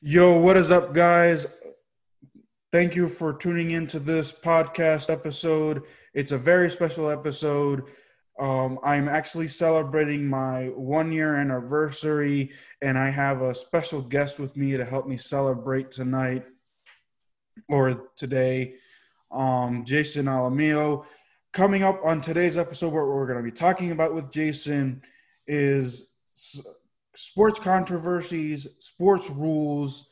Yo, what is up, guys? Thank you for tuning into this podcast episode. It's a very special episode. I'm actually celebrating my one-year anniversary, and I have a special guest with me to help me celebrate tonight or today, Jason Alamillo. Coming up on today's episode, what we're going to be talking about with Jason is sports controversies, sports rules,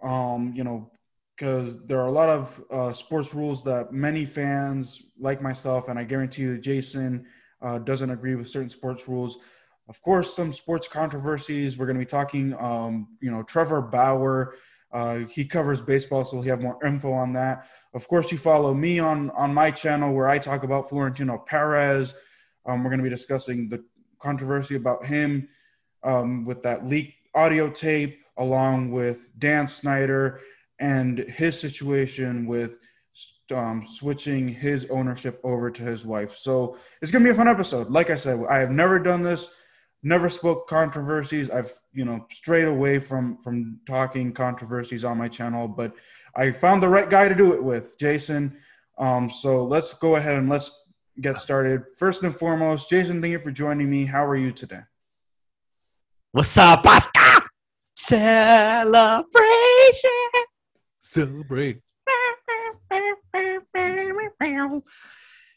because there are a lot of sports rules that many fans, like myself, and I guarantee you Jason doesn't agree with certain sports rules. Of course, some sports controversies. We're going to be talking, Trevor Bauer. He covers baseball, so he'll have more info on that. Of course, you follow me on my channel where I talk about Florentino Perez. We're going to be discussing the controversy about him with that leaked audio tape, along with Dan Snyder and his situation with switching his ownership over to his wife. So it's going to be a fun episode. Like I said, I have never done this, never spoke controversies. I've, strayed away from talking controversies on my channel, but I found the right guy to do it with, Jason. So let's go ahead and let's get started. First and foremost, Jason, thank you for joining me. How are you today? What's up, Oscar? Celebrate.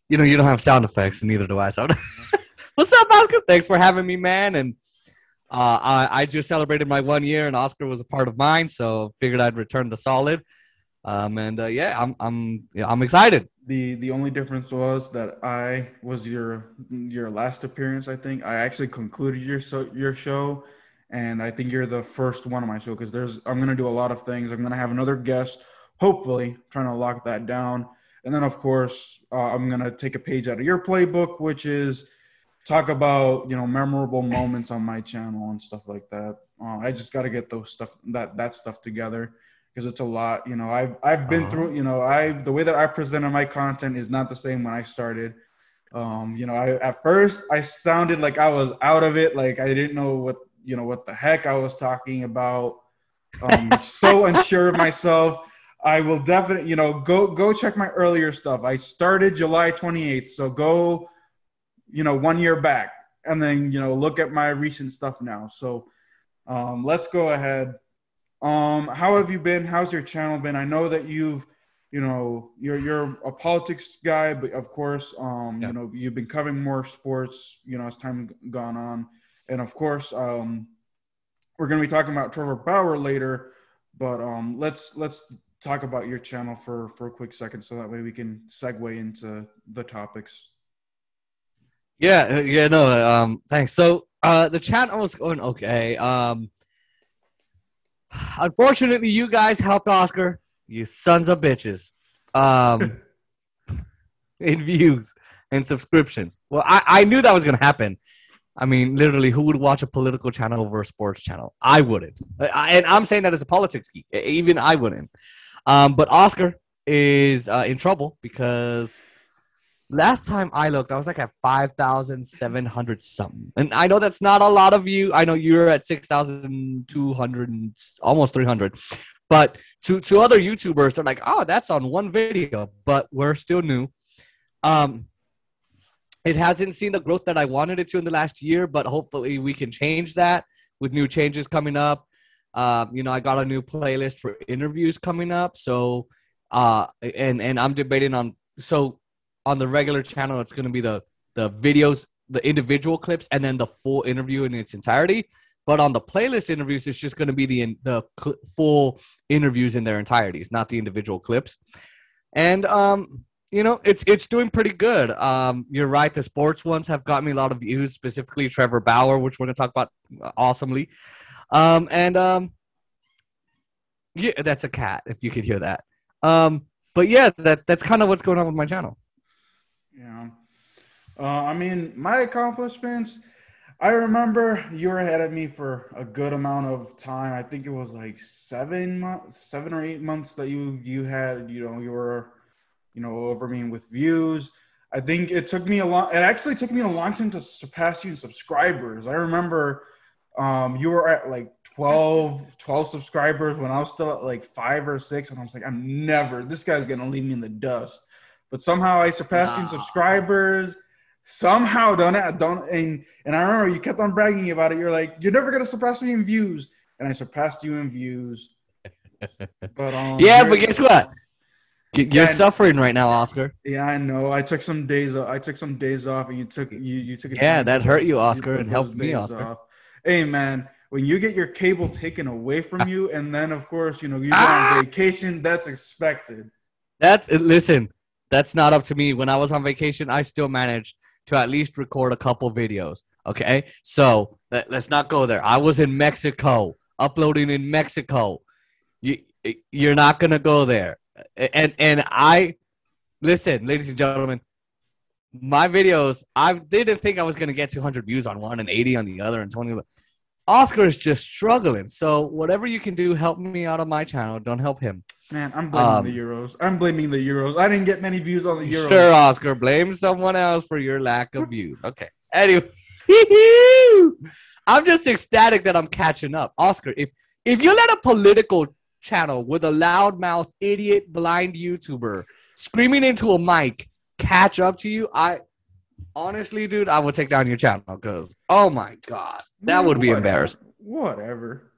You don't have sound effects, and neither do I. So what's up, Oscar? Thanks for having me, man. And I just celebrated my 1 year, and Oscar was a part of mine, so figured I'd return to solid. I'm excited. The only difference was that I was your last appearance. I think I actually concluded your show, and I think you're the first one on my show because I'm gonna do a lot of things. I'm gonna have another guest, hopefully, I'm trying to lock that down. And then of course, I'm gonna take a page out of your playbook, which is talk about memorable moments on my channel and stuff like that. I just gotta get that stuff together. Because it's a lot, I've been through, the way that I presented my content is not the same when I started. At first I sounded like I was out of it. Like I didn't know what the heck I was talking about. So unsure of myself. I will definitely, go check my earlier stuff. I started July 28th. So go, 1 year back and then, look at my recent stuff now. So let's go ahead. How have you been? How's your channel been? I know that you're a politics guy, but of course, you've been covering more sports, as time gone on. And of course, we're going to be talking about Trevor Bauer later, but, let's talk about your channel for a quick second. So that way we can segue into the topics. Yeah. No, thanks. So, the channel is going okay. Unfortunately, you guys helped Oscar, you sons of bitches, in views and subscriptions. Well, I knew that was going to happen. I mean, literally, who would watch a political channel over a sports channel? I wouldn't. And I'm saying that as a politics geek. Even I wouldn't. But Oscar is in trouble because last time I looked, I was like at 5,700 something. And I know that's not a lot of you. I know you're at 6,200, almost 300. But to other YouTubers, they're like, oh, that's on one video. But we're still new. It hasn't seen the growth that I wanted it to in the last year. But hopefully we can change that with new changes coming up. I got a new playlist for interviews coming up. So, and I'm debating on – so – on the regular channel, it's going to be the videos, the individual clips, and then the full interview in its entirety. But on the playlist interviews, it's just going to be the full interviews in their entireties, not the individual clips. And, it's doing pretty good. You're right. The sports ones have got me a lot of views, specifically Trevor Bauer, which we're going to talk about awesomely. Yeah, that's a cat, if you could hear that. But, yeah, that's kind of what's going on with my channel. Yeah. My accomplishments, I remember you were ahead of me for a good amount of time. I think it was like 7 months, 7 or 8 months that you had, you were, over me with views. I think it actually took me a long time to surpass you in subscribers. I remember you were at like 12 subscribers when I was still at like 5 or 6, and I was like, this guy's gonna leave me in the dust. But somehow I surpassed him subscribers. Somehow and I remember you kept on bragging about it. You're like, you're never gonna surpass me in views, and I surpassed you in views. But yeah, but guess what? You're suffering right now, Oscar. Yeah, I know. I took some days off. And you took it. Yeah, that hurt you, Oscar, and helped me, Oscar. Hey, man, when you get your cable taken away from you, and then of course you go on vacation, that's expected. That's not up to me. When I was on vacation, I still managed to at least record a couple videos. Okay, so let's not go there. I was in Mexico, uploading in Mexico. You're not gonna go there. And I listen, ladies and gentlemen, my videos, I didn't think I was going to get 200 views on one and 80 on the other and 20. Oscar is just struggling. So whatever you can do, help me out on my channel. Don't help him. Man, I'm blaming the Euros. I didn't get many views on the Euros. Sure, Oscar. Blame someone else for your lack of views. Okay. Anyway, I'm just ecstatic that I'm catching up. Oscar, if you let a political channel with a loudmouth, idiot, blind YouTuber screaming into a mic catch up to you, I honestly, dude, I would take down your channel because, oh my God, that would be embarrassing. Whatever.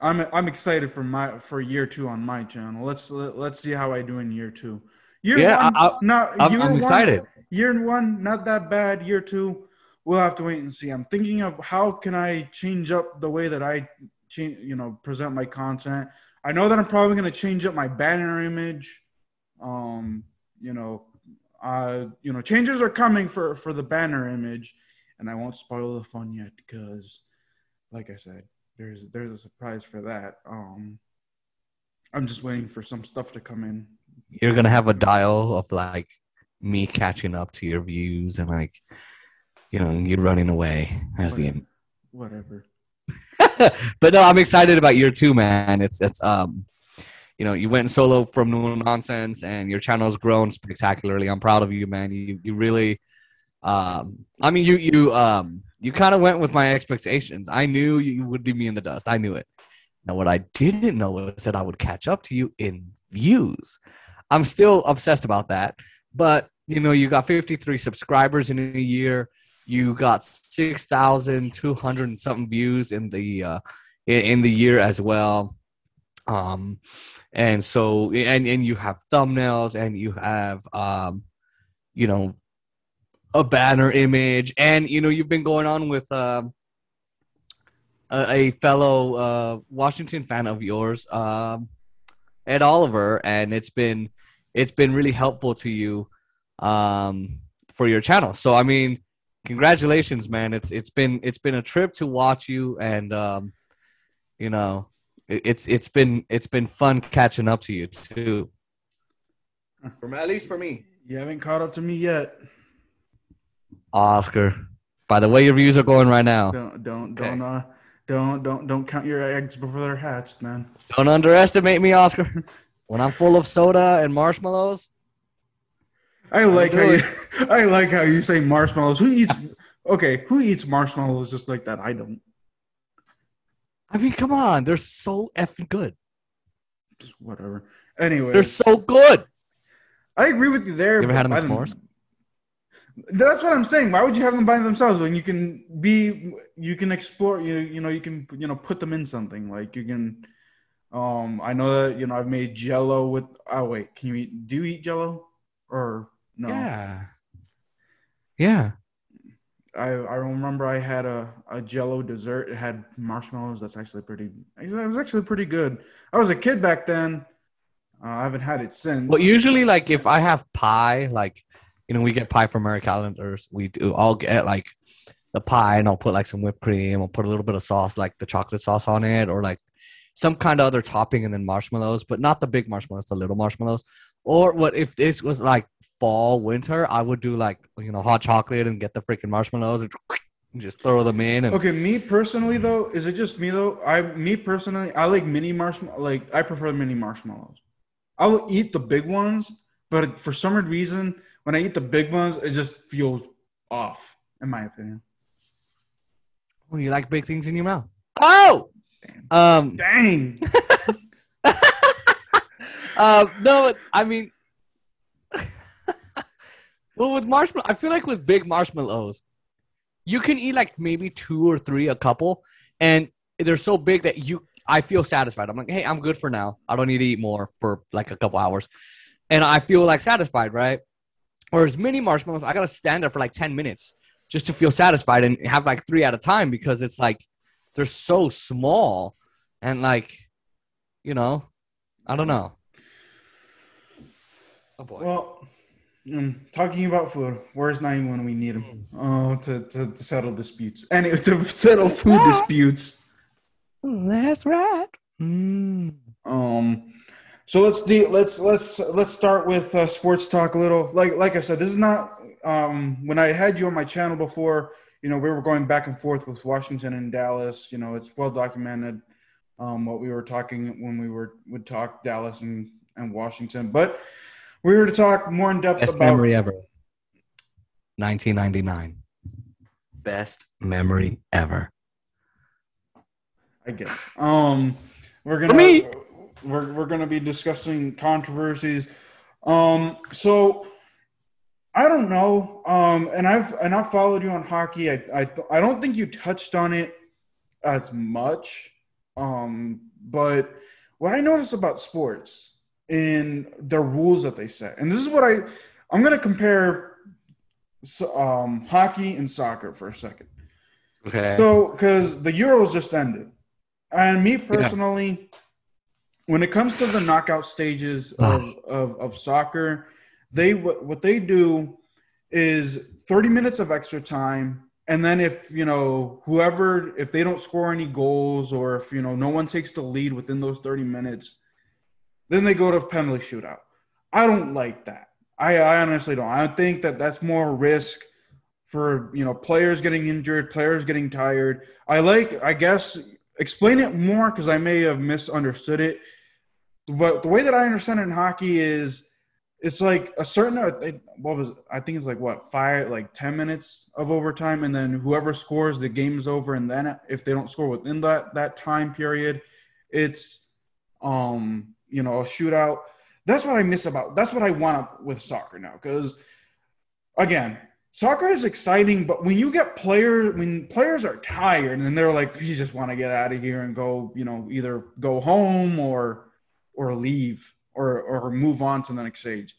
I'm excited for year 2 on my channel. Let's see how I do in year 2. I'm excited. Year 1, not that bad. Year 2, we'll have to wait and see. I'm thinking of how can I change up the way that I present my content. I know that I'm probably going to change up my banner image. Changes are coming for the banner image, and I won't spoil the fun yet because, like I said, there's a surprise for that. I'm just waiting for some stuff to come in. You're going to have a dial of like me catching up to your views and like, you running away as whatever. But no, I'm excited about year 2, man. You went solo from No Nonsense, and your channel's grown spectacularly. I'm proud of you, man. You really, you kind of went with my expectations. I knew you would leave me in the dust. I knew it. Now, what I didn't know was that I would catch up to you in views. I'm still obsessed about that. But you got 53 subscribers in a year. You got 6,200 and something views in the year as well, and so and you have thumbnails and you have a banner image and you've been going on with a fellow Washington fan of yours, Ed Oliver, and it's been really helpful to you for your channel. So I mean, congratulations, man. It's been a trip to watch you, and it's been fun catching up to you too. At least for me. You haven't caught up to me yet, Oscar. By the way, your views are going right now. Don't count your eggs before they're hatched, man. Don't underestimate me, Oscar. When I'm full of soda and marshmallows. I like how you say marshmallows. Who eats marshmallows just like that? I don't. I mean, come on. They're so effing good. Just whatever. Anyway. They're so good. I agree with you there. You ever had them as s'mores? That's what I'm saying. Why would you have them by themselves when you can explore, you can put them in something, like you can, I know that, I've made Jell-O with, do you eat Jell-O or no? Yeah. I remember I had a Jell-O dessert. It had marshmallows. It was actually pretty good. I was a kid back then. I haven't had it since. Well, usually, like if I have pie, like we get pie from Mary Callender's. We do. I'll get like the pie, and I'll put like some whipped cream. I'll put a little bit of sauce, like the chocolate sauce on it, or like some kind of other topping, and then marshmallows, but not the big marshmallows, the little marshmallows. Or what if this was like fall, winter, I would do like, hot chocolate and get the freaking marshmallows and just throw them in. Okay, me personally though, is it just me though? I like mini marshmallows. Like I prefer mini marshmallows. I will eat the big ones, but for some reason, when I eat the big ones, it just feels off, in my opinion. Oh, you like big things in your mouth. Oh! Dang. No, I mean, well, with marshmallow, I feel like with big marshmallows, you can eat like maybe 2 or 3, a couple, and they're so big that I feel satisfied. I'm like, hey, I'm good for now. I don't need to eat more for like a couple hours. And I feel like satisfied, right? Whereas mini marshmallows, I got to stand there for like 10 minutes just to feel satisfied and have like 3 at a time because it's like they're so small and like, you know, I don't know. Oh boy. Well, talking about food, where's Naeem when we need him? Oh, to settle disputes. Anyway, to settle food disputes. That's right. So let's start with sports talk a little. Like I said, this is not when I had you on my channel before. You know, we were going back and forth with Washington and Dallas. You know, it's well documented what we were talking when we would talk Dallas and Washington. But we were to talk more in depth. Best about memory ever. 1999. Best memory ever. I guess. We're gonna be discussing controversies. So I don't know. And I've followed you on hockey. I don't think you touched on it as much. But what I notice about sports and the rules that they set, and this is what I'm gonna compare hockey and soccer for a second. Okay. So because the Euros just ended, and me personally. Yeah. When it comes to the knockout stages of soccer, what they do is 30 minutes of extra time. And then if they don't score any goals or if, no one takes the lead within those 30 minutes, then they go to penalty shootout. I don't like that. I honestly don't. I think that that's more risk for, players getting injured, players getting tired. I guess, explain it more because I may have misunderstood it. But the way that I understand it in hockey is it's like a certain – I think it's like 10 minutes of overtime, and then whoever scores, the game's over. And then if they don't score within that time period, it's, a shootout. That's what I miss about – that's what I want with soccer now because, again – soccer is exciting, but when you get players are tired and they're like, you just want to get out of here and go, either go home or leave or move on to the next stage.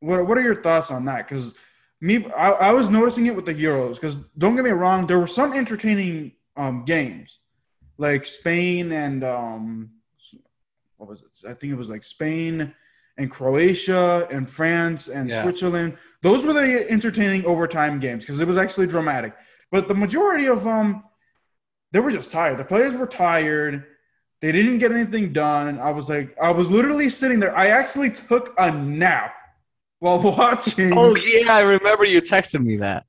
What are your thoughts on that? Because I was noticing it with the Euros because don't get me wrong, there were some entertaining games like Spain and I think it was like Spain and Croatia and France and Switzerland. Those were the entertaining overtime games because it was actually dramatic. But the majority of them, they were just tired. The players were tired. They didn't get anything done. I was literally sitting there. I actually took a nap while watching. Oh, yeah. I remember you texted me that.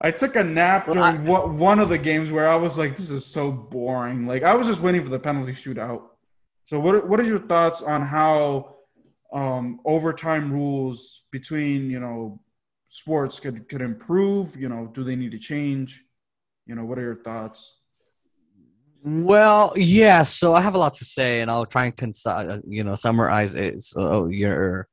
I took a nap during one of the games where I was like, this is so boring. Like, I was just waiting for the penalty shootout. So what are your thoughts on how overtime rules between, sports could improve? Do they need to change? What are your thoughts? Well, yeah, so I have a lot to say, and I'll try and summarize it. So your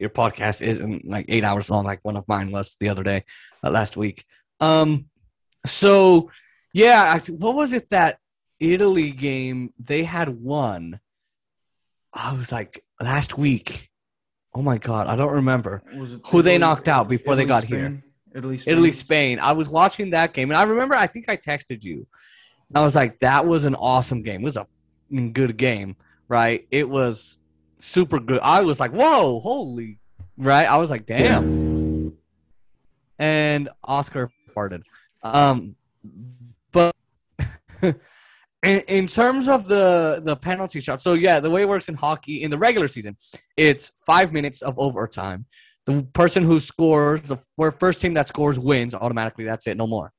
podcast isn't like 8 hours long like one of mine was the other day, last week. So, yeah, what was it that Italy game, they had one. I was like, last week. Oh, my God. I don't remember who they knocked out before they got here. Italy, Spain. I was watching that game. And I remember, I think I texted you. I was like, that was an awesome game. It was a good game, right? It was super good. I was like, whoa, holy, right? I was like, damn. And Oscar farted. But in terms of the penalty shot, so yeah, the way it works in hockey in the regular season, it's 5 minutes of overtime. The person who scores, the first team that scores wins automatically. That's it, no more.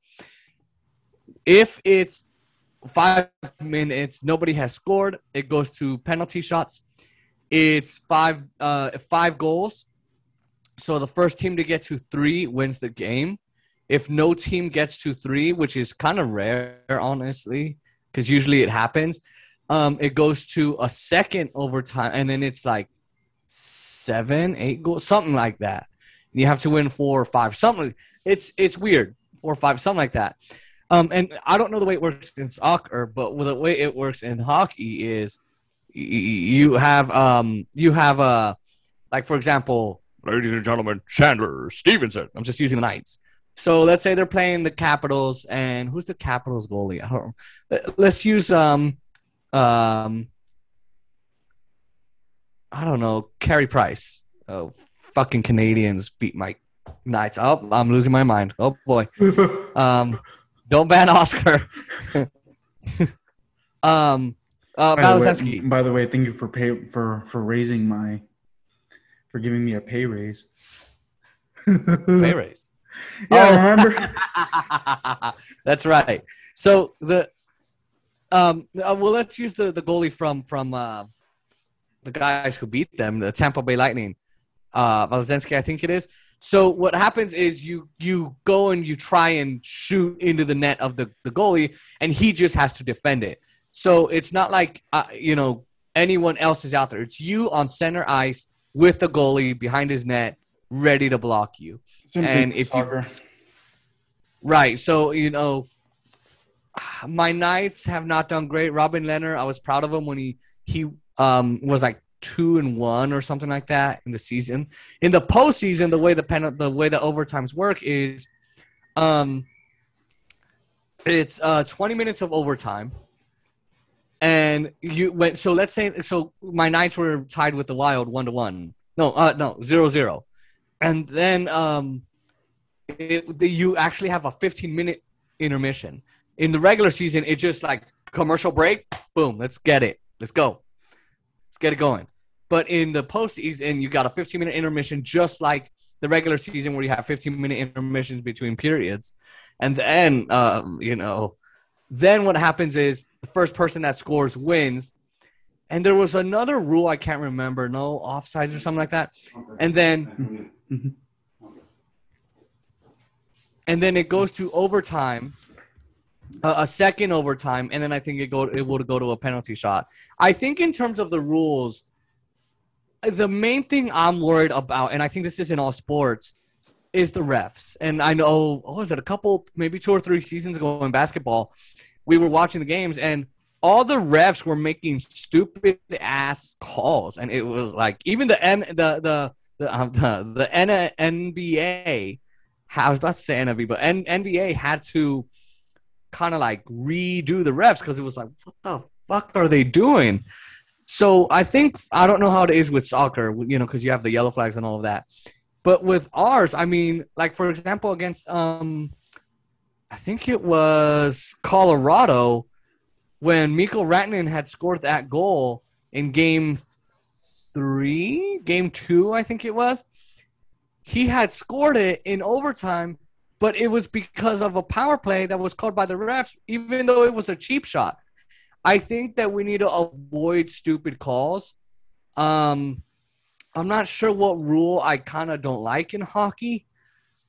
If it's 5 minutes, nobody has scored, it goes to penalty shots. It's five goals. So the first team to get to 3 wins the game. if no team gets to three, which is kind of rare, honestly, because usually it happens, it goes to a second overtime, and then it's like 7-8 goals, something like that. You have to win 4 or 5, something. It's weird, 4 or 5, something like that. And I don't know the way it works in soccer, but the way it works in hockey is you have like, for example, ladies and gentlemen, Chandler Stephenson. I'm just using the Knights. So let's say they're playing the Capitals, and who's the Capitals goalie? I don't know. Let's use I don't know, Carey Price. Oh, fucking Canadians beat my Knights. Oh, I'm losing my mind. Oh boy. Don't ban Oscar. Balazenski. By the way, thank you for raising my – for giving me a pay raise. Pay raise? Yeah, oh. I remember. That's right. So, the well, let's use the goalie from the guys who beat them, the Tampa Bay Lightning. Balazenski, I think it is. So what happens is you go and you try and shoot into the net of the goalie, and he just has to defend it. So it's not like, anyone else is out there. It's you on center ice with the goalie behind his net ready to block you. And if soccer. Right. So, my Knights have not done great. Robin Leonard, I was proud of him when he was like, 2-1 or something like that in the season. In the postseason, the way the overtimes work is, it's 20 minutes of overtime, and you went. So let's say my Knights were tied with the Wild 1-1. No, 0-0, and then you actually have a 15-minute intermission. In the regular season, it's just like commercial break. Boom, let's get it. Let's go. Let's get it going. But in the postseason, you got a 15-minute intermission, just like the regular season where you have 15-minute intermissions between periods. And then, then what happens is the first person that scores wins. And there was another rule I can't remember, no offsides or something like that. And then, it goes to overtime. A second overtime, and then I think it would go to a penalty shot. I think in terms of the rules, the main thing I'm worried about, and I think this is in all sports, is the refs. And I know, is it a couple, maybe 2 or 3 seasons ago in basketball, we were watching the games, and all the refs were making stupid-ass calls. And it was like, even the NBA, I was about to say NBA, but NBA had to – kind of like redo the refs because it was like, what the fuck are they doing? So I think, I don't know how it is with soccer, because you have the yellow flags and all of that. But with ours, I mean, like, for example, against, I think it was Colorado, when Mikko Ratnan had scored that goal in game 2, I think it was. He had scored it in overtime. But it was because of a power play that was called by the refs, even though it was a cheap shot. I think that we need to avoid stupid calls. I'm not sure what rule I kind of don't like in hockey.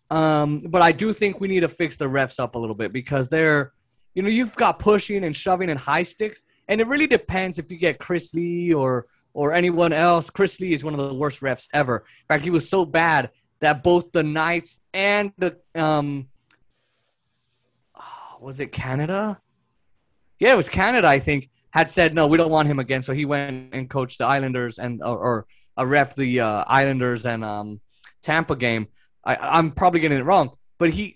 But I do think we need to fix the refs up a little bit because they're, you've got pushing and shoving and high sticks. And it really depends if you get Chris Lee or anyone else. Chris Lee is one of the worst refs ever. In fact, he was so bad that both the Knights and the was it Canada? Yeah, it was Canada, I think, had said, no, we don't want him again. So he went and coached the Islanders and or ref the Islanders and Tampa game. I'm probably getting it wrong. But I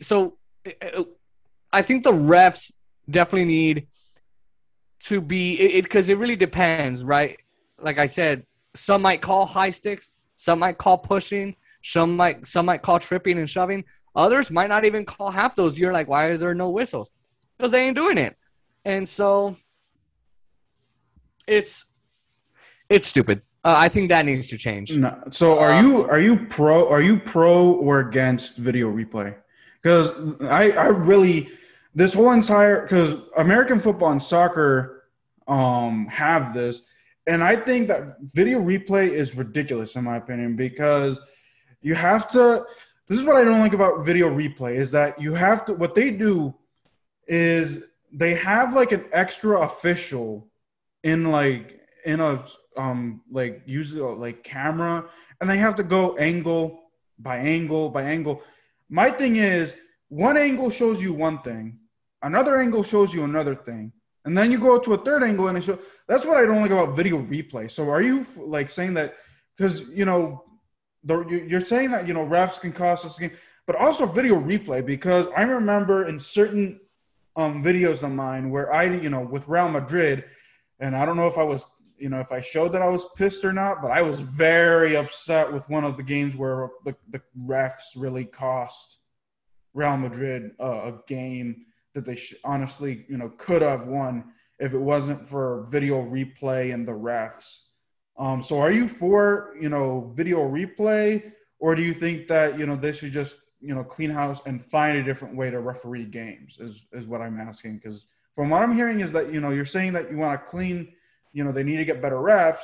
think the refs definitely need to be – because it really depends, right? Like I said, some might call high sticks. Some might call pushing. Some might call tripping and shoving. Others might not even call half those. You're like, why are there no whistles? Because they ain't doing it. And so it's stupid. I think that needs to change. No. So are you pro or against video replay? Because I really this whole entire because American football and soccer have this, and I think that video replay is ridiculous in my opinion because. You have to This is what I don't like about video replay, is that you have to – what they do is they have, like, an extra official in, like, in a like, usually, like, camera, and they have to go angle by angle by angle. My thing is, one angle shows you one thing, another angle shows you another thing, and then you go to a third angle and it shows. That's what I don't like about video replay. So are you, like, saying that – because, you know, you're saying that, you know, refs can cost us a game, but also video replay, because I remember in certain videos of mine where I, you know, with Real Madrid, and I don't know if I was, you know, if I showed that I was pissed or not, but I was very upset with one of the games where the refs really cost Real Madrid a game that they honestly, you know, could have won if it wasn't for video replay and the refs. So are you for, you know, video replay, or do you think that, you know, they should just, you know, clean house and find a different way to referee games is what I'm asking? Because from what I'm hearing is that, you know, you're saying that you want to clean, you know, they need to get better refs,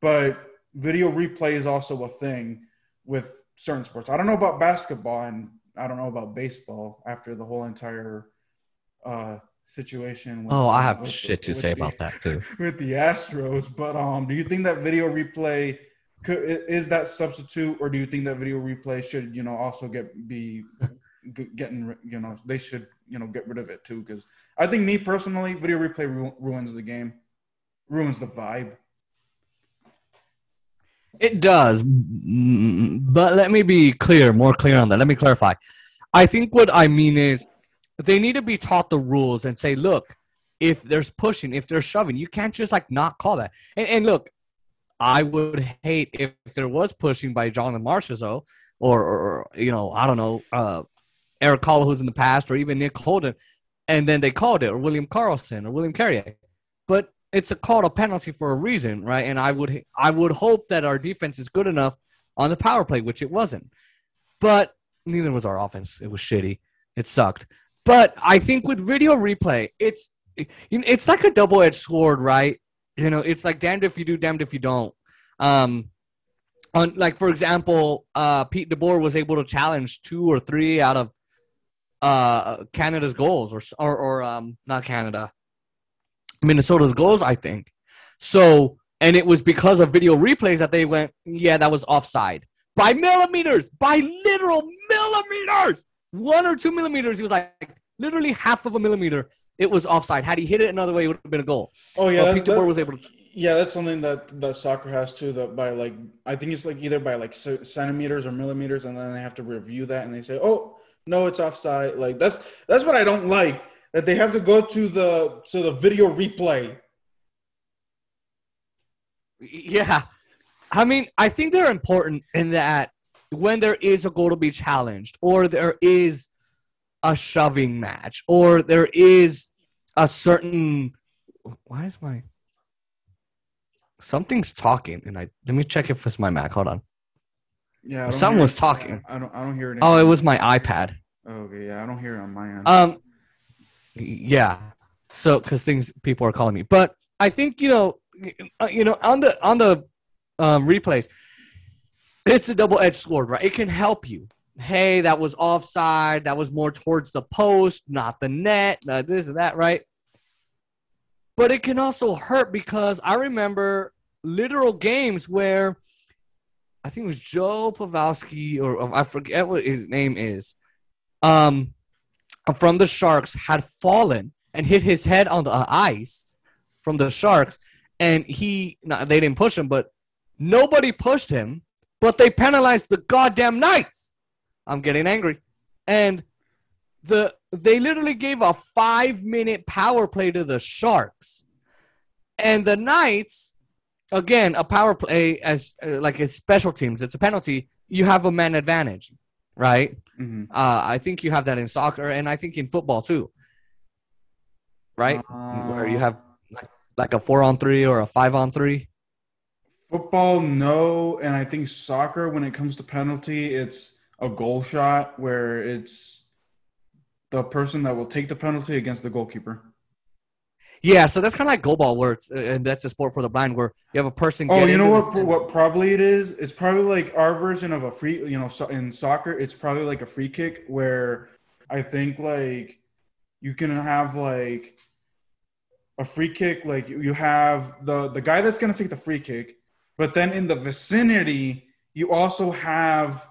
but video replay is also a thing with certain sports. I don't know about basketball, and I don't know about baseball after the whole entire situation. I have shit to say about that too. With the Astros, but do you think that video replay is that substitute, or do you think that video replay should, you know, also be getting, you know, they should, you know, get rid of it too? Because I think, me personally, video replay ruins the game, ruins the vibe. It does, but let me be more clear on that. Let me clarify. I think what I mean is, they need to be taught the rules and say, look, if there's pushing, if there's shoving, you can't just, like, not call that. And look, I would hate if there was pushing by Jonathan Marchessault or you know, I don't know, Eric Collins, who's in the past, or even Nick Holden, and then they called it, or William Carlson or William Carrier. But it's called a penalty for a reason, right? And I would hope that our defense is good enough on the power play, which it wasn't. But neither was our offense. It was shitty. It sucked. But I think with video replay, it's like a double-edged sword, right? You know, it's like damned if you do, damned if you don't. Like, for example, Pete DeBoer was able to challenge 2 or 3 out of Canada's goals, or not Canada, Minnesota's goals, I think. So, and it was because of video replays that they went, yeah, that was offside. By millimeters, by literal millimeters. 1 or 2 millimeters, he was like literally half of a millimeter. It was offside. Had he hit it another way, it would have been a goal. Oh yeah, Pete DeBoer was able to. Yeah, that's something that soccer has too. That by, like, I think it's like either by like centimeters or millimeters, and then they have to review that and they say, oh no, it's offside. Like that's what I don't like, that they have to go to the video replay. Yeah, I mean, I think they're important in that. When there is a goal to be challenged, or there is a shoving match, or there is a certain – why is my – something's talking, and let me check if it's my Mac. Hold on. Yeah, someone's talking. I don't hear it anymore. Oh, it was my iPad. Okay, yeah, I don't hear it on my end. Yeah, so because people are calling me. But I think, you know, on the replays – it's a double-edged sword, right? It can help you. Hey, that was offside. That was more towards the post, not the net, not this and that, right? But it can also hurt, because I remember literal games where I think it was Joe Pavelski, or I forget what his name is, from the Sharks, had fallen and hit his head on the ice from the Sharks, and they didn't push him, but nobody pushed him. But they penalized the goddamn Knights. I'm getting angry. And they literally gave a 5-minute power play to the Sharks. And the Knights, again, a power play as special teams. It's a penalty. You have a man advantage, right? Mm-hmm. I think you have that in soccer, and I think in football too, right? Where you have like a 4-on-3 or a 5-on-3. Football, no, and I think soccer, when it comes to penalty, it's a goal shot where it's the person that will take the penalty against the goalkeeper. Yeah, so that's kind of like goalball where it's, and that's a sport for the blind where you have a person. Oh, you know what probably it is? It's probably like our version of a free, you know, so in soccer, it's probably like a free kick where I think like you can have like a free kick. Like you have the guy that's going to take the free kick, but then in the vicinity, you also have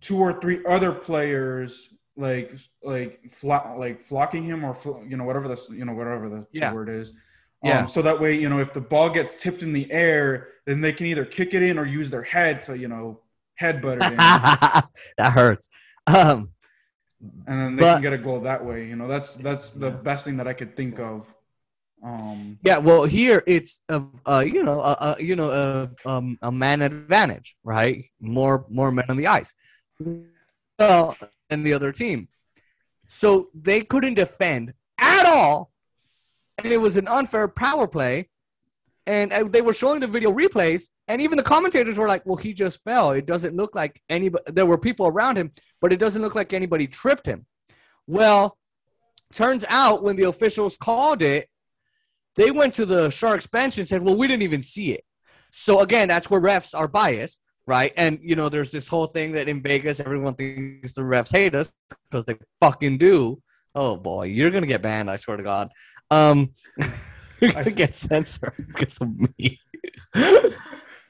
two or three other players like flocking him or whatever the yeah. word is. Yeah. So that way, you know, if the ball gets tipped in the air, then they can either kick it in or use their head to, you know, headbutt it in. That hurts. And then they can get a goal that way. You know, that's the best thing that I could think of. Yeah. Well, here it's a man advantage, right? More men on the ice. Well, and the other team, so they couldn't defend at all, and it was an unfair power play. And they were showing the video replays, and even the commentators were like, "Well, he just fell. It doesn't look like anybody. There were people around him, but it doesn't look like anybody tripped him." Well, turns out when the officials called it, they went to the Sharks bench and said, "Well, we didn't even see it." So again, that's where refs are biased. Right, and you know, there's this whole thing that in Vegas everyone thinks the refs hate us because they fucking do. Oh boy, you're gonna get banned! I swear to God, you're gonna get censored because of me.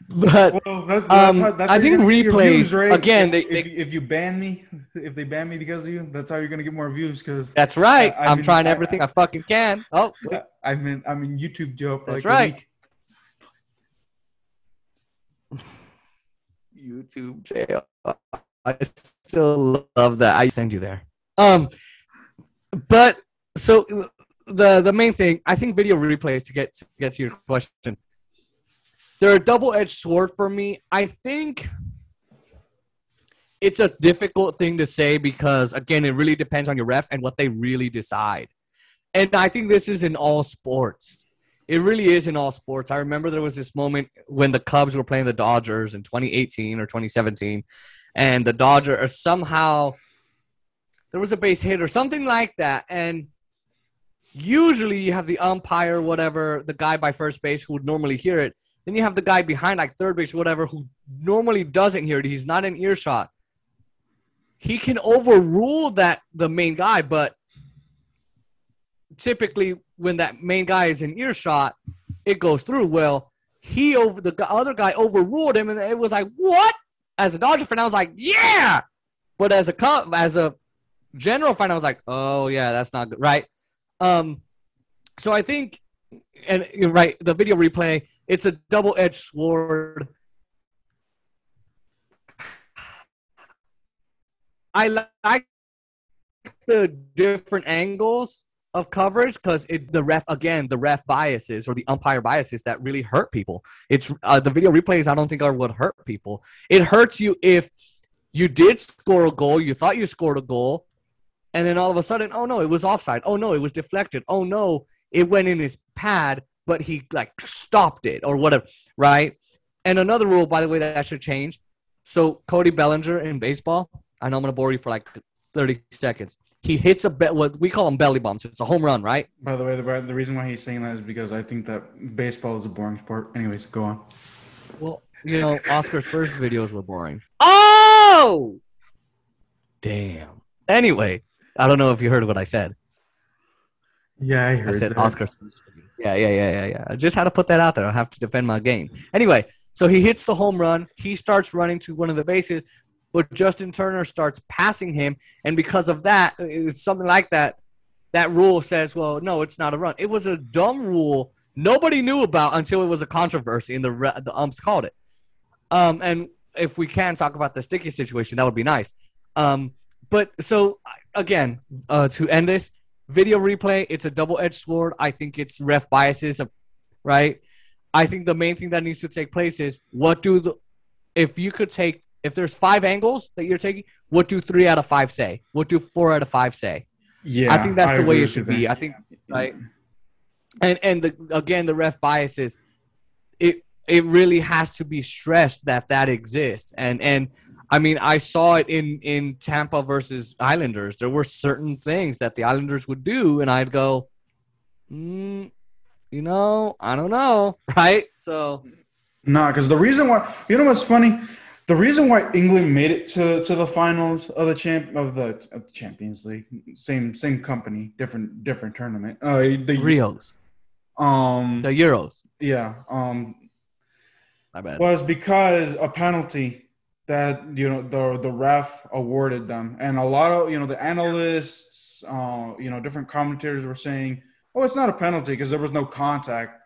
But well, that's I think replays views, right? Again. If you ban me, if they ban me because of you, that's how you're gonna get more views. Because that's right. I'm trying everything I fucking can. Oh, wait. I'm in YouTube jail for that's like right. a week. YouTube jail. I still love that. I send you there. But so the main thing, I think video replays to get to your question. They're a double-edged sword for me. I think it's a difficult thing to say because again, it really depends on your ref and what they really decide. And I think this is in all sports. It really is in all sports. I remember there was this moment when the Cubs were playing the Dodgers in 2018 or 2017, and the Dodgers somehow there was a base hit or something like that. And usually you have the umpire, whatever, the guy by first base who would normally hear it. Then you have the guy behind like third base, whatever, who normally doesn't hear it. He's not in earshot. He can overrule that the main guy, but typically when that main guy is in earshot, it goes through. Well, the other guy overruled him, and it was like, what? As a Dodger fan, I was like, yeah. But as a general fan, I was like, oh yeah, that's not good, right? So I think, and you're right, the video replay, it's a double-edged sword. I like the different angles of coverage because the ref biases or the umpire biases that really hurt people. It's the video replays I don't think are what hurt people. It hurts you if you did score a goal, you thought you scored a goal, and then all of a sudden, oh no, it was offside. Oh no, it was deflected. Oh no, it went in his pad, but he like stopped it or whatever, right? And another rule, by the way, that should change. So Cody Bellinger in baseball, I know I'm going to bore you for like 30 seconds. He hits what we call them belly bumps. It's a home run, right? By the way, the reason why he's saying that is because I think that baseball is a boring sport. Anyways, go on. Well, you know, Oscar's first videos were boring. Oh! Damn. Anyway, I don't know if you heard what I said. Yeah, I heard that. I said that. Oscar's first video. Yeah. I just had to put that out there. I have to defend my game. Anyway, so he hits the home run. He starts running to one of the bases. But Justin Turner starts passing him, and because of that, it's something like that. That rule says, well, no, it's not a run. It was a dumb rule nobody knew about until it was a controversy, and the umps called it. And if we can talk about the sticky situation, that would be nice. But so, again, to end this, video replay, it's a double-edged sword. I think it's ref biases, right? I think the main thing that needs to take place is if there's 5 angles that you're taking, what do 3 out of 5 say? What do 4 out of 5 say? Yeah, I think that's the way it should be. I think, right? And the ref biases, it really has to be stressed that exists. And I mean, I saw it in Tampa versus Islanders. There were certain things that the Islanders would do, and I'd go, You know, I don't know, right? So, nah, because the reason why, you know what's funny? The reason why England made it to the finals of the Champions League, same company, different tournament. The Rios, the Euros. Yeah, my bad. Was because a penalty that the ref awarded them, and a lot of the analysts, different commentators were saying, "Oh, it's not a penalty because there was no contact."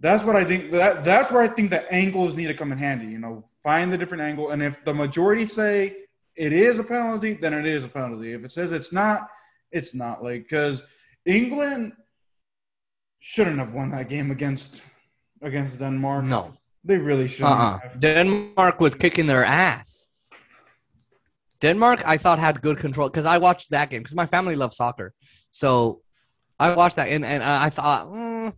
That's what I think. That's where I think the angles need to come in handy. Find the different angle, and if the majority say it is a penalty, then it is a penalty. If it says it's not, it's not. Because England shouldn't have won that game against Denmark. No, they really shouldn't. Have. Denmark was kicking their ass. Denmark, I thought, had good control because I watched that game because my family loves soccer, so I watched that and I thought.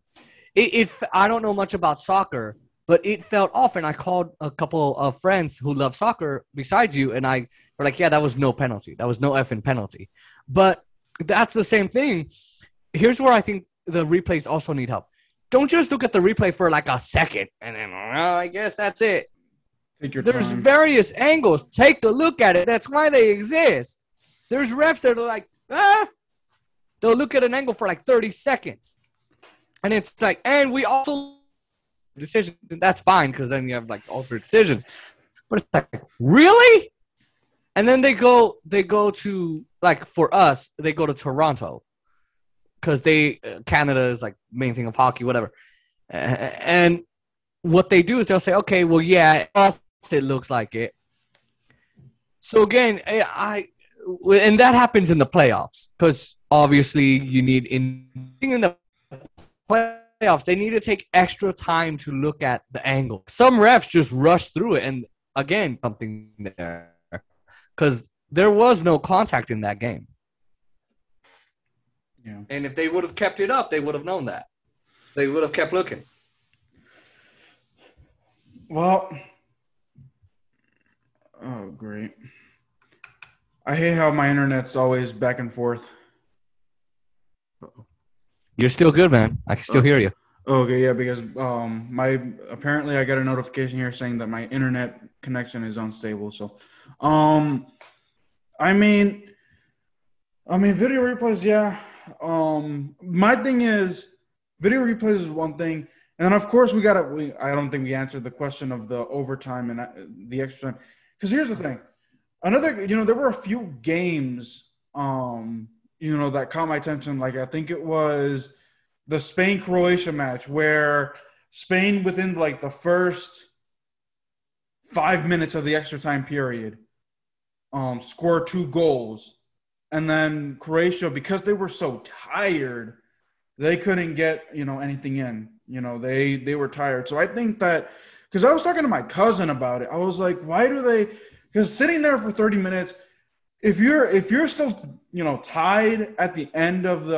I don't know much about soccer, but it felt off. And I called a couple of friends who love soccer besides you, and I were like, yeah, that was no penalty. That was no effing penalty. But that's the same thing. Here's where I think the replays also need help. Don't just look at the replay for like a second and then, well, I guess that's it. Take your time. There's various angles. Take a look at it. That's why they exist. There's refs that are like, they'll look at an angle for like 30 seconds. And it's like, and we also decisions. That's fine because then you have like altered decisions. But it's like, really? And then they go to like for us, they go to Toronto because Canada is like main thing of hockey, whatever. And what they do is they'll say, okay, well, yeah, it looks like it. So again, and that happens in the playoffs because obviously you need in the playoffs, they need to take extra time to look at the angle. Some refs just rush through it, and again, something there because there was no contact in that game. Yeah. And if they would have kept it up, they would have known that. They would have kept looking. Well, oh great! I hate how my internet's always back and forth. Uh-oh. You're still good, man. I can still hear you. Okay, yeah, because apparently I got a notification here saying that my internet connection is unstable. So, I mean, video replays, yeah. My thing is, video replays is one thing, and then of course I don't think we answered the question of the overtime and the extra time. Because here's the thing, another, there were a few games. That caught my attention. Like, I think it was the Spain-Croatia match where Spain, within like the first 5 minutes of the extra time period, scored 2 goals. And then Croatia, because they were so tired, they couldn't get, anything in. They were tired. So I think that – because I was talking to my cousin about it. I was like, why do they – because sitting there for 30 minutes – If you're still, tied at the end of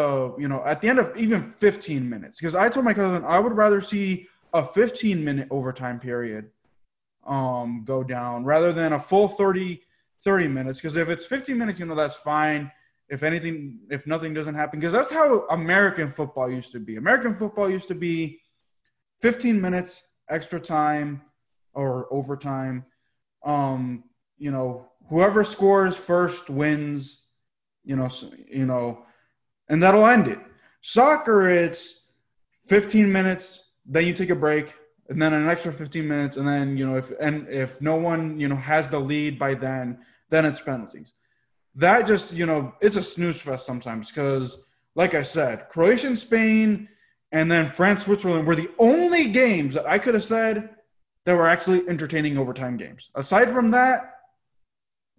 even 15 minutes, because I told my cousin I would rather see a 15-minute overtime period go down rather than a full 30 minutes. Because if it's 15 minutes, that's fine. If nothing doesn't happen, because that's how American football used to be. American football used to be 15 minutes extra time or overtime. Whoever scores first wins, and that'll end it. Soccer, it's 15 minutes, then you take a break, and then an extra 15 minutes, and then, if no one, has the lead by then it's penalties. That just, it's a snooze fest sometimes because, like I said, Croatia and Spain and then France, Switzerland were the only games that I could have said that were actually entertaining overtime games. Aside from that,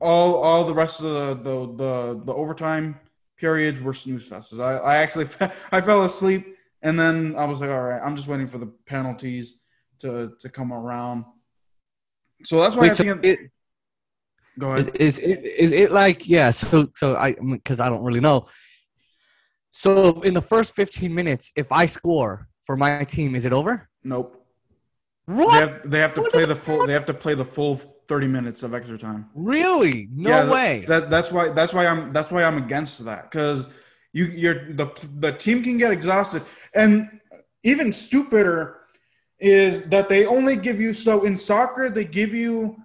all the rest of the overtime periods were snooze fests. I actually I fell asleep, and then I was like, all right, I'm just waiting for the penalties to come around. So that's why go ahead. Is it like, yeah? So I, because I don't really know. So in the first 15 minutes, if I score for my team, is it over? Nope. What? They have to play the full 30 minutes of extra time. Really? No way. That's why I'm against that, because The team can get exhausted. And even stupider is that they only give you, so in soccer, they give you,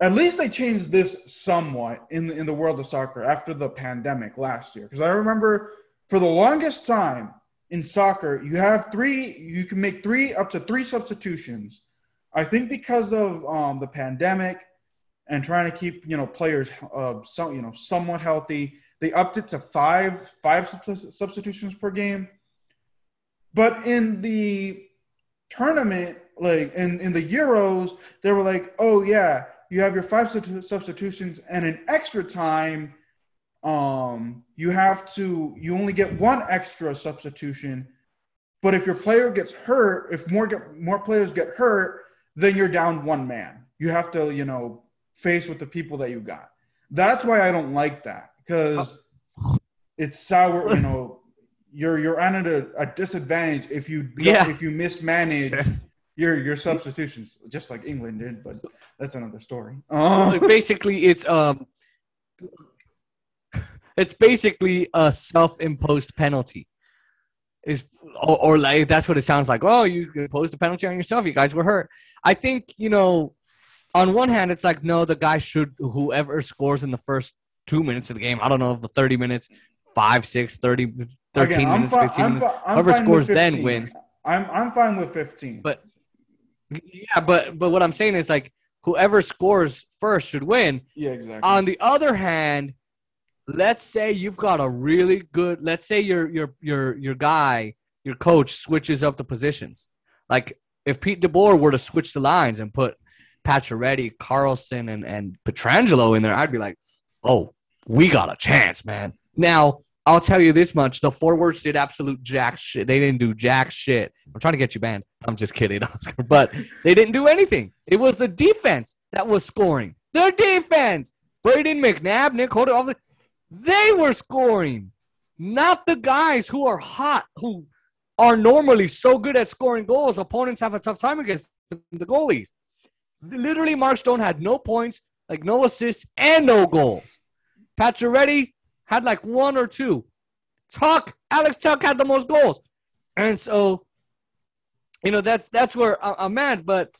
at least they changed this somewhat in the world of soccer after the pandemic last year. Because I remember for the longest time in soccer, you have you can make up to three substitutions. I think because of the pandemic and trying to keep, players somewhat healthy, they upped it to five substitutions per game. But in the tournament, like in the Euros, they were like, oh, yeah, you have your five substitutions, and in extra time, you only get one extra substitution. But if your player gets hurt, if more players get hurt, then you're down one man. You have to, face with the people that you got. That's why I don't like that, because it's sour. You're at a disadvantage if you mismanage your substitutions, just like England did. But that's another story. Basically, it's a self-imposed penalty. Or like that's what it sounds like. Oh, you imposed a penalty on yourself. You guys were hurt. I think on one hand, it's like, no, the guy should, whoever scores in the first 2 minutes of the game. I don't know if the 30 minutes, 5, 6, 30, 13 Again, minutes, 15 minutes. Whoever scores then wins. I'm fine with 15. But yeah, but what I'm saying is like whoever scores first should win. Yeah, exactly. On the other hand, let's say you've got a really good. Let's say your guy, your coach switches up the positions. Like if Pete DeBoer were to switch the lines and put Pacioretty, Carlson, and Pietrangelo in there, I'd be like, oh, we got a chance, man. Now I'll tell you this much: the forwards did absolute jack shit. They didn't do jack shit. I'm trying to get you banned. I'm just kidding, Oscar. But they didn't do anything. It was the defense that was scoring. Their defense. Braden McNabb, Nick Holden, all the. They were scoring, not the guys who are hot, who are normally so good at scoring goals. Opponents have a tough time against the goalies. Literally, Mark Stone had no points, like no assists and no goals. Pacioretty had like one or two. Alex Tuck had the most goals. And so, that's where I'm mad. But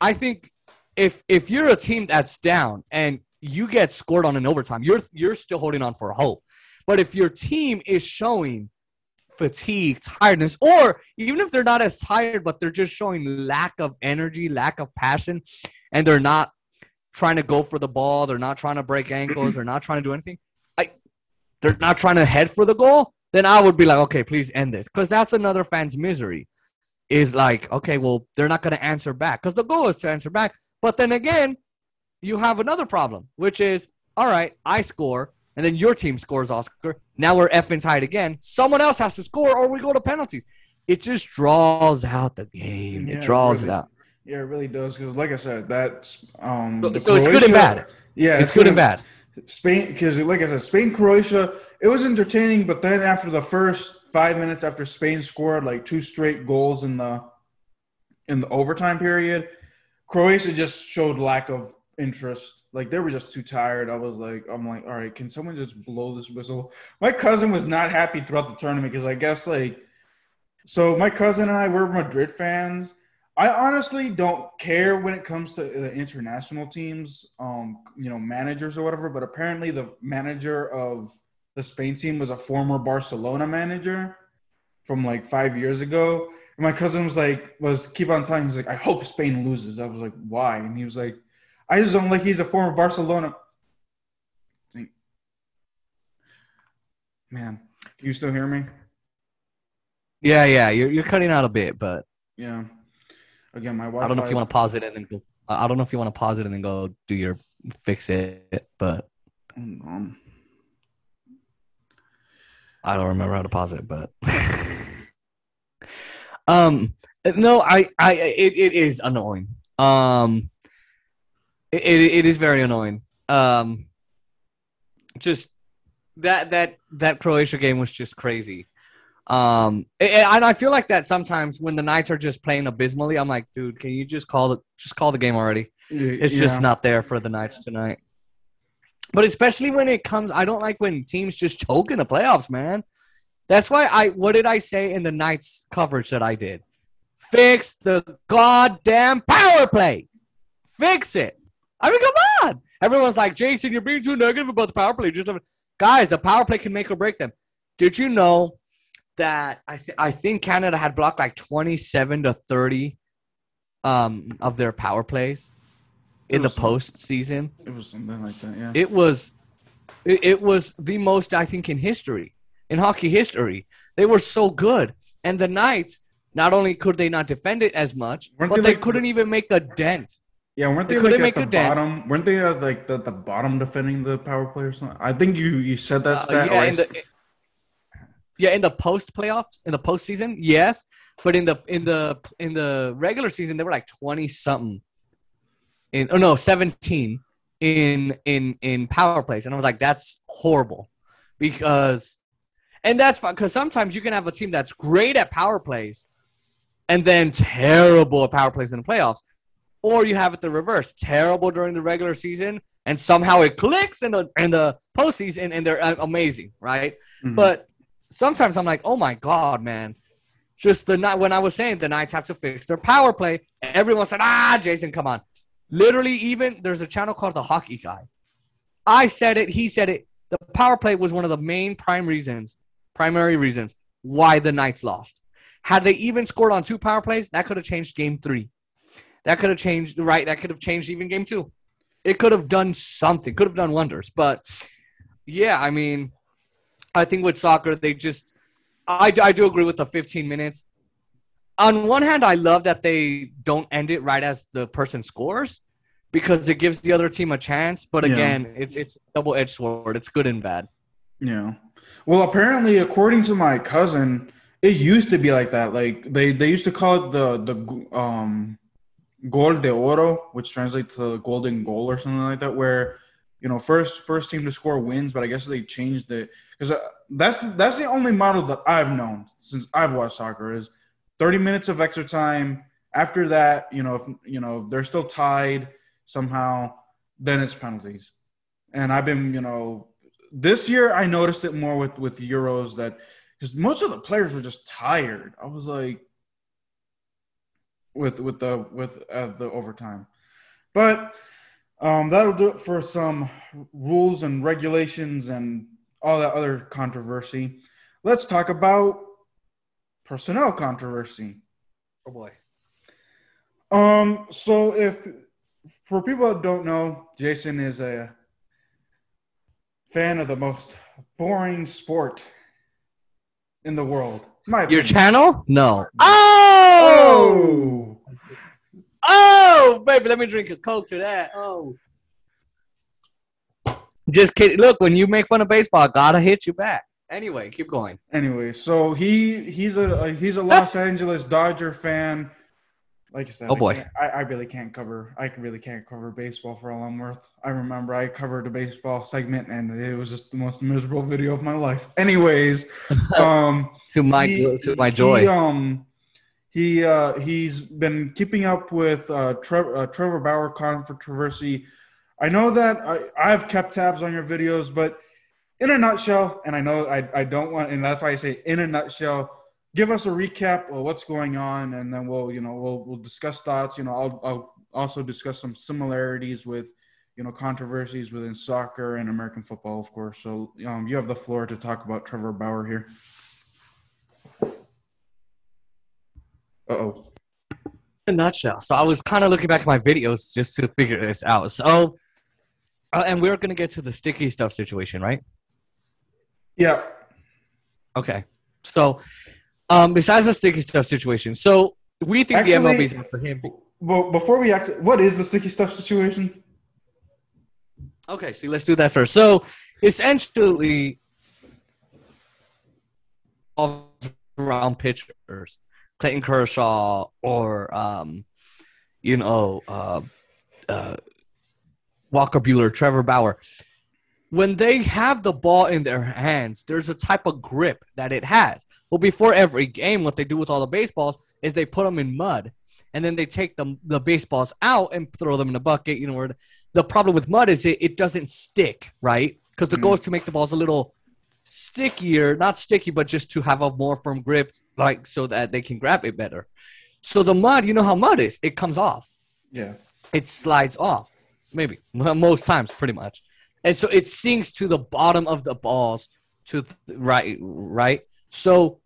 I think if you're a team that's down and you get scored on in overtime, you're still holding on for hope. But if your team is showing fatigue, tiredness, or even if they're not as tired, but they're just showing lack of energy, lack of passion, and they're not trying to go for the ball, they're not trying to break ankles, they're not trying to do anything, they're not trying to head for the goal, then I would be like, okay, please end this. Because that's another fan's misery is like, okay, well, they're not going to answer back. Because the goal is to answer back. But then again, you have another problem, which is, all right, I score, and then your team scores, Oscar. Now we're effing tied again. Someone else has to score, or we go to penalties. It just draws out the game. Yeah, it draws it out. Yeah, it really does. Because, like I said, that's so it's good and bad. Yeah, it's good and bad. Spain, because like I said, Spain, Croatia, it was entertaining, but then after the first 5 minutes, after Spain scored like two straight goals in the overtime period, Croatia just showed lack of interest. Like they were just too tired. I'm like, all right, can someone just blow this whistle? My cousin was not happy throughout the tournament because I guess my cousin and I were Madrid fans. I honestly don't care when it comes to the international teams, managers or whatever, but apparently the manager of the Spain team was a former Barcelona manager from like 5 years ago. And my cousin was keep on telling me, I hope Spain loses. I was like, why? And he was like, I just don't like he's a former Barcelona. Man, can you still hear me? Yeah, you're cutting out a bit, but yeah. Again, my Wi-Fi. I don't know if you want to pause it and then go do your fix it, but I don't remember how to pause it, but no, it is annoying. It is very annoying. Just that Croatia game was just crazy. And I feel like that sometimes when the Knights are just playing abysmally, I'm like, dude, can you just call the game already? It's just not there for the Knights tonight. But especially when it comes, I don't like when teams just choke in the playoffs, man. That's why what did I say in the night's coverage that I did? Fix the goddamn power play. Fix it. I mean, come on. Everyone's like, Jason, you're being too negative about the power play. Just guys, the power play can make or break them. Did you know that I think Canada had blocked like 27 to 30 of their power plays in the postseason? It was something like that, yeah. It was the most, I think, in history, in hockey history. They were so good. And the Knights, not only could they not defend it as much, but they couldn't even make a dent. Yeah, weren't they like at the bottom? Weren't they at like the bottom defending the power play or something? I think you said that stat. In the post playoffs, in the postseason, yes, but in the regular season, they were like 20-something. 17 in power plays, and I was like, that's horrible, and that's fine because sometimes you can have a team that's great at power plays, and then terrible at power plays in the playoffs. Or you have it the reverse, terrible during the regular season, and somehow it clicks in the postseason, and they're amazing, right? Mm-hmm. But sometimes I'm like, oh, my God, man. Just the night when I was saying the Knights have to fix their power play, everyone said, Jason, come on. Literally, even there's a channel called The Hockey Guy. I said it. He said it. The power play was one of the main primary reasons why the Knights lost. Had they even scored on two power plays, that could have changed game 3. That could have changed, right? That could have changed even game 2. It could have done something. Could have done wonders. But, yeah, I mean, I think with soccer, they just – I do agree with the 15 minutes. On one hand, I love that they don't end it right as the person scores because it gives the other team a chance. But, again, it's a double-edged sword. It's good and bad. Yeah. Well, apparently, according to my cousin, it used to be like that. Like, they used to call it the Gol de Oro, which translates to golden goal or something like that, where, you know, first team to score wins, but I guess they changed it. Because that's the only model that I've known since I've watched soccer is 30 minutes of extra time. After that, you know, if they're still tied somehow, then it's penalties. And I've been, you know, this year I noticed it more with Euros because most of the players were just tired. I was like, with the overtime. But that'll do it for some rules and regulations and all that other controversy. Let's talk about personnel controversy. Oh boy. So if for people that don't know, Jason is a fan of the most boring sport in the world. Your channel? No. Oh, baby, let me drink a Coke to that. Oh. Just kidding. Look, when you make fun of baseball, I gotta hit you back. Anyway, keep going. Anyway, so he's a Los Angeles Dodger fan. Like I said, I really can't cover baseball for all I'm worth. I remember I covered a baseball segment, and it was just the most miserable video of my life. Anyways, to my joy, he's been keeping up with Trevor Bauer controversy. I know that I've kept tabs on your videos, but in a nutshell, and I know I don't want, and that's why I say in a nutshell. Give us a recap of what's going on, and then we'll discuss thoughts. You know, I'll also discuss some similarities with, you know, controversies within soccer and American football, of course. So you have the floor to talk about Trevor Bauer here. Uh-oh. In a nutshell. So I was kind of looking back at my videos just to figure this out. So, and we're going to get to the sticky stuff situation, right? Yeah. Okay. So... besides the sticky stuff situation, so we think the MLB is after him. Well, before we what is the sticky stuff situation? Okay, so let's do that first. So essentially, all around pitchers, Clayton Kershaw or Walker Buehler, Trevor Bauer. When they have the ball in their hands, there's a type of grip that it has. Well, before every game, what they do with all the baseballs is they put them in mud, and then they take the baseballs out and throw them in a bucket. You know, where the problem with mud is it doesn't stick, right? Because the goal is to make the balls a little stickier, not sticky, but just to have a more firm grip, like so that they can grab it better. So the mud, you know how mud is, it comes off. Yeah. It slides off, maybe most times, pretty much. And so it sinks to the bottom of the balls to right. So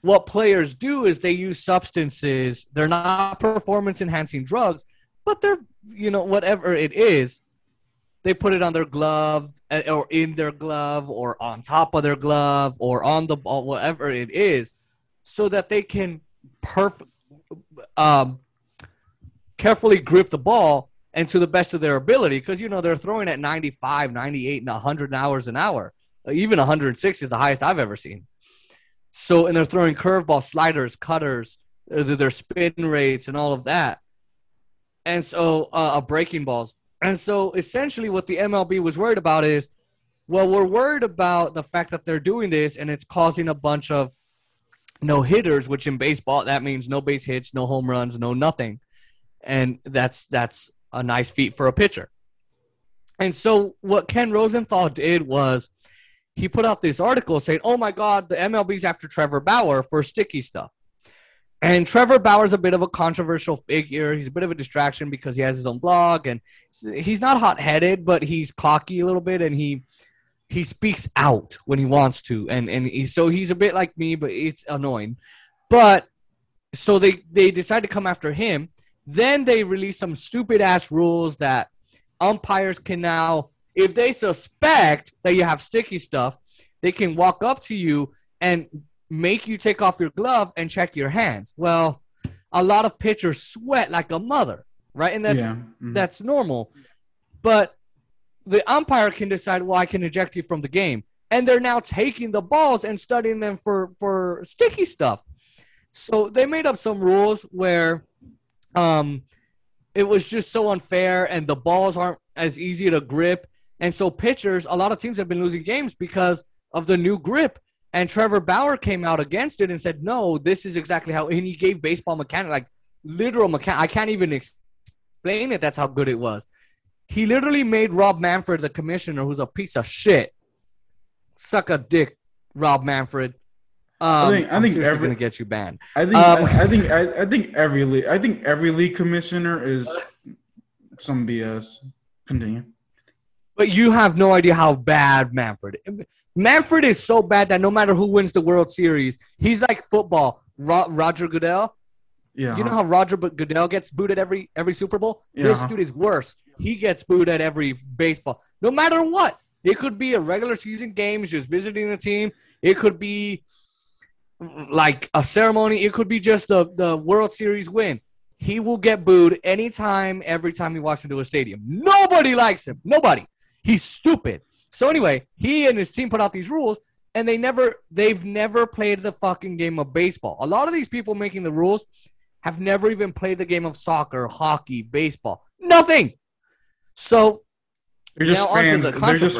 what players do is they use substances. They're not performance enhancing drugs, but they're, you know, whatever it is, they put it on their glove or in their glove or on top of their glove or on the ball, whatever it is, so that they can carefully grip the ball and to the best of their ability, because, you know, they're throwing at 95, 98, and 100 miles an hour. Even 106 is the highest I've ever seen. So, and they're throwing curveball, sliders, cutters, their spin rates and all of that. And so breaking balls. And so essentially what the MLB was worried about is, well, we're worried about the fact that they're doing this and it's causing a bunch of no hitters, which in baseball, that means no base hits, no home runs, no nothing. And that's a nice feat for a pitcher. And so what Ken Rosenthal did was he put out this article saying, oh my God, the MLB's after Trevor Bauer for sticky stuff. And Trevor Bauer's a bit of a controversial figure. He's a bit of a distraction because he has his own blog, and he's not hot-headed, but he's cocky a little bit, and he speaks out when he wants to. So he's a bit like me, but it's annoying. But so they decide to come after him. Then they release some stupid-ass rules that umpires can now, if they suspect that you have sticky stuff, they can walk up to you and make you take off your glove and check your hands. Well, a lot of pitchers sweat like a mother, right? And that's normal. But the umpire can decide, well, I can eject you from the game. And they're now taking the balls and studying them for sticky stuff. So they made up some rules where it was just so unfair and the balls aren't as easy to grip. And so pitchers, a lot of teams have been losing games because of the new grip. And Trevor Bauer came out against it and said, no, this is exactly how – and he gave baseball mechanics, like literal mechanics. I can't even explain it. That's how good it was. He literally made Rob Manfred, the commissioner, who's a piece of shit. Suck a dick, Rob Manfred. I think every going to get you banned. I think every league commissioner is some BS. Continue. But you have no idea how bad Manfred is. Manfred is so bad that no matter who wins the World Series, he's like football. Roger Goodell. Yeah. You know how Roger Goodell gets booed at every Super Bowl? Yeah. This dude is worse. He gets booed at every baseball. No matter what. It could be a regular season game, just visiting the team. It could be like a ceremony. It could be just the World Series win. He will get booed anytime, every time he walks into a stadium. Nobody likes him. Nobody. He's stupid. So anyway, he and his team put out these rules, and they've never played the fucking game of baseball. A lot of these people making the rules have never even played the game of soccer, hockey, baseball, nothing. So they're just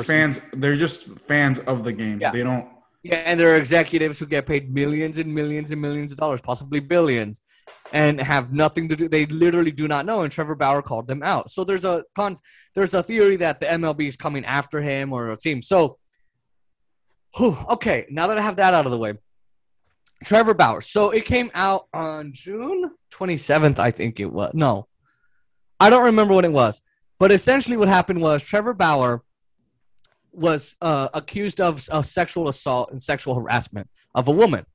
fans. They're just fans of the game. Yeah. They don't. Yeah, and they're executives who get paid millions and millions and millions of dollars, possibly billions, and have nothing to do. They literally do not know, and Trevor Bauer called them out. So there's a theory that the MLB is coming after him or a team. So, okay, now that I have that out of the way, Trevor Bauer. So it came out on June 27th, I think it was. No, I don't remember what it was. But essentially what happened was Trevor Bauer was accused of sexual assault and sexual harassment of a woman.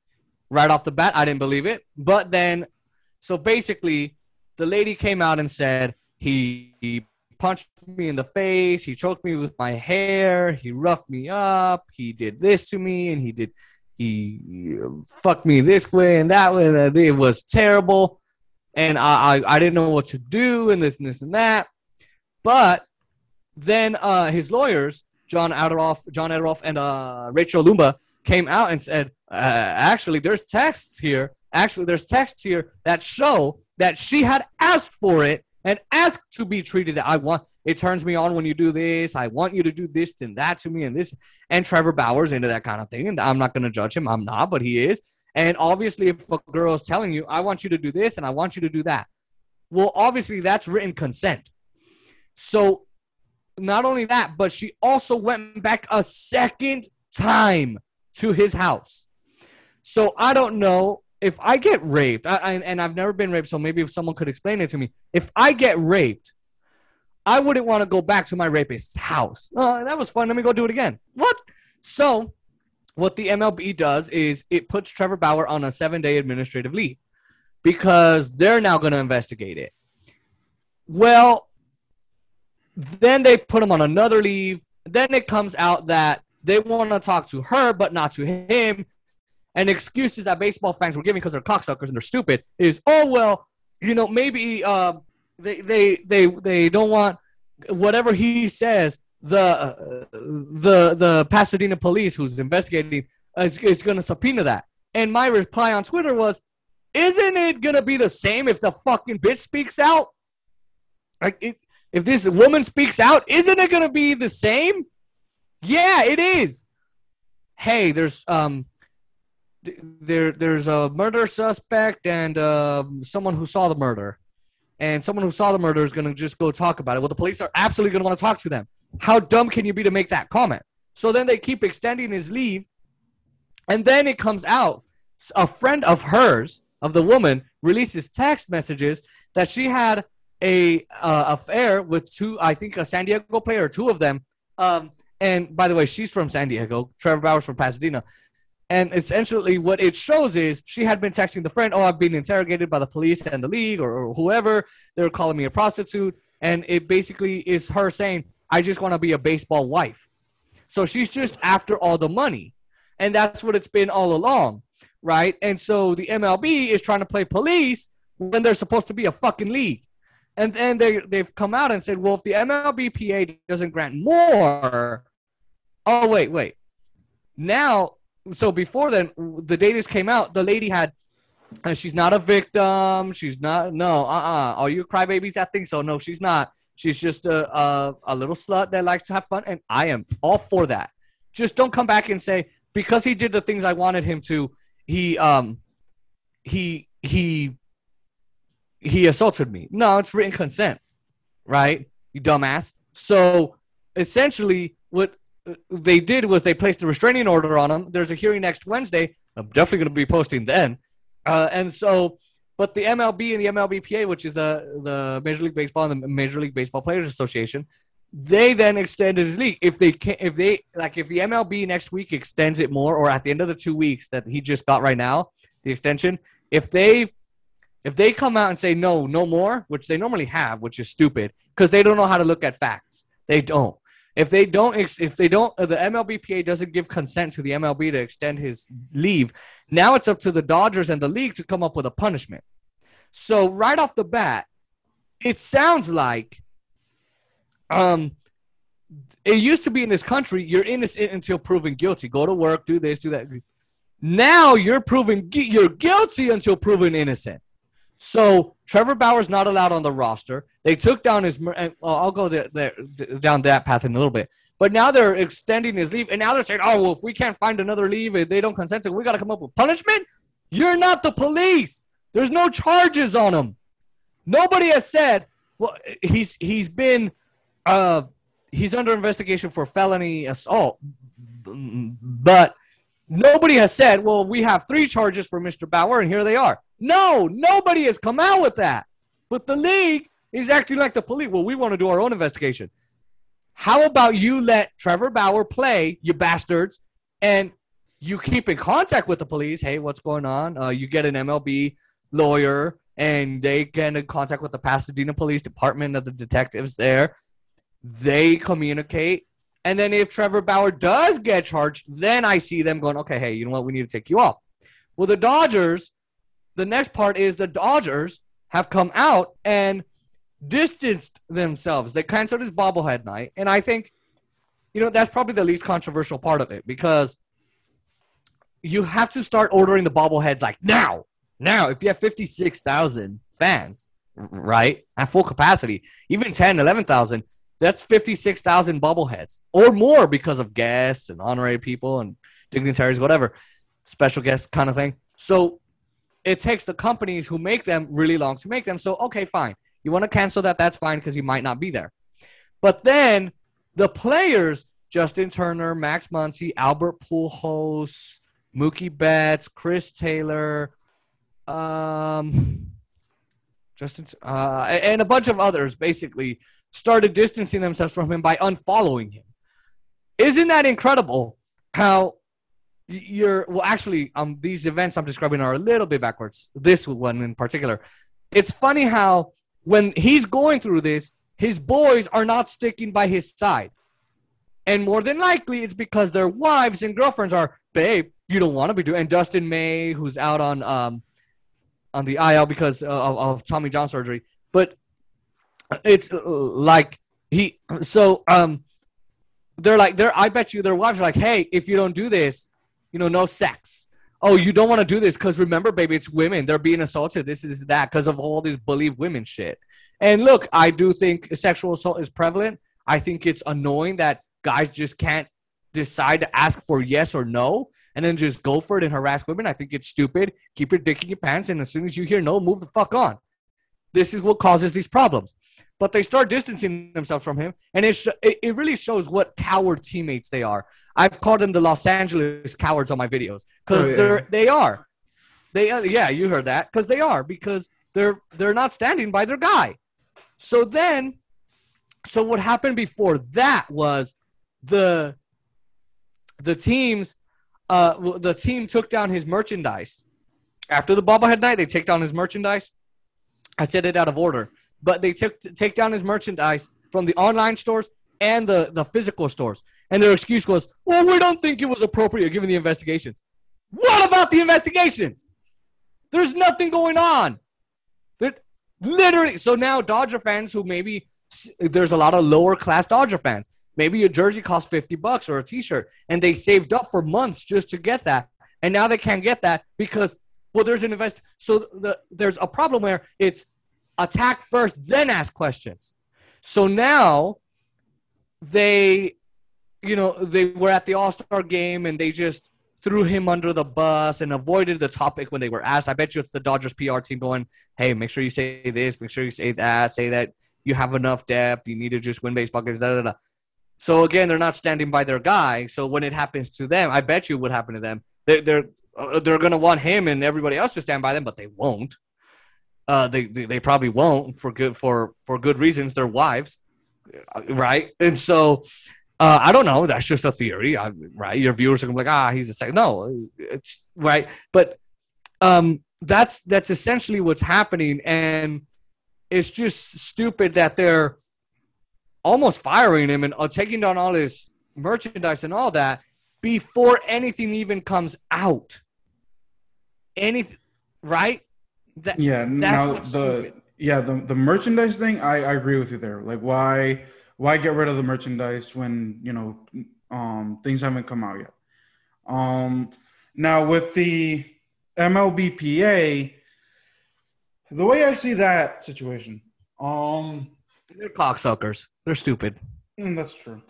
Right off the bat, I didn't believe it. But then, so basically, the lady came out and said, he punched me in the face, he choked me with my hair, he roughed me up, he did this to me, and he fucked me this way and that way. And it was terrible. And I didn't know what to do and this and that. But then his lawyers, John Adderoff and Rachel Lumba came out and said, actually, there's texts here that show that she had asked for it and asked to be treated. It turns me on when you do this. I want you to do this and that to me and this. And Trevor Bauer's into that kind of thing. And I'm not going to judge him. I'm not, but he is. And obviously, if a girl is telling you, I want you to do this and I want you to do that. Well, obviously, that's written consent. So, not only that, but she also went back a second time to his house. So I don't know if I get raped, and I've never been raped, so maybe if someone could explain it to me. If I get raped, I wouldn't want to go back to my rapist's house. Oh, that was fun. Let me go do it again. What? So what the MLB does is it puts Trevor Bauer on a 7-day administrative leave because they're now going to investigate it. Well, then they put him on another leave. Then it comes out that they want to talk to her but not to him. And excuses that baseball fans were giving because they're cocksuckers and they're stupid is, oh, well, you know, maybe they don't want whatever he says. The Pasadena police who's investigating is going to subpoena that. And my reply on Twitter was, isn't it going to be the same if the fucking bitch speaks out? Like, if this woman speaks out, isn't it going to be the same? Yeah, it is. Hey, there's a murder suspect and someone who saw the murder. And someone who saw the murder is going to just go talk about it. Well, the police are absolutely going to want to talk to them. How dumb can you be to make that comment? So then they keep extending his leave. And then it comes out a friend of hers, of the woman, releases text messages that she had a affair with two, I think a San Diego player, two of them. And by the way, she's from San Diego. Trevor Bauer's from Pasadena. And essentially what it shows is she had been texting the friend, oh, I've been interrogated by the police and the league or whoever. They're calling me a prostitute. And it basically is her saying, I just want to be a baseball wife. So she's just after all the money. And that's what it's been all along, right? And so the MLB is trying to play police when they're supposed to be a fucking league. And then they've come out and said, well, if the MLBPA doesn't grant more, oh, wait. Now... So before then, the day this came out, the lady had, she's not a victim. She's not, Are you crybabies that think so? No, she's not. She's just a little slut that likes to have fun. And I am all for that. Just don't come back and say, because he did the things I wanted him to, he assaulted me. No, it's written consent, right? You dumbass. So essentially what they did was they placed a restraining order on him. There's a hearing next Wednesday. I'm definitely going to be posting then. And so, but the MLB and the MLBPA, which is the Major League Baseball and the Major League Baseball Players Association, they then extended his league. If the MLB next week extends it more, or at the end of the 2 weeks that he just got right now, the extension, if they come out and say, no more, which they normally have, which is stupid because they don't know how to look at facts. They don't. If the MLBPA doesn't give consent to the MLB to extend his leave, now it's up to the Dodgers and the league to come up with a punishment. So right off the bat, it sounds like it used to be in this country, you're innocent until proven guilty. Go to work, do this, do that. Now you're guilty until proven innocent. So Trevor Bauer's not allowed on the roster. They took down his – I'll go down that path in a little bit. But now they're extending his leave, and now they're saying, oh, well, if we can't find another leave and they don't consent to it, we got to come up with punishment? You're not the police. There's no charges on him. Nobody has said – well, he's been he's under investigation for felony assault, but nobody has said, well, we have 3 charges for Mr. Bauer, and here they are. No, nobody has come out with that. But the league is acting like the police. Well, we want to do our own investigation. How about you let Trevor Bauer play, you bastards, and you keep in contact with the police. Hey, what's going on? You get an MLB lawyer, and they get in contact with the Pasadena Police Department of the detectives there. They communicate. And then if Trevor Bauer does get charged, then I see them going, okay, hey, you know what? We need to take you off. Well, the Dodgers... The next part is the Dodgers have come out and distanced themselves. They canceled his bobblehead night. And I think, you know, that's probably the least controversial part of it because you have to start ordering the bobbleheads like now. Now, if you have 56,000 fans, right, at full capacity, even 10,000, 11,000, that's 56,000 bobbleheads or more because of guests and honorary people and dignitaries, whatever, special guests kind of thing. So, it takes the companies who make them really long to make them. So, okay, fine. You want to cancel that? That's fine because you might not be there. But then the players Justin Turner, Max Muncy, Albert Pujols, Mookie Betts, Chris Taylor, and a bunch of others basically started distancing themselves from him by unfollowing him. Isn't that incredible how you're – well, actually, these events I'm describing are a little bit backwards, this one in particular. It's funny how when he's going through this, his boys are not sticking by his side. And more than likely, it's because their wives and girlfriends are, babe, you don't want to be doing – and Dustin May, who's out on the IL because of Tommy John surgery. But it's like he – so they're like – I bet you their wives are like, hey, if you don't do this, you know, no sex. Oh, you don't want to do this because remember, baby, it's women. They're being assaulted. This is that because of all this believe women shit. And look, I do think sexual assault is prevalent. I think it's annoying that guys just can't decide to ask for yes or no and then just go for it and harass women. I think it's stupid. Keep your dick in your pants, and as soon as you hear no, move the fuck on. This is what causes these problems. But they start distancing themselves from him, and it really shows what coward teammates they are. I've called them the Los Angeles cowards on my videos because they're not standing by their guy. So what happened before that was the team took down his merchandise. After the bobblehead night, they take down his merchandise. I said it out of order. But they take down his merchandise from the online stores and the physical stores. And their excuse was, well, we don't think it was appropriate given the investigations. What about the investigations? There's nothing going on. Literally. So now Dodger fans who maybe there's a lot of lower class Dodger fans. Maybe a jersey costs $50 or a T-shirt, and they saved up for months just to get that. And now they can't get that because, well, there's an invest. So there's a problem where it's, attack first, then ask questions. So now they were at the All-Star game and they just threw him under the bus and avoided the topic when they were asked. I bet you it's the Dodgers PR team going, hey, make sure you say this, make sure you say that you have enough depth, you need to just win baseball games, da, da, da. So again, they're not standing by their guy. So when it happens to them, I bet you it would happen to them. They're going to want him and everybody else to stand by them, but they won't. They probably won't for good reasons. Their wives, right? And so I don't know. That's just a theory, right? Your viewers are gonna be like, he's a second. No, it's right. But that's essentially what's happening, and it's just stupid that they're almost firing him and taking down all his merchandise and all that before anything even comes out. Anything, right? The merchandise thing, I agree with you there. Like, why get rid of the merchandise when things haven't come out yet? Now with the MLBPA, the way I see that situation, they're cocksuckers. They're stupid. That's true.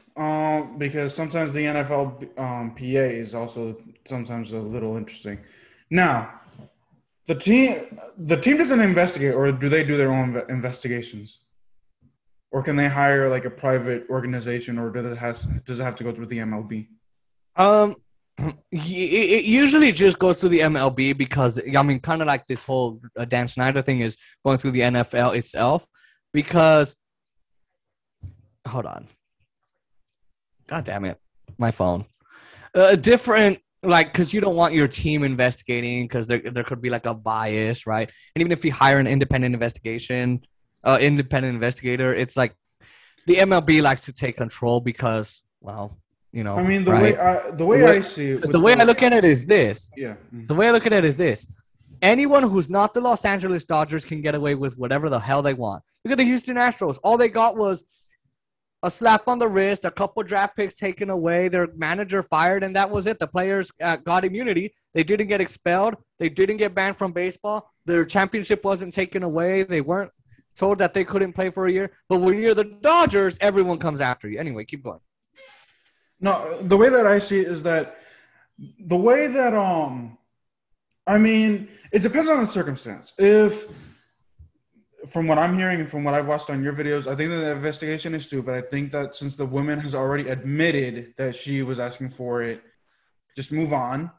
Because sometimes the NFL PA is also sometimes a little interesting. Now. The team doesn't investigate, or do they do their own investigations? Or can they hire like a private organization, or does it have to go through the MLB? It usually just goes through the MLB because, I mean, kind of like this whole Dan Snyder thing is going through the NFL itself because – hold on. God damn it. My phone. Different – like, because you don't want your team investigating because there could be like a bias, right? And even if you hire an independent investigator, it's like the MLB likes to take control because, well, you know. I mean, the way I look at it is this. Anyone who's not the Los Angeles Dodgers can get away with whatever the hell they want. Look at the Houston Astros. All they got was a slap on the wrist, a couple draft picks taken away, their manager fired, and that was it. The players got immunity. They didn't get expelled. They didn't get banned from baseball. Their championship wasn't taken away. They weren't told that they couldn't play for a year. But when you're the Dodgers, everyone comes after you. Anyway, keep going. No, the way that I see it is that the way that it depends on the circumstance. If from what I'm hearing and from what I've watched on your videos, I think that the investigation is stupid. I think that since the woman has already admitted that she was asking for it, just move on.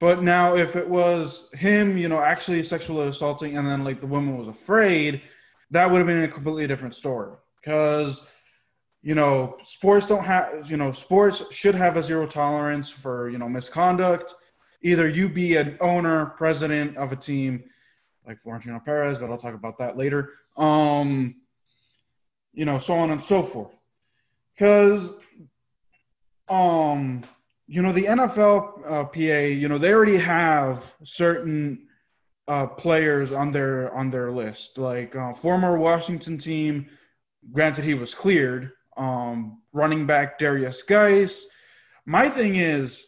But now if it was him, you know, actually sexually assaulting and then like the woman was afraid, that would have been a completely different story. Because, you know, sports don't have, you know, sports should have a zero tolerance for, you know, misconduct. Either you be an owner, president of a team like Florentino Perez, but I'll talk about that later. You know, so on and so forth. Because, you know, the NFL PA, you know, they already have certain players on their list. Like former Washington team, granted he was cleared, running back Darius Geis. My thing is,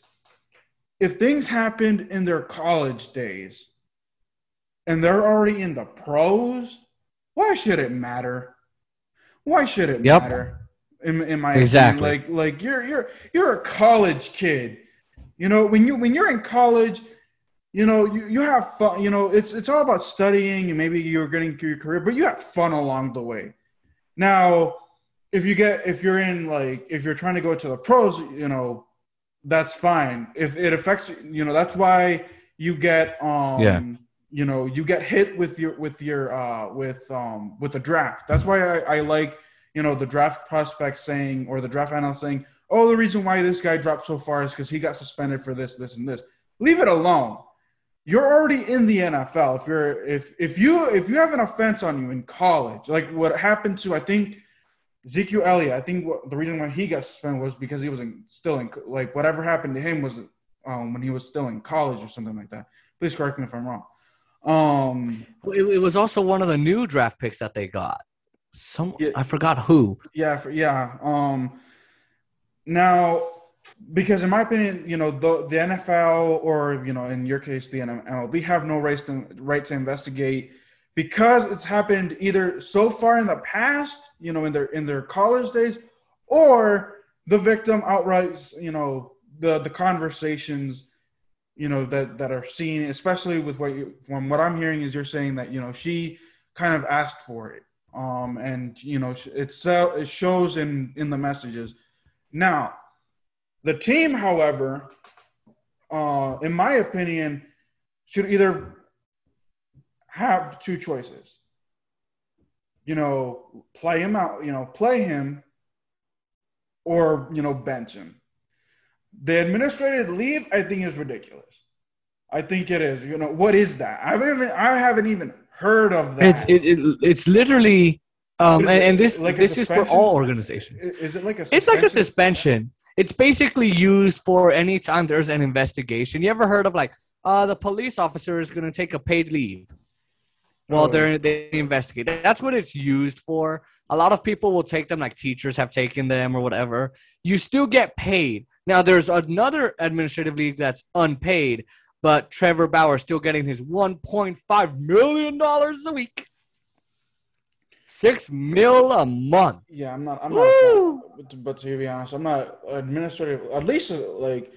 if things happened in their college days and they're already in the pros, why should it matter? Why should it matter? In my exactly opinion? Like you're a college kid, you know, when you're in college, you know, you have fun, you know, it's all about studying and maybe you're getting through your career, but you have fun along the way. Now, if you're trying to go to the pros, you know, that's fine. If it affects, you know, that's why you get, you know, you get hit with the draft. That's why I like, you know, the draft prospect saying, or the draft analyst saying, oh, the reason why this guy dropped so far is because he got suspended for this, this, and this. Leave it alone. You're already in the NFL. If you have an offense on you in college, like what happened to, I think, Ezekiel Elliott, I think the reason why he got suspended was because he was still in whatever happened to him was when he was still in college or something like that. Please correct me if I'm wrong. It was also one of the new draft picks that they got. I forgot who. Now, because in my opinion, you know, the NFL or, you know, in your case, the MLB have no right to investigate because it's happened either so far in the past, you know, in their college days, or the victim outright, you know, the conversations, you know, that are seen, especially with from what I'm hearing is you're saying that, you know, she kind of asked for it. And, you know, it shows in the messages. Now, the team, however, in my opinion, should either have two choices. You know, play him out, you know, play him, or, you know, bench him. The administrative leave, I think, is ridiculous. I think it is. You know, what is that? I haven't even heard of that. It's literally, and this like this is for all organizations. Is it like a suspension? It's like a suspension. It's basically used for any time there's an investigation. You ever heard of like, the police officer is going to take a paid leave while they investigate? That's what it's used for. A lot of people will take them, like teachers have taken them or whatever. You still get paid. Now, there's another administrative leave that's unpaid, but Trevor Bauer is still getting his $1.5 million a week. $6 million a month. Yeah, I'm not, but to be honest, I'm not administrative, at least like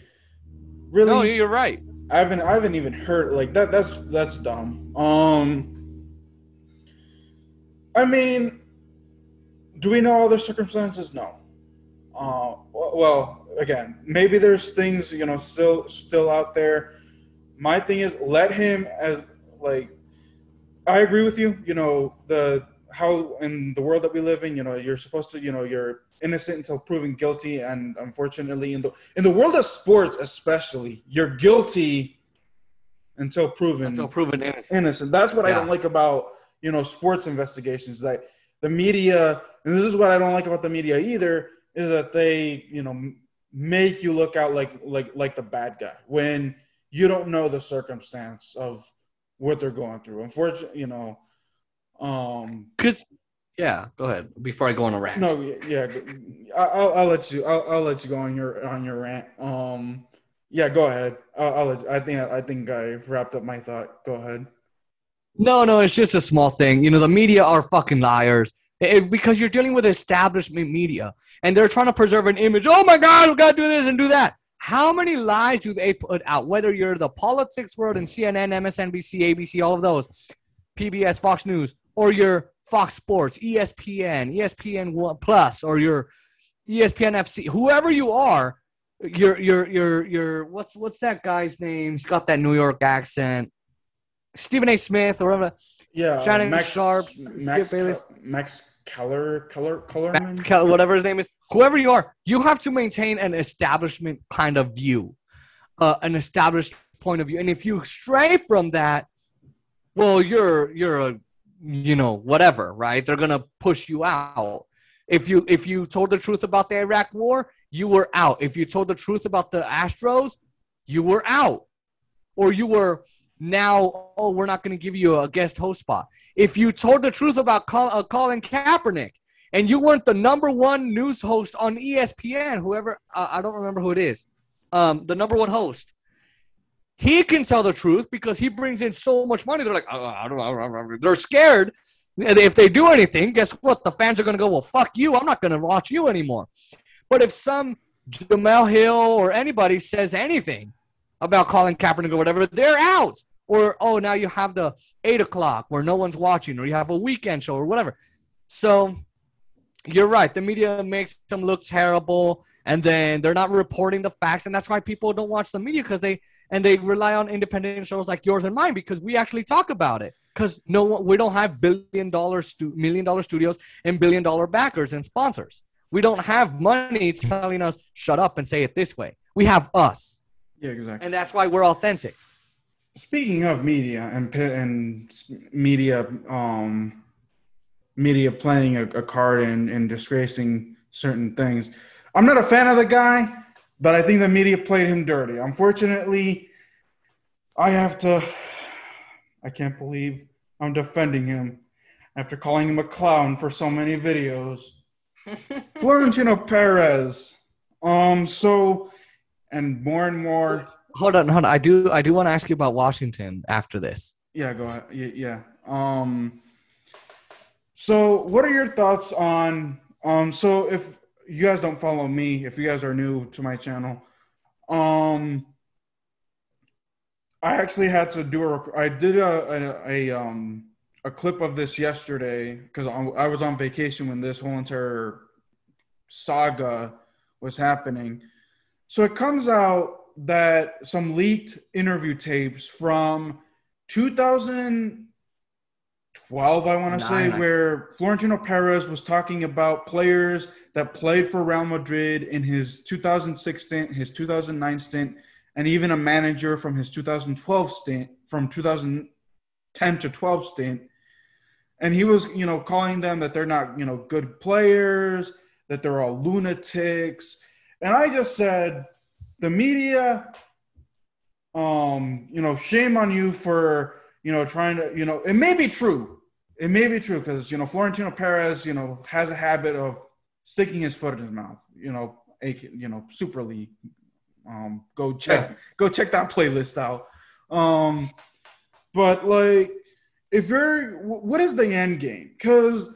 really. No, you're right. I haven't even heard like that. That's dumb. I mean, do we know all the circumstances? No. Well, again, maybe there's things, you know, still out there. My thing is, let him as like. I agree with you. You know, how in the world that we live in, you know, you're supposed to, you know, you're innocent until proven guilty, and unfortunately in the world of sports especially, you're guilty until proven innocent. That's what I don't like about, you know, sports investigations, that the media, and this is what I don't like about the media either, is that they, you know, make you look out like the bad guy when you don't know the circumstance of what they're going through. Unfortunately, you know, go ahead before I go on a rant. No, yeah, I'll let you. I'll let you go on your rant. Yeah, go ahead. I think I wrapped up my thought. Go ahead. No, it's just a small thing. You know, the media are fucking liars because you're dealing with establishment media, and they're trying to preserve an image. Oh my God, we gotta do this and do that. How many lies do they put out? Whether you're the politics world and CNN, MSNBC, ABC, all of those, PBS, Fox News. or your Fox Sports, ESPN, ESPN Plus, or your ESPN FC, whoever you are, your what's that guy's name? He's got that New York accent. Stephen A. Smith or whatever. Yeah, Shannon Sharp, Max Kellerman, whatever his name is. Whoever you are, you have to maintain an establishment kind of view, an established point of view. And if you stray from that, well, you're a, you know, whatever, right? They're gonna push you out. If you told the truth about the Iraq War, you were out. If you told the truth about the Astros, you were out, or you were. Now, oh, we're not going to give you a guest host spot. If you told the truth about Colin Kaepernick and you weren't the number one news host on ESPN, whoever, I don't remember who it is, the number one host, he can tell the truth because he brings in so much money. They're like, oh, I don't know. They're scared. And if they do anything, guess what? The fans are going to go, well, fuck you. I'm not going to watch you anymore. But if some Jamel Hill or anybody says anything about Colin Kaepernick or whatever, they're out. Or, oh, now you have the 8 o'clock where no one's watching, or you have a weekend show or whatever. So you're right. The media makes them look terrible, and then they're not reporting the facts. And that's why people don't watch the media, because they rely on independent shows like yours and mine, because we actually talk about it, because we don't have million-dollar studios and billion-dollar backers and sponsors. We don't have money telling us, shut up and say it this way. We have us. Yeah, exactly. And that's why we're authentic. Speaking of media and media playing a card and disgracing certain things, I'm not a fan of the guy, but I think the media played him dirty. Unfortunately, I can't believe I'm defending him after calling him a clown for so many videos. Florentino Perez. And more and more. Hold on. I do want to ask you about Washington after this. Yeah, go ahead. Yeah. So what are your thoughts on so if you guys don't follow me, if you guys are new to my channel, I actually had to do I did a clip of this yesterday because I was on vacation when this whole entire saga was happening. So it comes out that some leaked interview tapes from 2012, I want to say, where Florentino Perez was talking about players that played for Real Madrid in his 2006 stint, his 2009 stint, and even a manager from his 2012 stint, from 2010 to 12 stint. And he was, you know, calling them that they're not, you know, good players, that they're all lunatics. And I just said, the media, you know, shame on you for, you know, trying to, you know, it may be true. It may be true because, you know, Florentino Perez, you know, has a habit of sticking his foot in his mouth, you know, Super League. Go check that playlist out. But, like, what is the end game? Because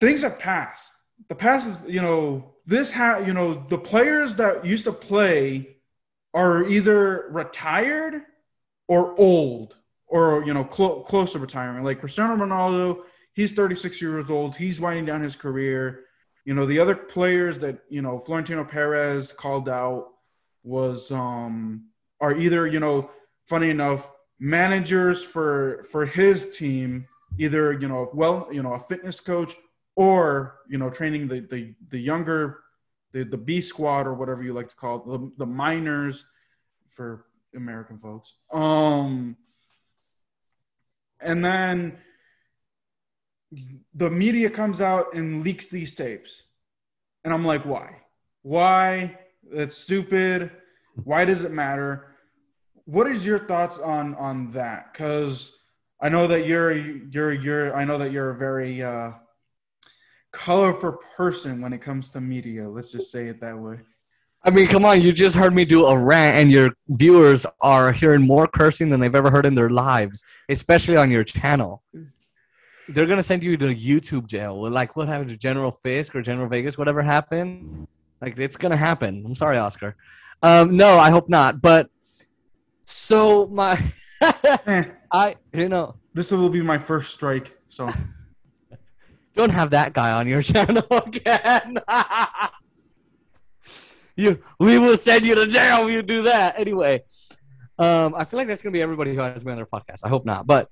things have passed. The past is, you know, the players that used to play are either retired or old or, you know, close to retirement. Like Cristiano Ronaldo, he's 36 years old. He's winding down his career. You know, the other players that, you know, Florentino Perez called out was are either, you know, funny enough, managers for his team, either, you know, a fitness coach, or, you know, training the younger, the B squad or whatever you like to call it, the minors for American folks. And then the media comes out and leaks these tapes. And I'm like, why? Why? That's stupid. Why does it matter? What is your thoughts on that? Because I know that you're a very colorful person when it comes to media. Let's just say it that way. I mean, come on. You just heard me do a rant, and your viewers are hearing more cursing than they've ever heard in their lives, especially on your channel. They're going to send you to YouTube jail. Like, what happened to General Fisk or General Vegas? Whatever happened? Like, it's going to happen. I'm sorry, Oscar. No, I hope not. But so my This will be my first strike, so don't have that guy on your channel again. We will send you to jail if you do that. Anyway, I feel like that's gonna be everybody who has me on their podcast. I hope not, but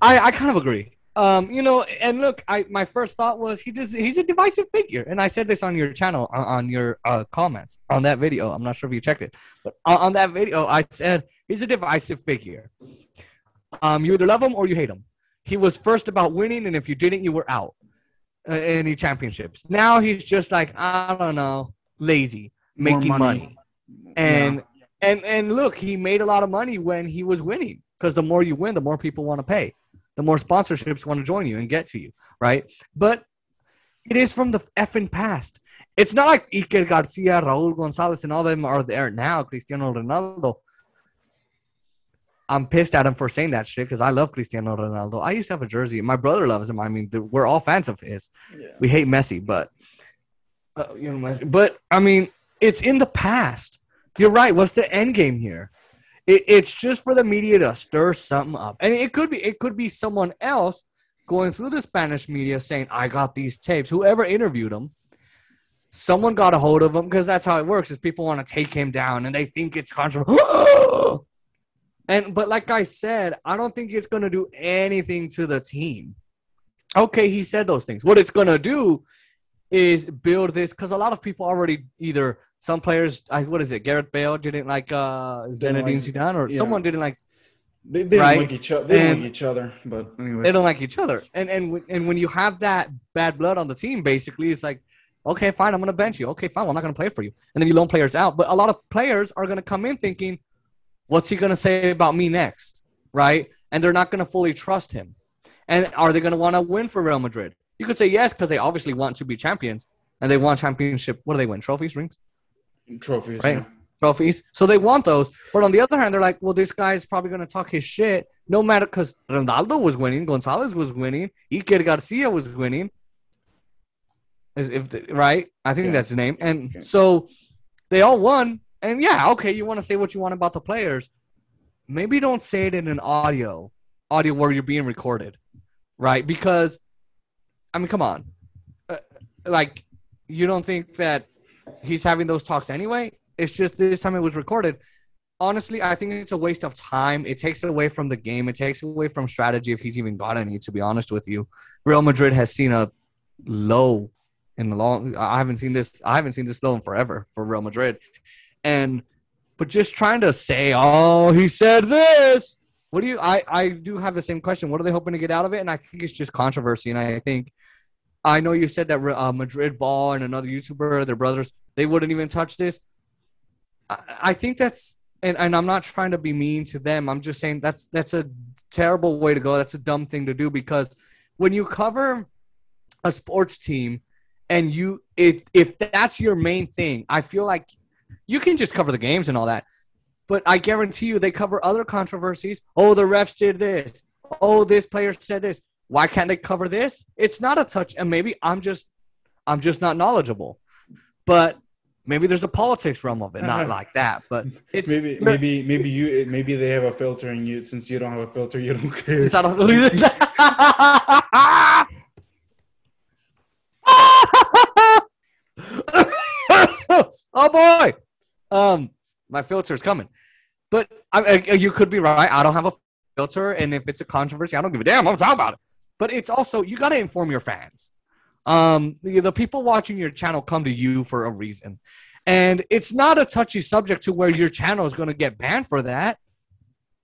I kind of agree. And look, my first thought was he's a divisive figure, and I said this on your channel on your comments on that video. I'm not sure if you checked it, but on that video I said he's a divisive figure. You either love him or you hate him. He was first about winning, and if you didn't, you were out. Any championships. Now he's just like, I don't know, lazy, making money. And look, he made a lot of money when he was winning, because the more you win, the more people want to pay. The more sponsorships want to join you and get to you, right? But it is from the effing past. It's not like Iker Garcia, Raul Gonzalez, and all of them are there now, Cristiano Ronaldo. I'm pissed at him for saying that shit because I love Cristiano Ronaldo. I used to have a jersey. My brother loves him. I mean, we're all fans of his. Yeah. We hate Messi, but I mean, it's in the past. You're right. What's the end game here? It's just for the media to stir something up, and it could be someone else going through the Spanish media saying, "I got these tapes." Whoever interviewed him, someone got a hold of him, because that's how it works. Is people want to take him down, and they think it's controversial. But like I said, I don't think it's going to do anything to the team. Okay, he said those things. What it's going to do is build this, because a lot of people already either some players, Gareth Bale didn't like Zinedine Zidane, or someone didn't like. They right? Didn't like each other. They didn't like each other, but anyway, they don't like each other. And when you have that bad blood on the team, basically, it's like, okay, fine, I'm going to bench you. Okay, fine, well, I'm not going to play for you. And then you loan players out. But a lot of players are going to come in thinking, what's he going to say about me next, right? And they're not going to fully trust him. And are they going to want to win for Real Madrid? You could say yes, because they obviously want to be champions, and they want championship. What do they win? Trophies, rings? Trophies, right? Yeah. Trophies. So they want those. But on the other hand, they're like, well, this guy's probably going to talk his shit, no matter, because Ronaldo was winning, Gonzalez was winning, Iker Garcia was winning. Right? I think that's his name. And so they all won. And yeah, okay, you want to say what you want about the players. Maybe don't say it in an audio where you're being recorded, right? Because, I mean, come on. You don't think that he's having those talks anyway? It's just this time it was recorded. Honestly, I think it's a waste of time. It takes it away from the game. It takes it away from strategy, if he's even got any, to be honest with you. Real Madrid has seen a low in a long – I haven't seen this low in forever for Real Madrid. But just trying to say, oh, he said this. What do you? I do have the same question. What are they hoping to get out of it? And I think it's just controversy. And I know you said that Madrid Ball and another YouTuber, their brothers, they wouldn't even touch this. I think that's, and I'm not trying to be mean to them. I'm just saying that's a terrible way to go. That's a dumb thing to do, because when you cover a sports team and if that's your main thing, I feel like. You can just cover the games and all that. But I guarantee you they cover other controversies. Oh, the refs did this. Oh, this player said this. Why can't they cover this? It's not a touch. And maybe I'm just not knowledgeable. But maybe there's a politics realm of it. Not like that. But it's maybe they have a filter, and you, since you don't have a filter, you don't care. I don't believe it. Oh, boy. My filter's coming. But you could be right. I don't have a filter, and if it's a controversy, I don't give a damn. I'm talking about it. But it's also, you got to inform your fans. The people watching your channel come to you for a reason. And it's not a touchy subject to where your channel is going to get banned for that.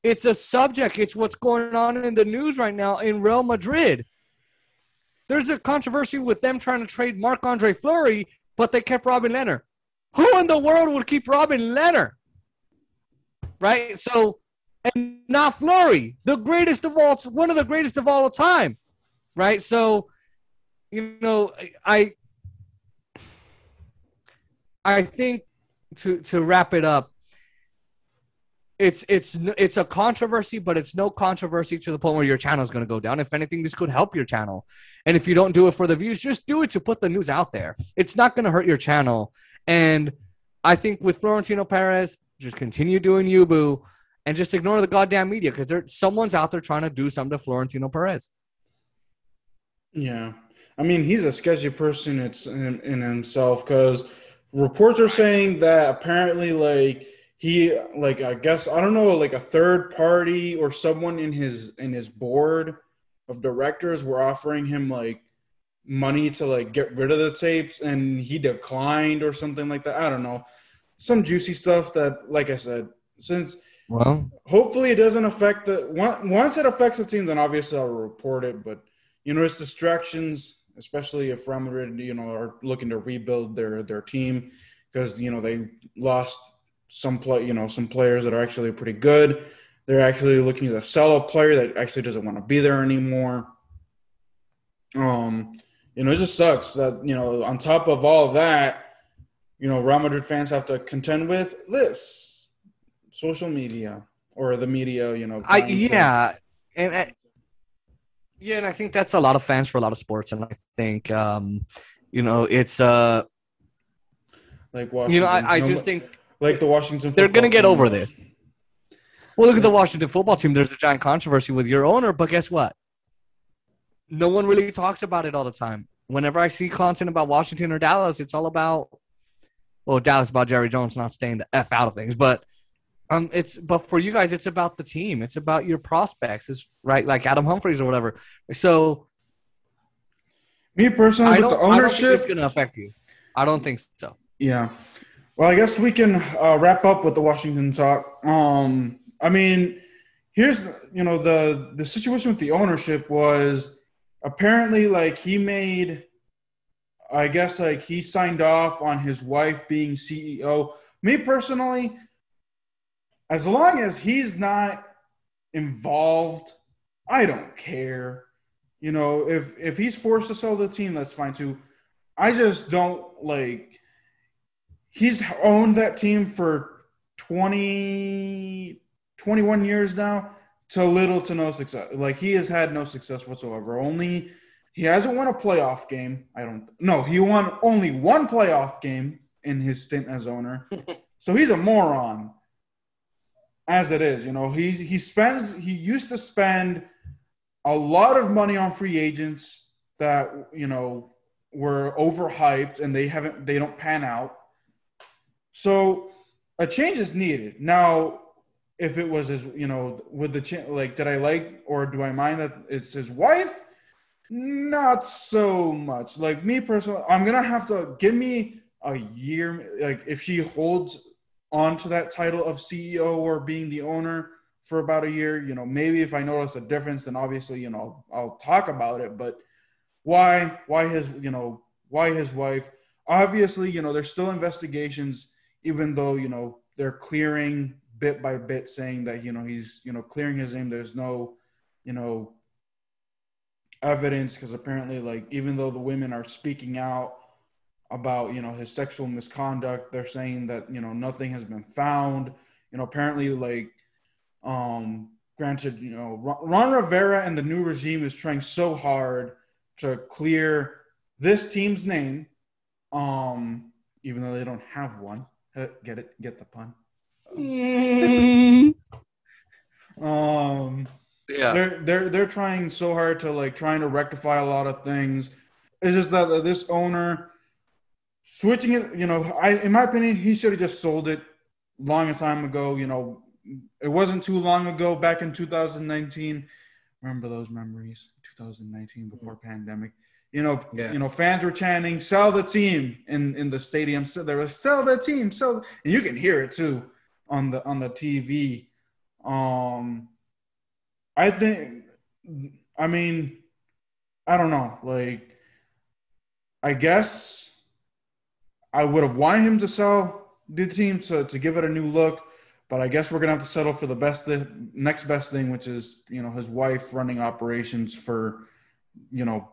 It's a subject. It's what's going on in the news right now in Real Madrid. There's a controversy with them trying to trade Marc-Andre Fleury, but they kept Robin Leonard. Who in the world would keep Robin Leonard? Right? So, and not Fleury, one of the greatest of all time. Right? So, I think to wrap it up, it's a controversy, but it's no controversy to the point where your channel is going to go down. If anything, this could help your channel. And if you don't do it for the views, just do it to put the news out there. It's not going to hurt your channel. And I think with Florentino Perez, just continue doing you, boo. and just ignore the goddamn media because someone's out there trying to do something to Florentino Perez. Yeah. I mean, he's a sketchy person in himself because reports are saying that apparently, like, I guess a third party or someone in his board of directors were offering him, like, money to, like, get rid of the tapes, and he declined or something like that. I don't know. Some juicy stuff that, like I said, hopefully it doesn't affect once it affects the team, then obviously I'll report it. But, you know, it's distractions, especially if Real Madrid, you know, are looking to rebuild their team because, you know, they lost some players that are actually pretty good. They're actually looking to sell a player that actually doesn't want to be there anymore. You know, it just sucks that, you know, on top of all that, you know, Real Madrid fans have to contend with this social media or the media, you know. And I think that's a lot of fans for a lot of sports. And I think, you know, it's like Washington, you know, I just think like the Washington. They're going to get over this. Well, look at the Washington football team. There's a giant controversy with your owner, but guess what? No one really talks about it all the time. Whenever I see content about Washington or Dallas, it's all about, well, Dallas about Jerry Jones not staying the F out of things, but. But for you guys, it's about the team. It's about your prospects. It's right, like Adam Humphries or whatever. So, me personally, with the ownership, I don't think it's going to affect you. I don't think so. Yeah. Well, I guess we can wrap up with the Washington talk. I mean, here's the situation with the ownership was apparently like he made, I guess like he signed off on his wife being CEO. Me personally. As long as he's not involved, I don't care. You know, if he's forced to sell the team, that's fine too. I just don't like – he's owned that team for 21 years now to little to no success. Like, he has had no success whatsoever. Only – he hasn't won a playoff game. He won only one playoff game in his stint as owner. So he's a moron. As it is, you know, he used to spend a lot of money on free agents that, you know, were overhyped and they don't pan out. So a change is needed. Now, if it was his, you know, did I like or do I mind that it's his wife? Not so much. Like me personally, I'm going to have to give me a year. Like if she holds onto that title of CEO or being the owner for about a year, you know, maybe if I notice a difference, then obviously, you know, I'll talk about it, but why his wife? Obviously, you know, there's still investigations, even though, you know, they're clearing bit by bit saying that, you know, he's, you know, clearing his name. There's no, you know, evidence. Cause apparently like, even though the women are speaking out about, you know, his sexual misconduct, they're saying that, you know, nothing has been found. You know, apparently, like, granted, you know, Ron Rivera and the new regime is trying so hard to clear this team's name, even though they don't have one. Get the pun. Yeah. They're trying so hard to, like, trying to rectify a lot of things. It's just that this owner switching it, you know, in my opinion, he should have just sold it long a time ago. You know, it wasn't too long ago, back in 2019. Remember those memories, 2019 before pandemic. You know, yeah. You know, fans were chanting, "Sell the team" in the stadium. So they were, "Sell the team, sell," and you can hear it too on the TV. I don't know. Like, I guess I would have wanted him to sell the team to give it a new look, but I guess we're going to have to settle for the next best thing, which is, you know, his wife running operations for, you know,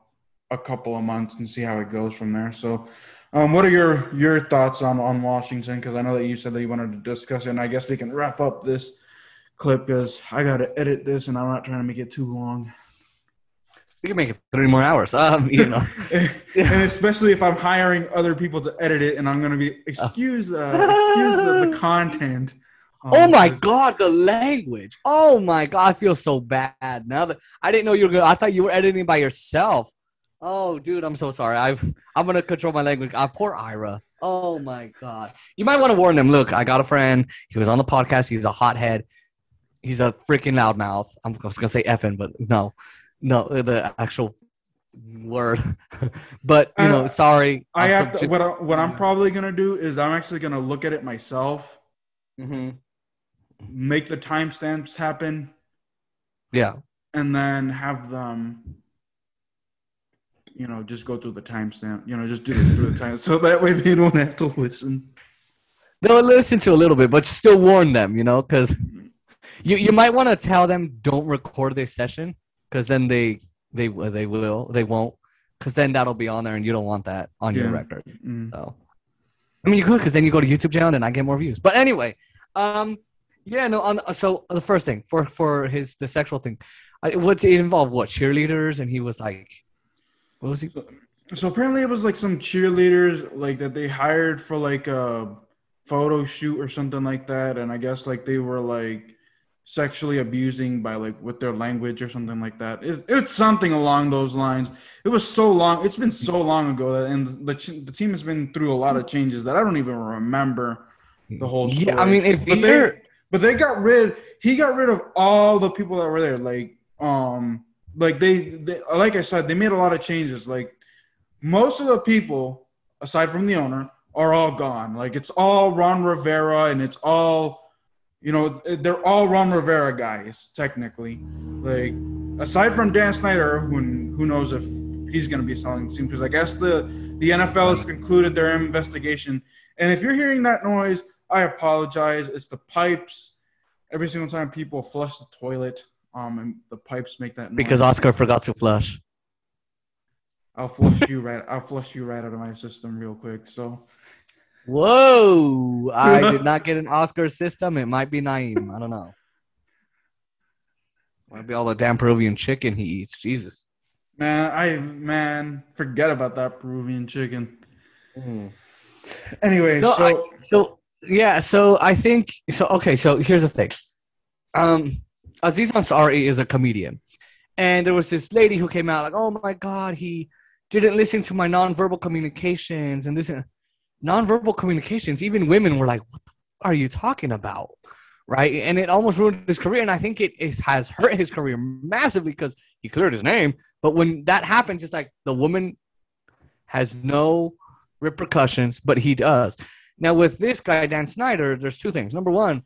a couple of months and see how it goes from there. So what are your thoughts on Washington? Because I know that you said that you wanted to discuss it, and I guess we can wrap up this clip because I got to edit this and I'm not trying to make it too long. We can make it 3 more hours, you know. And especially if I'm hiring other people to edit it and I'm going to be – excuse the content Oh my God, the language. Oh my God, I feel so bad now. That I didn't know you were good. I thought you were editing by yourself. Oh, dude, I'm so sorry. I'm going to control my language. Poor Ira. Oh my God. You might want to warn him. Look, I got a friend. He was on the podcast. He's a hothead. He's a freaking loudmouth. I was going to say effing, but no, the actual word. But, you know, sorry. I have to, what I'm probably going to do is I'm actually going to look at it myself. Mm-hmm. Make the timestamps happen. Yeah. And then have them, you know, just go through the timestamp, you know, just do it through the time. So that way they don't have to listen. They'll listen to a little bit, but still warn them, you know, because you might want to tell them don't record this session, because then they won't, because then that'll be on there and you don't want that on your record. Mm-hmm. So, I mean, you could, because then you go to YouTube channel and I get more views. But anyway, yeah, no. So the first thing for the sexual thing, it involved what, cheerleaders, and he was like, what was he? So apparently it was like some cheerleaders like that they hired for like a photo shoot or something like that, and I guess like they were like sexually abusing by like with their language or something like that. It's something along those lines. It was so long. It's been so long ago that, and the team has been through a lot of changes that I don't even remember the whole story. Yeah, I mean, but they got rid. He got rid of all the people that were there. Like they like I said, they made a lot of changes. Like most of the people, aside from the owner, are all gone. Like it's all Ron Rivera, and it's all, you know, they're all Ron Rivera guys technically. Like aside from Dan Snyder, who knows if he's going to be selling the team, because I guess the NFL has concluded their investigation. And if you're hearing that noise, I apologize. It's the pipes. Every single time people flush the toilet, and the pipes make that noise. Because Oscar forgot to flush. I'll flush you right out of my system real quick. So. Whoa! I did not get an Oscar system. It might be Naeem. I don't know. Might be all the damn Peruvian chicken he eats. Jesus. Man, forget about that Peruvian chicken. Mm. Anyway, So here's the thing. Aziz Ansari is a comedian, and there was this lady who came out like, oh my God, he didn't listen to my nonverbal communications and this nonverbal communications. Even women were like, what are you talking about? Right. And it almost ruined his career. And I think it has hurt his career massively because he cleared his name. But when that happens, it's like the woman has no repercussions, but he does. Now with this guy, Dan Snyder, there's two things. Number one,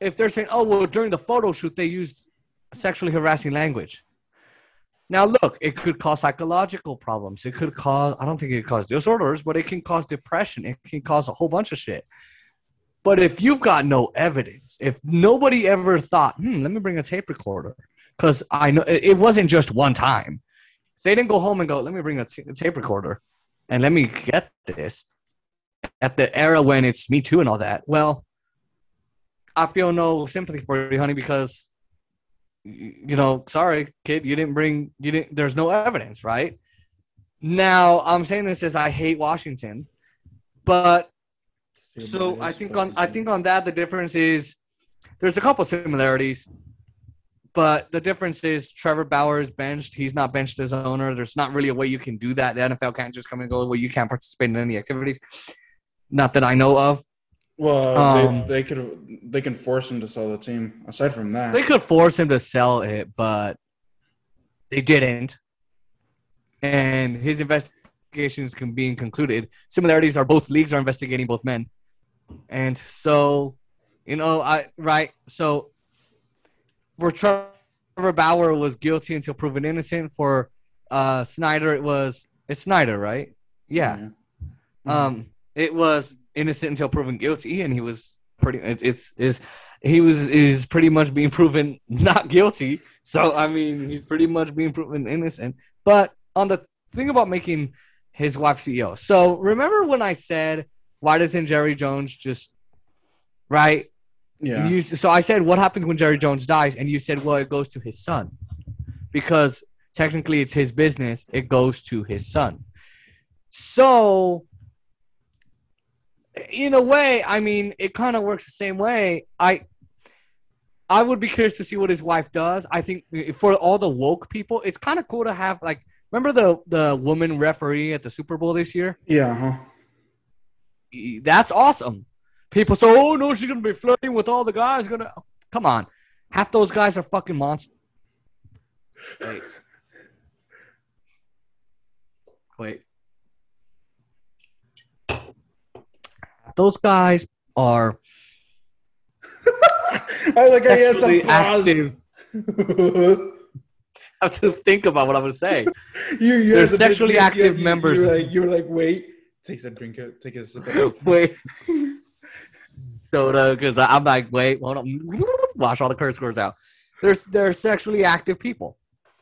if they're saying, oh, well, during the photo shoot, they used sexually harassing language. Now, look, it could cause psychological problems. It could cause, I don't think it causes disorders, but it can cause depression. It can cause a whole bunch of shit. But if you've got no evidence, if nobody ever thought, let me bring a tape recorder, because I know it wasn't just one time. If they didn't go home and go, let me bring a tape recorder, and let me get this at the era when it's Me Too and all that. Well, I feel no sympathy for you, honey, because, you know, sorry, kid, there's no evidence, right? Now, I'm saying this as I hate Washington, but so I think on that, the difference is there's a couple similarities, but the difference is Trevor Bauer is benched. He's not benched as owner. There's not really a way you can do that. The NFL can't just come and go. Well, you can't participate in any activities. Not that I know of. Well, they can force him to sell the team. Aside from that, they could force him to sell it, but they didn't. And his investigations can be concluded. Similarities are both leagues are investigating both men. And so, you know, so. For Trevor Bauer was guilty until proven innocent. For Snyder, it's Snyder, right? Yeah. Mm-hmm. It was innocent until proven guilty, and he was pretty much being proven not guilty. So I mean, he's pretty much being proven innocent. But on the thing about making his wife CEO. So remember when I said, why doesn't Jerry Jones just right? Yeah. So I said, what happens when Jerry Jones dies? And you said, well, it goes to his son. Because technically it's his business. It goes to his son. So in a way, I mean, it kind of works the same way. I would be curious to see what his wife does. I think for all the woke people, it's kind of cool to have, like, remember the woman referee at the Super Bowl this year? Yeah. Uh-huh. That's awesome. People say, oh, no, she's going to be flirting with all the guys. Come on. Half those guys are fucking monsters. Wait. Those guys are... I like I have to pause. I have to think about what I'm going to say. They're sexually active members. You were like, wait. Take a drink. Take a sip. Wait. Soda, because I'm like, wait, hold on. Wash all the curse words out. They're sexually active people.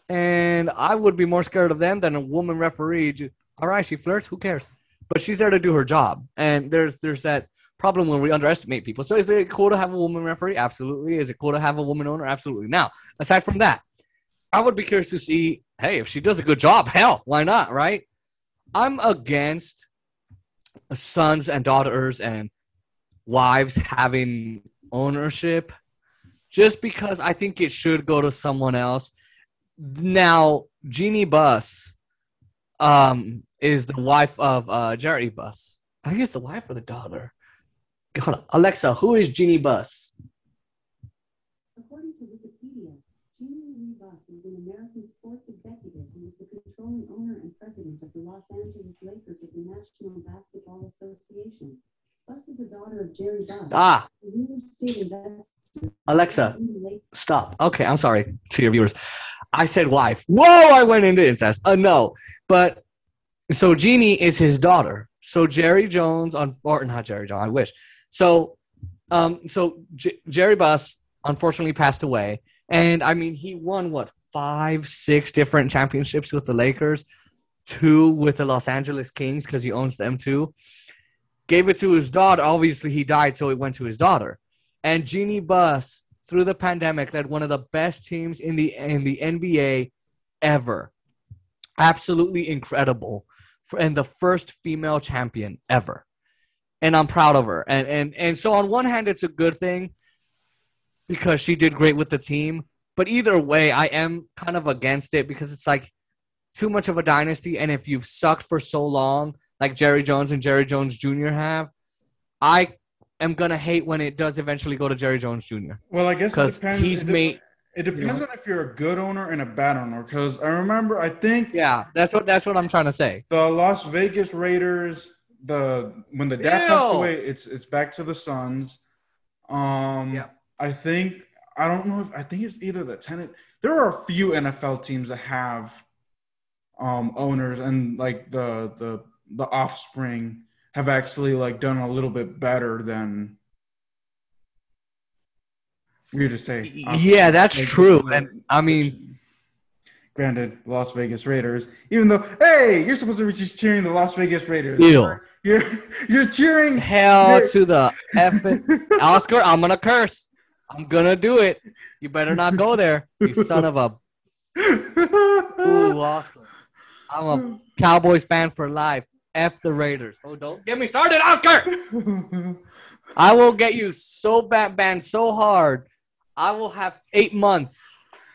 And I would be more scared of them than a woman referee. All right, she flirts. Who cares? But she's there to do her job. And there's that problem when we underestimate people. So is it cool to have a woman referee? Absolutely. Is it cool to have a woman owner? Absolutely. Now, aside from that, I would be curious to see, hey, if she does a good job, hell, why not, right? I'm against sons and daughters and wives having ownership just because I think it should go to someone else. Now, Jeannie Buss is the wife of Jerry Buss. I think it's the wife or the daughter. Hold on. Alexa, who is Jeannie Buss? According to Wikipedia, Jeannie Buss is an American sports executive who is the controlling owner and president of the Los Angeles Lakers of the National Basketball Association. Buss is the daughter of Jerry Buss. Ah. Alexa, stop. Okay, I'm sorry to your viewers. I said wife. Whoa, I went into incest. No, but so Jeannie is his daughter. So Jerry Jones not Jerry Jones, I wish. So Jerry Buss unfortunately passed away, and I mean he won what 5, 6 different championships with the Lakers, 2 with the Los Angeles Kings because he owns them too. Gave it to his daughter. Obviously, he died, so it went to his daughter. And Jeannie Buss, through the pandemic, led one of the best teams in the NBA ever. Absolutely incredible, and the first female champion ever. And I'm proud of her. And so on one hand, it's a good thing because she did great with the team. But either way, I am kind of against it because it's like too much of a dynasty. And if you've sucked for so long, like Jerry Jones and Jerry Jones Jr. have, I am going to hate when it does eventually go to Jerry Jones Jr. Well, I guess because it depends on if you're a good owner and a bad owner. Because I think. Yeah, that's what I'm trying to say. The Las Vegas Raiders... When the dad passed away, it's back to the sons. Yeah. I think it's either the tenant. There are a few NFL teams that have owners, and like the offspring have actually like done a little bit better than. Weird to say. Yeah, that's true. And I mean. Granted, Las Vegas Raiders, even though, hey, you're supposed to be just cheering the Las Vegas Raiders. You're cheering. Hell to the effing. Oscar, I'm going to curse. I'm going to do it. You better not go there, you son of a. Ooh, Oscar. I'm a Cowboys fan for life. F the Raiders. Oh, don't get me started, Oscar. I will get you so banned so hard. I will have 8 months.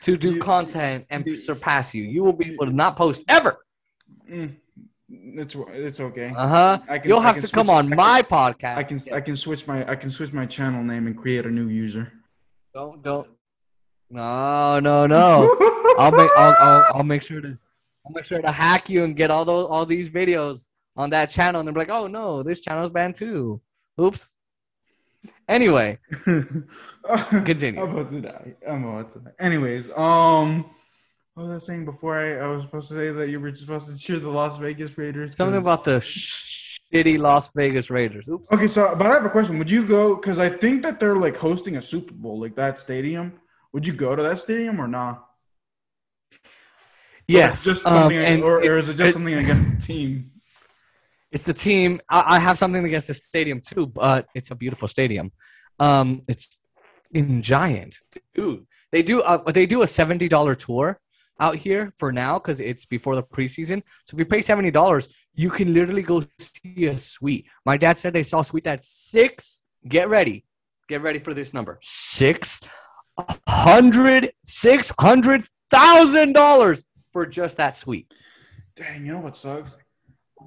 To do content and surpass you. You will be able to not post ever. It's okay. You'll have to come on my podcast. I can switch my channel name and create a new user. Don't. No. I'll make sure to hack you and get all these videos on that channel and they're like, oh no, this channel's banned too. Oops. Anyway, continue. I'm about to die. Anyways, what was I saying before? I was supposed to say that you were supposed to cheer the Las Vegas Raiders. Something about the shitty Las Vegas Raiders. Oops. Okay, but I have a question. Would you go? Because I think that they're like hosting a Super Bowl, like that stadium. Would you go to that stadium or not? Nah? Yes. Or, is it just something against the team? It's the team. I have something against the stadium too, but it's a beautiful stadium. It's in giant, dude. They do a $70 tour, out here for now because it's before the preseason. So if you pay $70, you can literally go see a suite. My dad said they saw suite at 6. Get ready. Get ready for this number. $600,000 for just that suite. Dang, you know what sucks?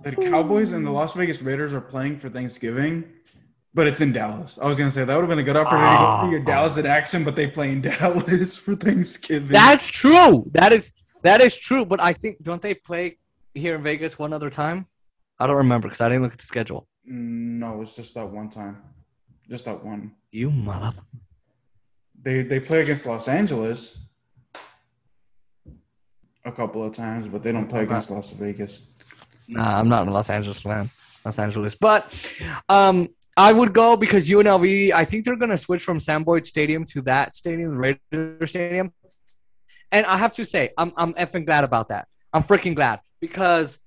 The Cowboys and the Las Vegas Raiders are playing for Thanksgiving, but it's in Dallas. I was going to say that would have been a good opportunity to go for your Dallas in action, but they play in Dallas for Thanksgiving. That's true. That is true. But I think, don't they play here in Vegas one other time? I don't remember because I didn't look at the schedule. No, it's just that one time. Just that one. You mother. They play against Los Angeles a couple of times, but they don't play against Las Vegas. Nah, I'm not a Los Angeles fan. But I would go because UNLV, I think they're going to switch from Sam Boyd Stadium to that stadium, Raiders Stadium. And I have to say, I'm effing glad about that. I'm freaking glad because,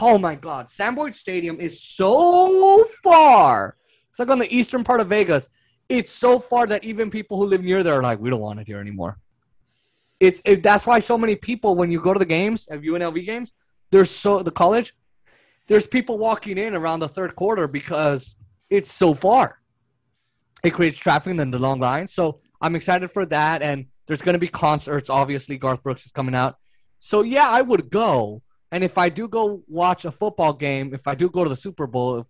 oh, my God, Sam Boyd Stadium is so far. It's like on the eastern part of Vegas. It's so far that even people who live near there are like, we don't want it here anymore. That's why so many people, when you go to the games, of UNLV games, there's people walking in around the third quarter because it's so far. It creates traffic and the long lines. So I'm excited for that. And there's going to be concerts. Obviously, Garth Brooks is coming out. So, yeah, I would go. And if I do go watch a football game, if I do go to the Super Bowl,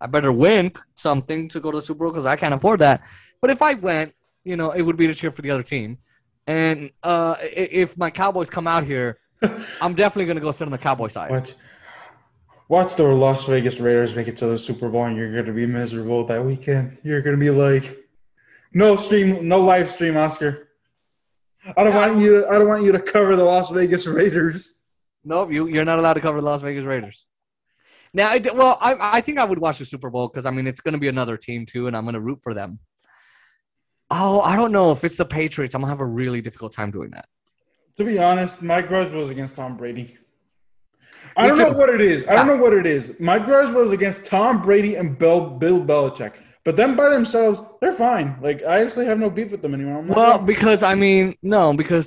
I better win something to go to the Super Bowl because I can't afford that. But if I went, you know, it would be to cheer for the other team. And if my Cowboys come out here, I'm definitely going to go sit on the Cowboy side. Watch the Las Vegas Raiders make it to the Super Bowl, and you're going to be miserable that weekend. You're going to be like, no live stream, Oscar. I don't want you to cover the Las Vegas Raiders. Nope, you're not allowed to cover the Las Vegas Raiders. Now, I think I would watch the Super Bowl because, I mean, it's going to be another team, too, and I'm going to root for them. Oh, I don't know. If it's the Patriots, I'm going to have a really difficult time doing that. To be honest, my grudge was against Tom Brady. I don't know what it is. My grudge was against Tom Brady and Bill Belichick. But them by themselves, they're fine. Like, I actually have no beef with them anymore. Because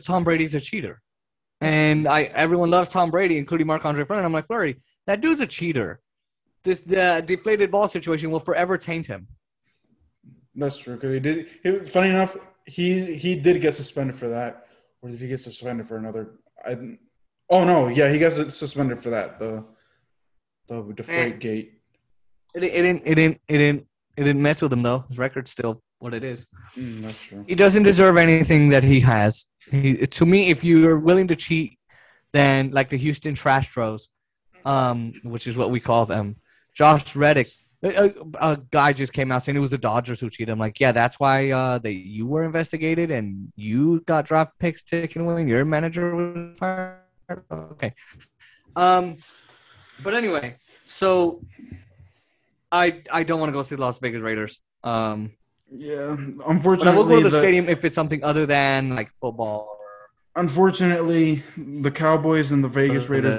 Tom Brady's a cheater. And everyone loves Tom Brady, including Marc-Andre Fleury. And I'm like, Fleury, that dude's a cheater. This deflated ball situation will forever taint him. That's true. Because funny enough, he did get suspended for that. Or did he get suspended for another? He got suspended for that. The deflate gate. It didn't mess with him though. His record's still what it is. That's true. He doesn't deserve anything that he has. To me, if you're willing to cheat, then like the Houston Trash Tros, which is what we call them. Josh Reddick, a guy just came out saying it was the Dodgers who cheated. I'm like, yeah, that's why you were investigated and you got draft picks taken away and your manager was fired. Okay. But anyway, so I don't want to go see the Las Vegas Raiders. Yeah, unfortunately. But I will go to the stadium if it's something other than like football. Unfortunately, the Cowboys and the Vegas Raiders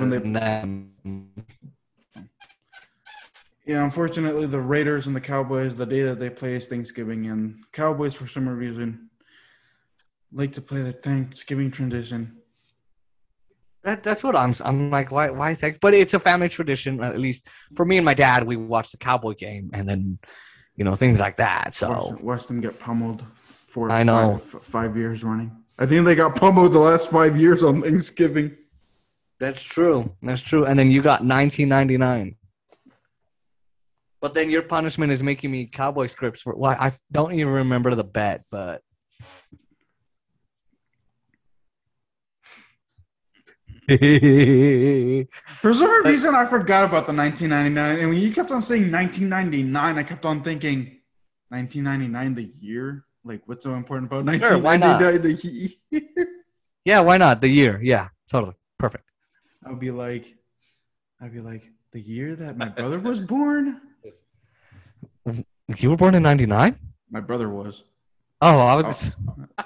Yeah, unfortunately, the Raiders and the Cowboys, the day that they play is Thanksgiving, and Cowboys, for some reason, like to play the Thanksgiving tradition. That's what I'm like, why Thanksgiving? But it's a family tradition, at least for me and my dad, we watch the Cowboy game, and then, you know, things like that. So watch them get pummeled for 5 years running. I think they got pummeled the last 5 years on Thanksgiving. That's true. And then you got 1999. But then your punishment is making me Cowboy scripts. I don't even remember the bet, but. For some reason, I forgot about the 1999. And when you kept on saying 1999, I kept on thinking 1999 the year? Like, what's so important about 1999 the year? Yeah, why not? The year. Yeah, totally. Perfect. I'll be like, the year that my brother was born? You were born in 99? My brother was. Oh, I was. Oh.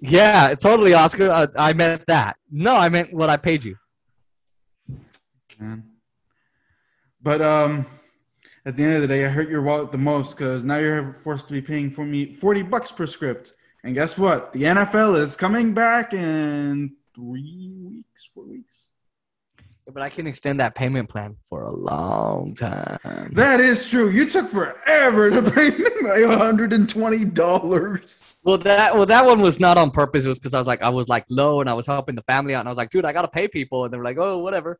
Yeah, totally, Oscar. I meant that. No, I meant what I paid you. Man. But at the end of the day, I hurt your wallet the most because now you're forced to be paying for me $40 per script. And guess what? The NFL is coming back in 4 weeks. Yeah, but I can extend that payment plan for a long time. That is true. You took forever to pay me $120. Well, that one was not on purpose. It was because I was low and I was helping the family out. And I was like, dude, I got to pay people. And they were like, oh, whatever.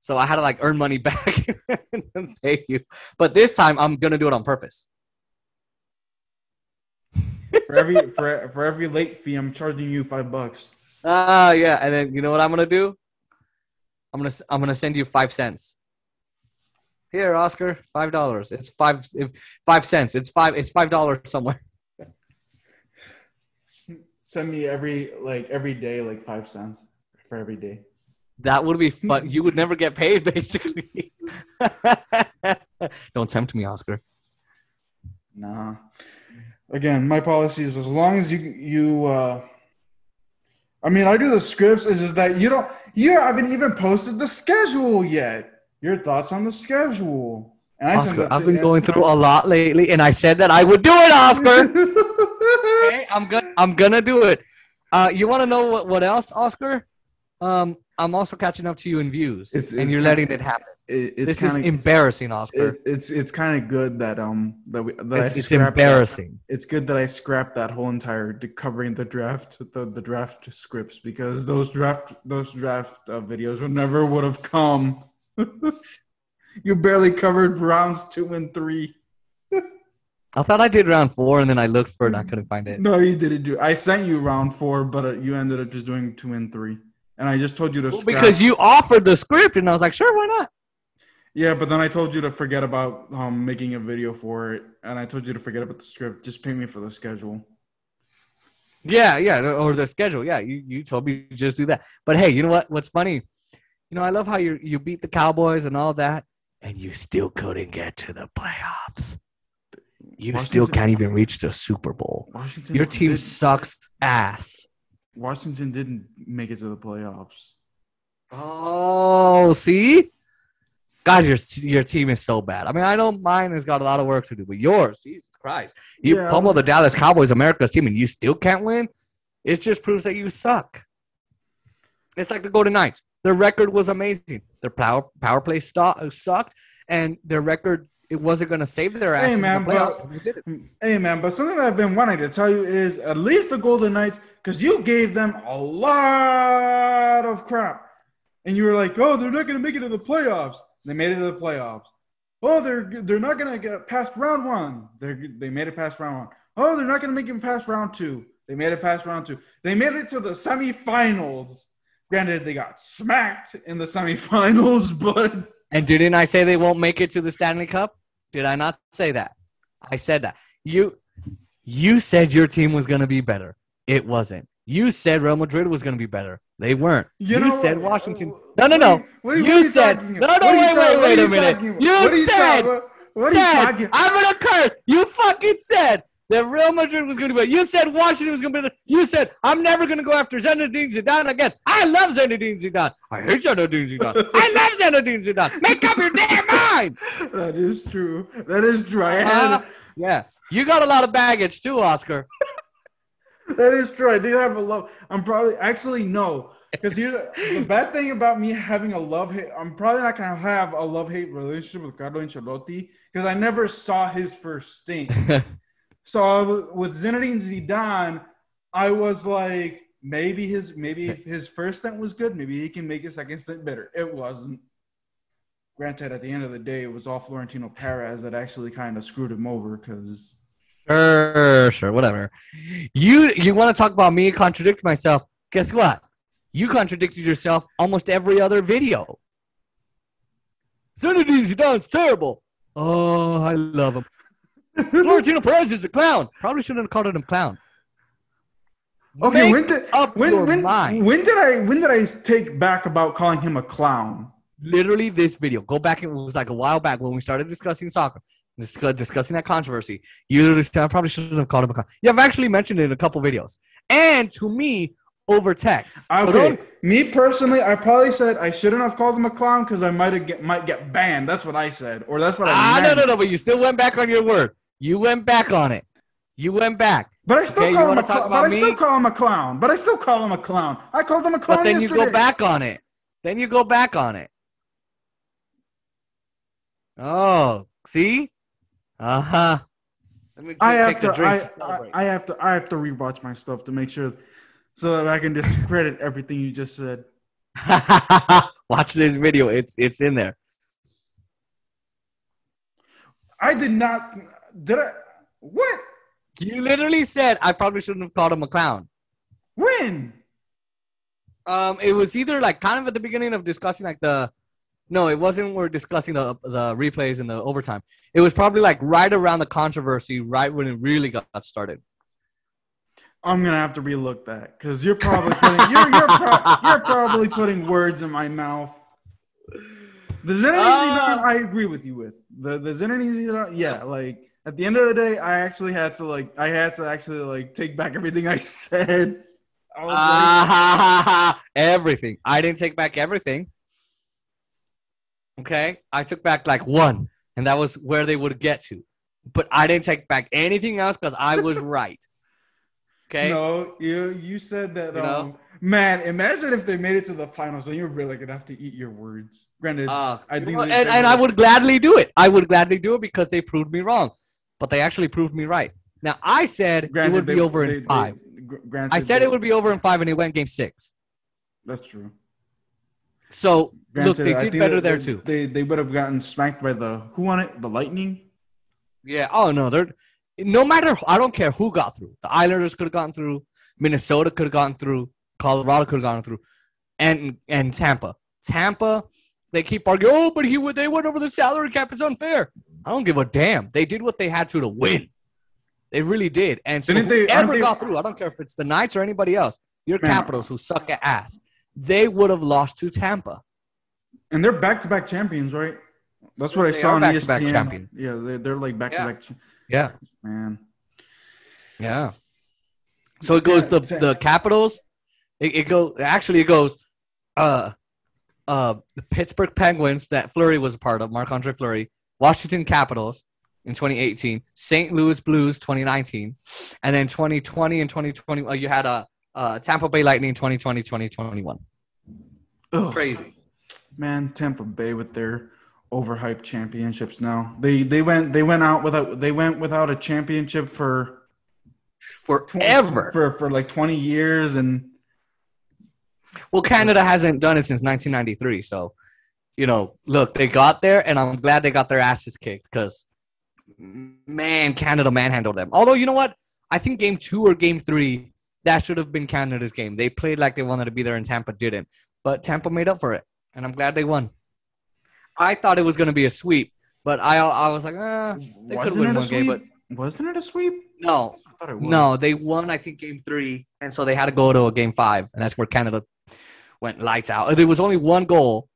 So I had to earn money back and pay you. But this time I'm going to do it on purpose. for every late fee, I'm charging you $5. Yeah. And then you know what I'm gonna do? I'm gonna send you 5 cents. Here, Oscar, $5. It's $5. It's $5 somewhere. Send me every day 5 cents for every day. That would be fun. You would never get paid, basically. Don't tempt me, Oscar. Nah. Again, my policy is as long as I do the scripts. Is that you haven't even posted the schedule yet. Your thoughts on the schedule? And Oscar, I've been going through a lot lately, and I said that I would do it, Oscar. Okay, I'm gonna do it. You want to know what else, Oscar? I'm also catching up to you in views, and you're letting it happen. This is embarrassing, Oscar. It's kind of good It's good that I scrapped that whole entire covering the draft scripts, because those draft videos would never have come. You barely covered rounds 2 and 3. I thought I did round 4, and then I looked for it and I couldn't find it. No, you didn't do. I sent you round 4, but you ended up just doing 2 and 3, and I just told you to. Well, because you offered the script, and I was like, sure, why not? Yeah, but then I told you to forget about making a video for it, and I told you to forget about the script. Just pay me for the schedule. Yeah, or the schedule. Yeah, you told me to just do that. But hey, you know what? What's funny? You know, I love how you beat the Cowboys and all that, and you still couldn't get to the playoffs. You still can't even reach the Super Bowl. Your team sucks ass. Washington didn't make it to the playoffs. Oh, see? God, your team is so bad. I mean, I don't mind. It's got a lot of work to do. But yours, Jesus Christ. You pummel the Dallas Cowboys, America's team, and you still can't win? It just proves that you suck. It's like the Golden Knights. Their record was amazing. Their power play sucked, and their record, it wasn't going to save their asses in the playoffs. But something that I've been wanting to tell you is at least the Golden Knights, because you gave them a lot of crap. And you were like, oh, they're not going to make it to the playoffs. They made it to the playoffs. Oh, they're not going to get past round 1. They made it past round 1. Oh, they're not going to make it past round 2. They made it past round 2. They made it to the semifinals. Granted, they got smacked in the semifinals, but... And didn't I say they won't make it to the Stanley Cup? Did I not say that? I said that. You said your team was going to be better. It wasn't. You said Real Madrid was going to be better. They weren't. You said Washington. No. You said. No, wait a minute. You said. What are you talking about? I'm going to curse. You fucking said that Real Madrid was going to be better. You said Washington was going to be better. You said, I'm never going to go after Zinedine Zidane again. I love Zinedine Zidane. I hate Zinedine Zidane. I love Zinedine Zidane. Make up your damn mind. That is true. Yeah. You got a lot of baggage too, Oscar. That is true. I do have a love. I'm probably actually no, because here's the bad thing about me having a love hate. I'm probably not gonna have a love hate relationship with Carlo Ancelotti because I never saw his first stint. So with Zinedine Zidane, I was like, maybe his first stint was good. Maybe he can make his second stint better. It wasn't. Granted, at the end of the day, it was all Florentino Perez that actually kind of screwed him over because. Sure, whatever. You want to talk about me contradict myself? Guess what? You contradicted yourself almost every other video. Zinedine Zidane's terrible. Oh, I love him. Florentino Perez is a clown. Probably shouldn't have called him clown. Okay, when did I take back about calling him a clown? Literally this video. Go back. It was like a while back when we started discussing soccer. Discussing that controversy. You probably shouldn't have called him a clown. Yeah, I've actually mentioned it in a couple videos. And to me, over text. Okay. So me personally, I probably said I shouldn't have called him a clown because I might get banned. That's what I said. Or that's what I meant. No. But you still went back on your word. You went back on it. But I still call him a clown. But I still call him a clown. But I still call him a clown. I called him a clown yesterday. But then you go back on it. Then you go back on it. Oh, see? Uh-huh. Let me take the drinks. I have to rewatch my stuff to make sure so that I can discredit everything you just said. Watch this video. It's in there. I did not. Did I? What? You literally said I probably shouldn't have called him a clown. When? It was either like kind of at the beginning of discussing like the. No, it wasn't. We're discussing the replays and the overtime. It was probably like right around the controversy, right when it really got started. I'm gonna have to relook that because you're probably putting, you're probably putting words in my mouth. The Zinedine Zidane, I agree with you with the Zinedine Zidane. Yeah, like at the end of the day, I had to actually take back everything I said. I was everything. I didn't take back everything. Okay, I took back like one, and that was where they would get to. But I didn't take back anything else because I was right. Okay. No, you said that. You know? Man, imagine if they made it to the finals, then you're really gonna have to eat your words. Granted, I would gladly do it. I would gladly do it because they proved me wrong, but they actually proved me right. Now I said it would be over in five. I said it would be over in five, and it went game six. That's true. So, look, they did better there, too. They would have gotten smacked by who won it? The Lightning? Yeah. Oh, no. No matter – I don't care who got through. The Islanders could have gotten through. Minnesota could have gotten through. Colorado could have gotten through. And Tampa. Tampa, they keep arguing, oh, but they went over the salary cap. It's unfair. I don't give a damn. They did what they had to win. They really did. And so whoever got through, I don't care if it's the Knights or anybody else, your Capitals who suck at ass. They would have lost to Tampa. And they're back-to-back champions, right? That's what I saw on ESPN. Back-to-back champions. Yeah, they're like back-to-back. Yeah. Man. Yeah. So it goes the Capitals. It goes the Pittsburgh Penguins that Fleury was a part of, Marc-Andre Fleury, Washington Capitals in 2018, St. Louis Blues 2019, and then 2020 and 2021, you had a Tampa Bay Lightning 2020, 2021. Ugh. Crazy. Man, Tampa Bay with their overhyped championships now. They went without a championship for forever. For like 20 years and well, Canada hasn't done it since 1993, so you know, look, they got there and I'm glad they got their asses kicked because man, Canada manhandled them. Although, you know what? I think game 2 or game 3 that should have been Canada's game. They played like they wanted to be there, and Tampa didn't. But Tampa made up for it, and I'm glad they won. I thought it was going to be a sweep, but I was like, they could win one game. But wasn't it a sweep? No. I thought it was. No, they won, I think, game 3, and so they had to go to a game 5, and that's where Canada went lights out. There was only one goal,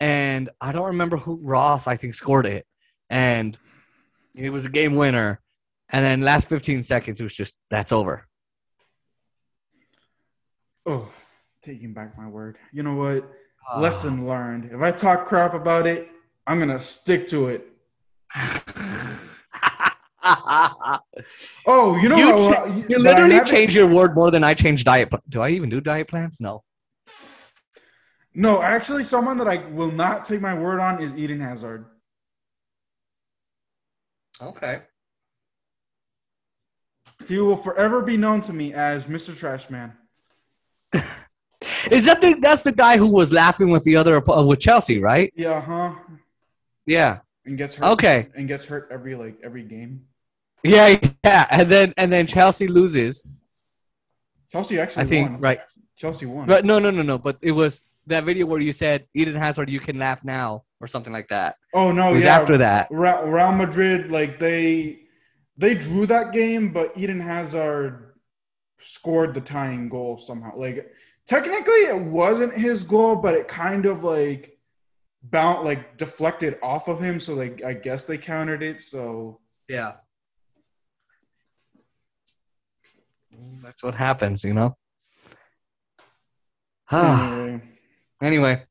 and I don't remember who Ross, I think, scored it. And it was a game winner. And then last 15 seconds, it was just, that's over. Oh, taking back my word. You know what? Lesson learned. If I talk crap about it, I'm going to stick to it. Oh, you know what? You literally change your word more than I change diet plans. Do I even do diet plans? No. No, actually, someone that I will not take my word on is Eden Hazard. Okay. He will forever be known to me as Mr. Trashman. Is that that's the guy who was laughing with the other with Chelsea, right? Yeah, huh? Yeah. And gets hurt. Okay. And gets hurt every game. Yeah, and then Chelsea loses. Chelsea actually won. Right. Chelsea won. But no. But it was that video where you said Eden Hazard, you can laugh now, or something like that. Oh no! It was after that. Real Madrid, like they drew that game, but Eden Hazard scored the tying goal somehow. Like technically it wasn't his goal, but it kind of like deflected off of him, so like I guess they countered it. So yeah, that's what happens, you know. Anyway,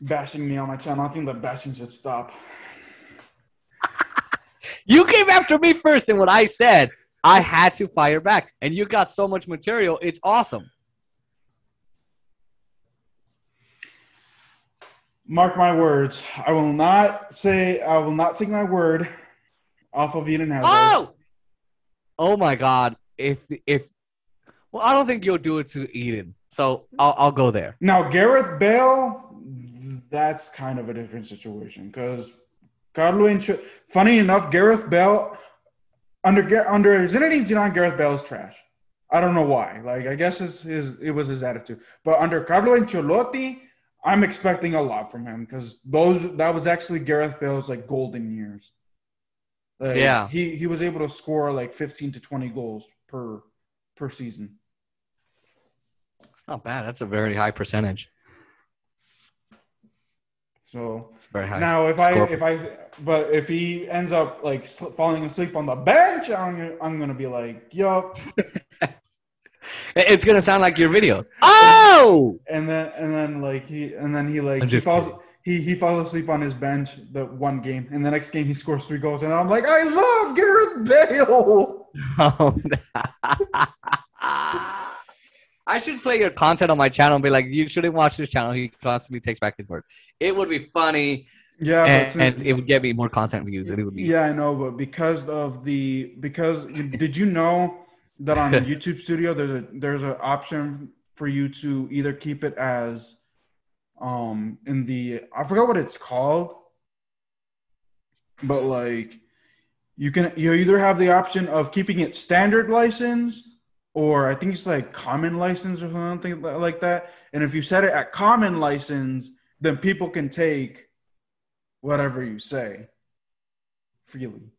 bashing me on my channel. I think the bashing should stop. You came after me first in what I said. I had to fire back. And you got so much material. It's awesome. Mark my words. I will not take my word off of Eden Hazard. Oh my God. Well, I don't think you'll do it to Eden. So I'll go there. Now, Gareth Bale, that's kind of a different situation because funny enough, Gareth Bale under Zinedine Zidane, Gareth Bale is trash. I don't know why. Like, I guess it was his attitude. But under Carlo Ancelotti, I'm expecting a lot from him because that was actually Gareth Bale's like golden years. Like, yeah, he was able to score like 15 to 20 goals per season. It's not bad. That's a very high percentage. So now if he ends up like falling asleep on the bench, I'm going to be like, yup. It's going to sound like your videos. Oh! And then he falls asleep on his bench the one game, and the next game he scores 3 goals, and I'm like, I love Gareth Bale. Oh, I should play your content on my channel and be like, you shouldn't watch this channel. He constantly takes back his word. It would be funny. Yeah, and it would get me more content views. And it would be. Yeah, I know, but because did you know that on YouTube Studio there's an option for you to either keep it as I forgot what it's called, but like you either have the option of keeping it standard license, or I think it's like common license or something like that. And if you set it at common license, then people can take whatever you say freely.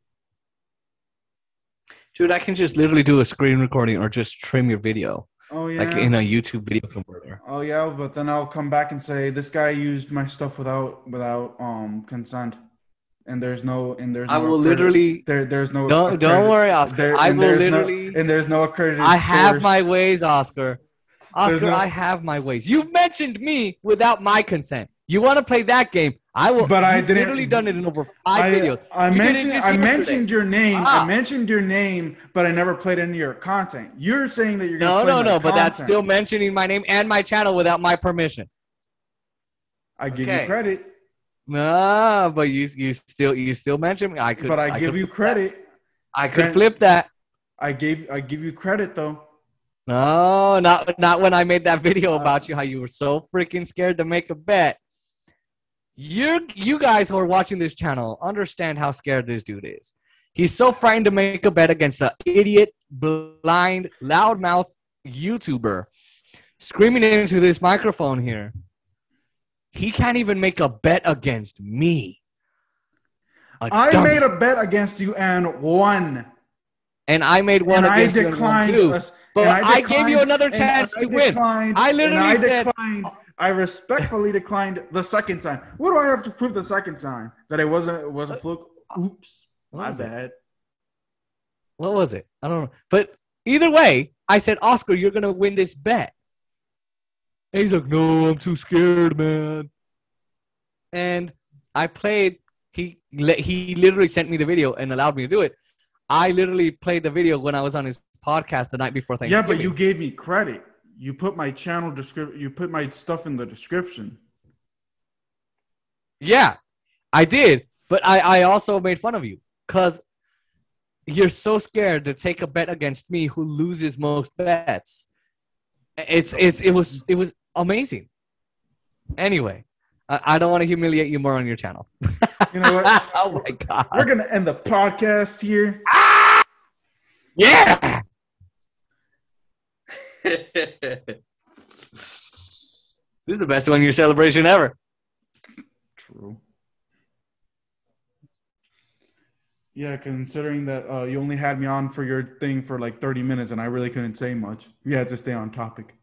Dude, I can just literally do a screen recording or just trim your video. Oh, yeah. Like in a YouTube video converter. Oh, yeah. But then I'll come back and say, this guy used my stuff without consent. And there's no worry, Oscar. There's no accreditation. I have my ways, Oscar. I have my ways. You mentioned me without my consent. You want to play that game? I will. But I didn't. Literally done it in over 5 videos. I mentioned your name. Ah. I mentioned your name, but I never played any of your content. You're saying that you're going to play my content. But that's still mentioning my name and my channel without my permission. I give you credit. No, but you still mentioned me. I could, but I give you credit. That. I could flip that. I give you credit though. No, not when I made that video about you. How you were so freaking scared to make a bet. You guys who are watching this channel understand how scared this dude is. He's so frightened to make a bet against an idiot, blind, loudmouth YouTuber screaming into this microphone here. He can't even make a bet against me. I made a bet against you and won. And I made one against you and won too. But I gave you another chance to win. I literally said... I respectfully declined the second time. What do I have to prove the second time? That it was a fluke? Oops. My bad. What was it? I don't know. But either way, I said, Oscar, you're going to win this bet. And he's like, no, I'm too scared, man. And I played. He literally sent me the video and allowed me to do it. I literally played the video when I was on his podcast the night before Thanksgiving. Yeah, but you gave me credit. You put my channel description. You put my stuff in the description. Yeah, I did. But I also made fun of you because you're so scared to take a bet against me who loses most bets. It was amazing. Anyway, I don't want to humiliate you more on your channel. You know what? Oh my God. We're gonna end the podcast here. Ah! Yeah. This is the best one year celebration ever. True. Yeah, considering that you only had me on for your thing for like 30 minutes and I really couldn't say much. You had to stay on topic.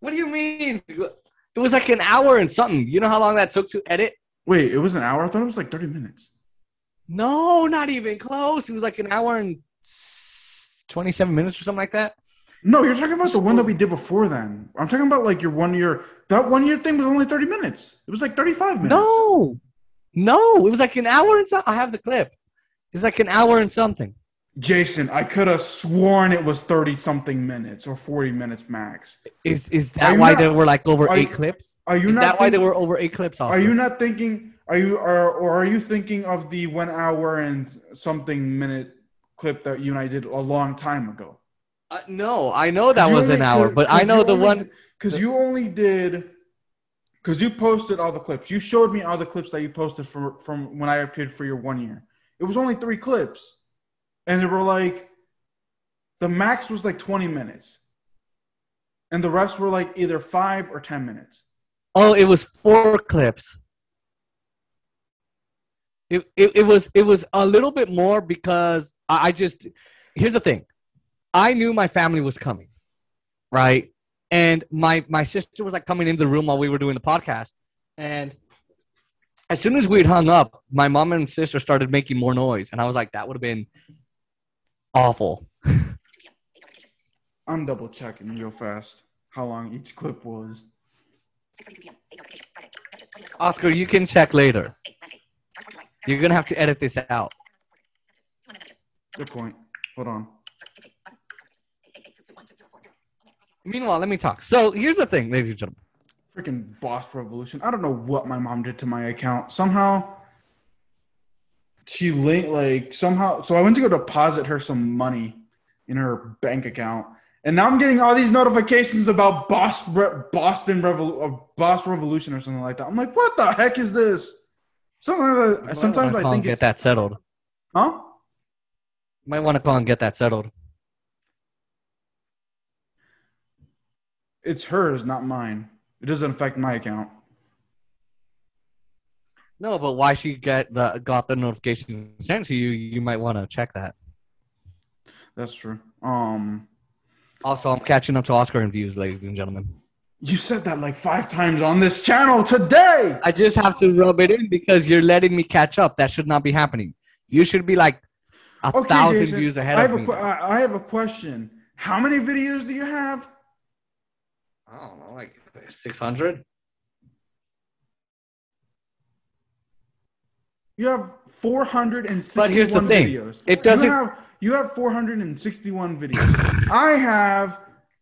What do you mean? It was like an hour and something. You know how long that took to edit? Wait, it was an hour? I thought it was like 30 minutes. No, not even close. It was like an hour and 27 minutes or something like that. No, you're talking about the one that we did before then. I'm talking about like your 1 year. That 1 year thing was only 30 minutes. It was like 35 minutes. No. No, it was like an hour and something. I have the clip. It's like an hour and something. Jason, I could have sworn it was 30-something minutes or 40 minutes max. Is that why there were like over 8 clips? Is that why there were over 8 clips? Are you not thinking? Are you thinking of the 1 hour and something minute clip that you and I did a long time ago? No, I know that was an hour, but I know the one because you only did. Because you posted all the clips. You showed me all the clips that you posted from when I appeared for your 1 year. It was only 3 clips. And they were like, the max was like 20 minutes. And the rest were like either 5 or 10 minutes. Oh, it was 4 clips. It was a little bit more because I just – here's the thing. I knew my family was coming, right? And my sister was like coming into the room while we were doing the podcast. And as soon as we'd hung up, my mom and sister started making more noise. And I was like, that would have been awful. I'm double checking real fast how long each clip was. Oscar, you can check later. You're going to have to edit this out. Good point. Hold on. Meanwhile, let me talk. So here's the thing, ladies and gentlemen. Freaking boss revolution. I don't know what my mom did to my account. Somehow she linked so I went to go deposit her some money in her bank account. And now I'm getting all these notifications about boss revolution or something like that. I'm like, what the heck is this? Sometimes I think get that settled. Huh? Might want to call and get that settled. It's hers, not mine. It doesn't affect my account. No, but why she got the notification sent to you, you might want to check that. That's true. Also, I'm catching up to Oscar in views, ladies and gentlemen. You said that like 5 times on this channel today. I just have to rub it in because you're letting me catch up. That should not be happening. You should be like 1,000 Jason, views ahead of me. I have a question. How many videos do you have? I don't know, like 600? You have 461 videos. But here's the thing. It doesn't... You have 461 videos. I have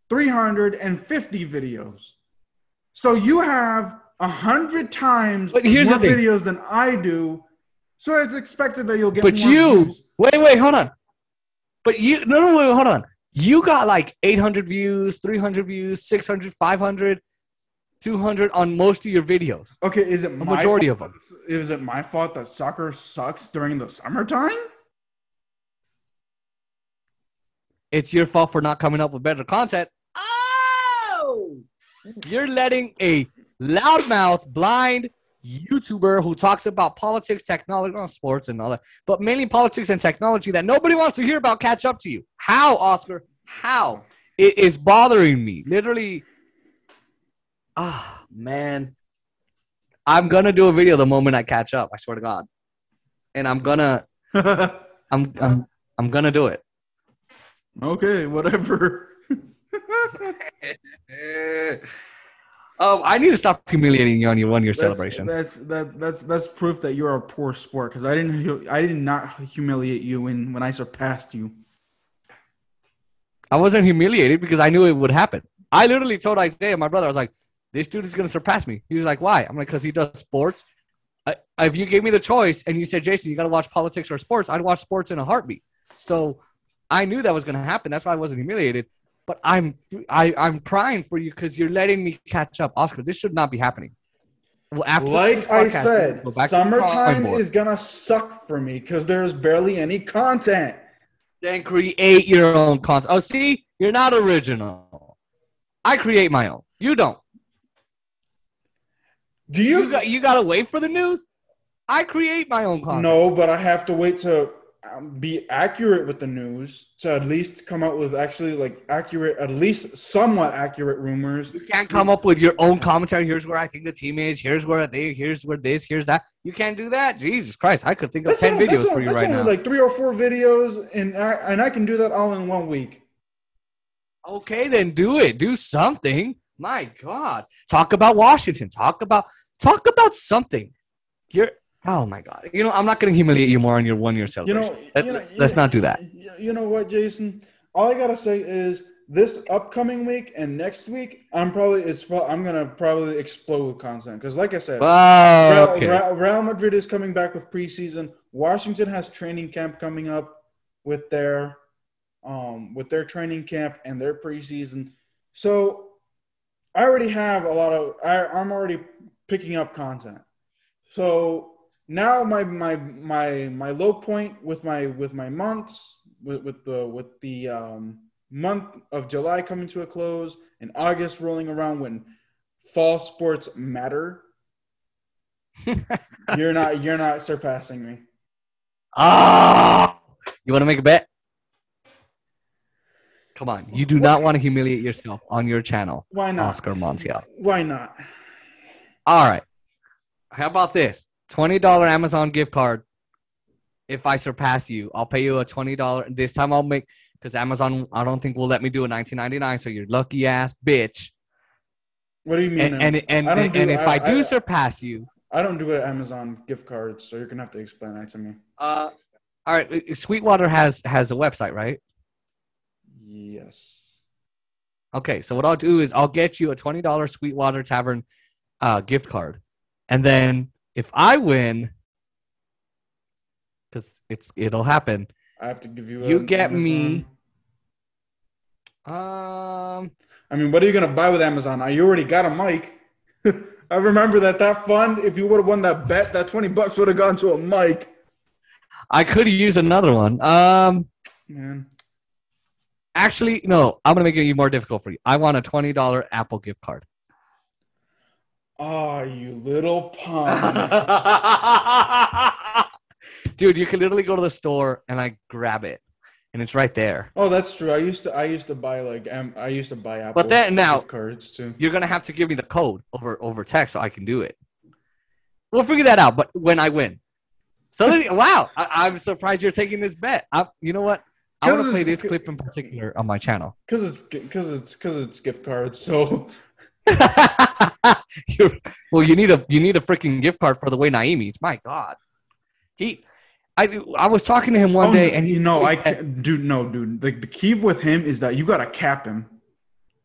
350 videos. So you have 100 times more videos than I do. So it's expected that you'll get more views. Wait, hold on. But you... No, hold on. You got like 800 views, 300 views, 600, 500, 200 on most of your videos. Okay, is it the majority of them? Is it my fault that soccer sucks during the summertime? It's your fault for not coming up with better content. Oh! You're letting a loudmouth, blind YouTuber who talks about politics, technology, sports, and all that, but mainly politics and technology that nobody wants to hear about catch up to you. How, Oscar? How? It is bothering me. Literally. Ah, man. I'm going to do a video the moment I catch up. I swear to God. And I'm going to I'm going to do it. Okay, whatever. I need to stop humiliating you on your 1 year celebration. That's proof that you're a poor sport because I did not humiliate you when I surpassed you. I wasn't humiliated because I knew it would happen. I literally told Isaiah, my brother, I was like, this dude is going to surpass me. He was like, why? I'm like, because he does sports. If you gave me the choice and you said, Jason, you got to watch politics or sports, I'd watch sports in a heartbeat. So I knew that was going to happen. That's why I wasn't humiliated. But I'm crying for you because you're letting me catch up. Oscar, this should not be happening. Well, after like I said, summertime is going to suck for me because there's barely any content. Then create your own content. Oh, see? You're not original. I create my own. You don't. Do you? You got to wait for the news? I create my own content. No, but I have to wait to be accurate with the news to at least come up with actually like accurate, at least somewhat accurate rumors. You can't come up with your own commentary. Here's where I think the team is. Here's where this, here's that. You can't do that. Jesus Christ. I could think of 10 videos for you right now. Like 3 or 4 videos and I can do that all in 1 week. Okay, then do it. Do something. My God. Talk about Washington. Talk about something. You're Oh my God! You know, I'm not going to humiliate you more on your one-year celebration. Let's not do that. You know what, Jason? All I gotta say is this upcoming week and next week, I'm gonna probably explode with content because, like I said, Real Madrid is coming back with preseason. Washington has training camp coming up with their training camp and their preseason. So I already have a lot of. I'm already picking up content. So. Now my low point with my months with the month of July coming to a close and August rolling around when fall sports matter. You're not surpassing me. Ah! Oh, you want to make a bet? Come on, you do not want to humiliate yourself on your channel. Why not, Oscar Montiel? Why not? All right. How about this? $20 Amazon gift card. If I surpass you, I'll pay you a $20. This time I'll make – because Amazon, I don't think will let me do a $19.99, so you're lucky-ass bitch. What do you mean? And if I surpass you – I don't do Amazon gift cards, so you're going to have to explain that to me. All right. Sweetwater has a website, right? Yes. Okay, so what I'll do is I'll get you a $20 Sweetwater Tavern gift card, and then – if I win, because it'll happen. I have to give you. You get Amazon. Me. I mean, what are you gonna buy with Amazon? You already got a mic. I remember that fund. If you would have won that bet, that $20 would have gone to a mic. I could use another one. Man. Actually, no. I'm gonna make it even more difficult for you. I want a $20 Apple gift card. Oh, you little punk. Dude, you can literally go to the store and I grab it and it's right there. Oh, that's true. I used to buy Apple but then, now, gift cards too. You're going to have to give me the code over text so I can do it. We'll figure that out, but when I win. So then, wow, I'm surprised you're taking this bet. You know what? I want to play this clip in particular on my channel. Cuz it's gift cards. So you need a freaking gift card for the way Naeem eats. My God, I was talking to him one day, and dude. The key with him is that you gotta cap him.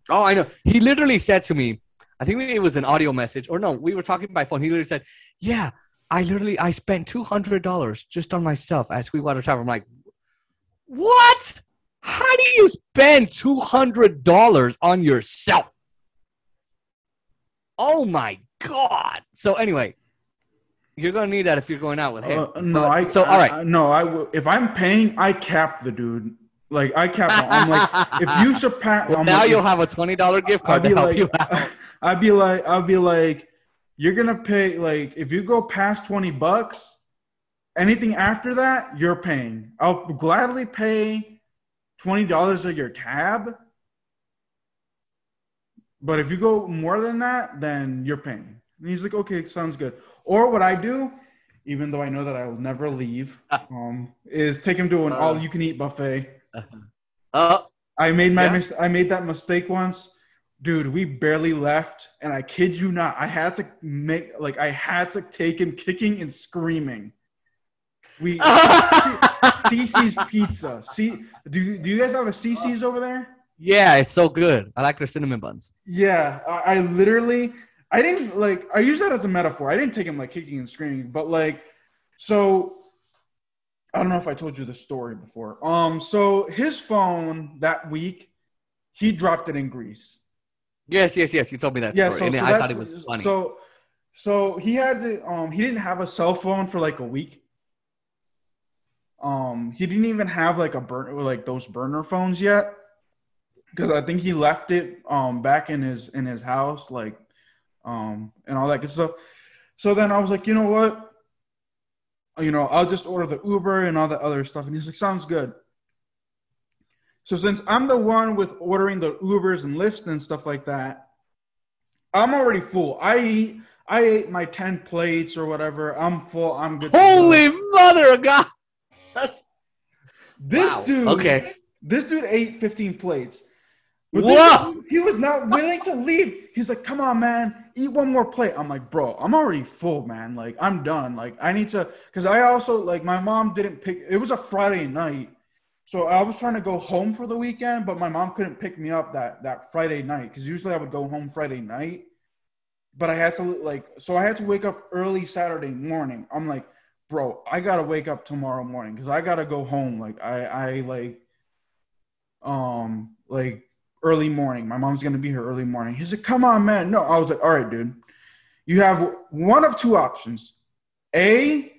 Oh, I know. He literally said to me, I think it was an audio message, or no, we were talking by phone. He literally said, "Yeah, I spent $200 just on myself at Sweetwater Tavern." I'm like, what? How do you spend $200 on yourself? Oh, my God. So, anyway, you're going to need that if you're going out with him. If I'm paying, I cap the dude. Like, I cap him. I'm like, if you surpass... Well, now you'll have a $20 gift card to help you out. I'll be like, you're going to pay, like, if you go past $20, anything after that, you're paying. I'll gladly pay $20 of your cab. But if you go more than that, then you're paying. And he's like, okay, sounds good. Or what I do, even though I know that I will never leave, is take him to an all-you-can-eat buffet. I made that mistake once. Dude, we barely left. And I kid you not, I had to take him kicking and screaming. We Cece's Pizza. Do you guys have a Cece's over there? Yeah, it's so good. I like their cinnamon buns. Yeah, I literally – I didn't – like, I use that as a metaphor. I didn't take him, like, kicking and screaming. But, like, so – I don't know if I told you the story before. So his phone that week, he dropped it in Greece. Yes. You told me that story. So I thought it was funny. So he had to he didn't have a cell phone for, like, a week. He didn't even have, like, those burner phones yet. Because I think he left it back in his house, like, and all that good stuff. So then I was like, you know what? You know, I'll just order the Uber and all that other stuff. And he's like, sounds good. So since I'm the one with ordering the Ubers and Lyfts and stuff like that, I'm already full. I ate my 10 plates or whatever. I'm full. I'm good. Holy mother of God! This dude ate 15 plates. What? He was not willing to leave. He's like, come on, man, eat one more plate. I'm like, bro, I'm already full, man. Like, I'm done. Like, I need to, because I also, like, my mom didn't pick, it was a Friday night. So I was trying to go home for the weekend, but my mom couldn't pick me up that Friday night. Because usually I would go home Friday night. But I had to, like, so I had to wake up early Saturday morning. I'm like, bro, I got to wake up tomorrow morning because I got to go home. Like, I early morning. My mom's going to be here early morning. He's like, come on, man. No, I was like, all right, dude. You have one of two options. A,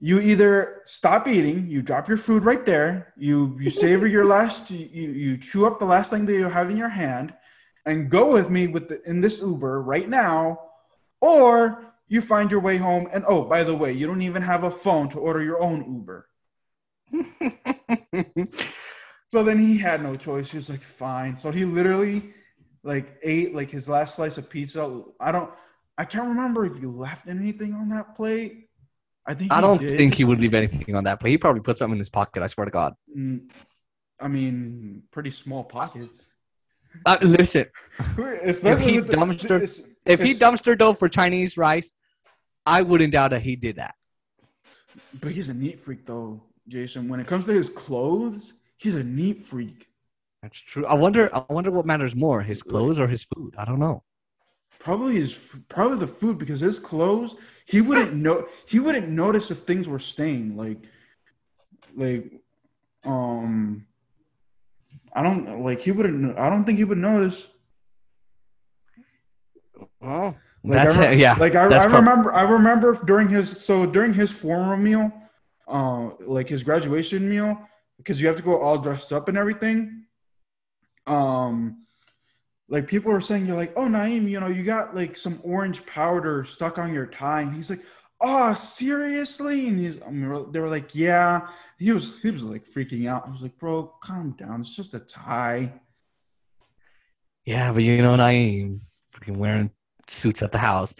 you either stop eating, you drop your food right there, you savor your last, you chew up the last thing that you have in your hand and go with me in this Uber right now, or you find your way home. And, oh, by the way, you don't even have a phone to order your own Uber. So then he had no choice. He was like, fine. So he literally like ate like his last slice of pizza. I can't remember if you left anything on that plate. I don't think he would leave anything on that plate. He probably put something in his pocket. I swear to God. I mean, pretty small pockets. Listen, if he dumpster dove for Chinese rice, I wouldn't doubt that he did that. But he's a neat freak though, Jason. When it comes to his clothes, he's a neat freak. That's true. I wonder what matters more, his clothes or his food. I don't know. Probably the food, because his clothes, he wouldn't notice if things were stained. I don't think he would notice. Well, I remember during his formal meal, like his graduation meal, because you have to go all dressed up and everything. Like people were saying, you're like, oh, Naeem, you know, you got like some orange powder stuck on your tie. And he's like, oh, seriously? And they were like, yeah. He was like freaking out. I was like, bro, calm down. It's just a tie. Yeah, but you know, Naeem freaking wearing suits at the house.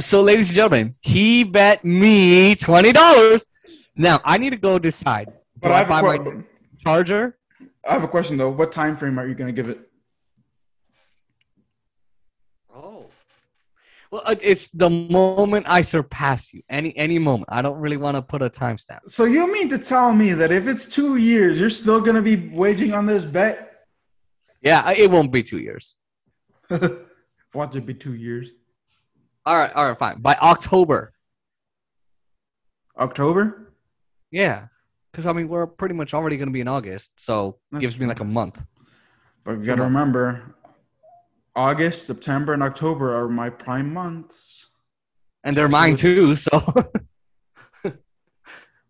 So ladies and gentlemen, he bet me $20. Now I need to go decide. But I buy my charger? I have a question though. What time frame are you going to give it? Oh, well, it's the moment I surpass you. Any moment. I don't really want to put a timestamp. So you mean to tell me that if it's 2 years, you're still going to be waging on this bet? Yeah, it won't be 2 years. Watch it be 2 years. All right, fine. By October. October? Yeah. Because, I mean, we're pretty much already going to be in August. So it gives me like a month. But you got to remember, August, September, and October are my prime months. And they're mine too, so.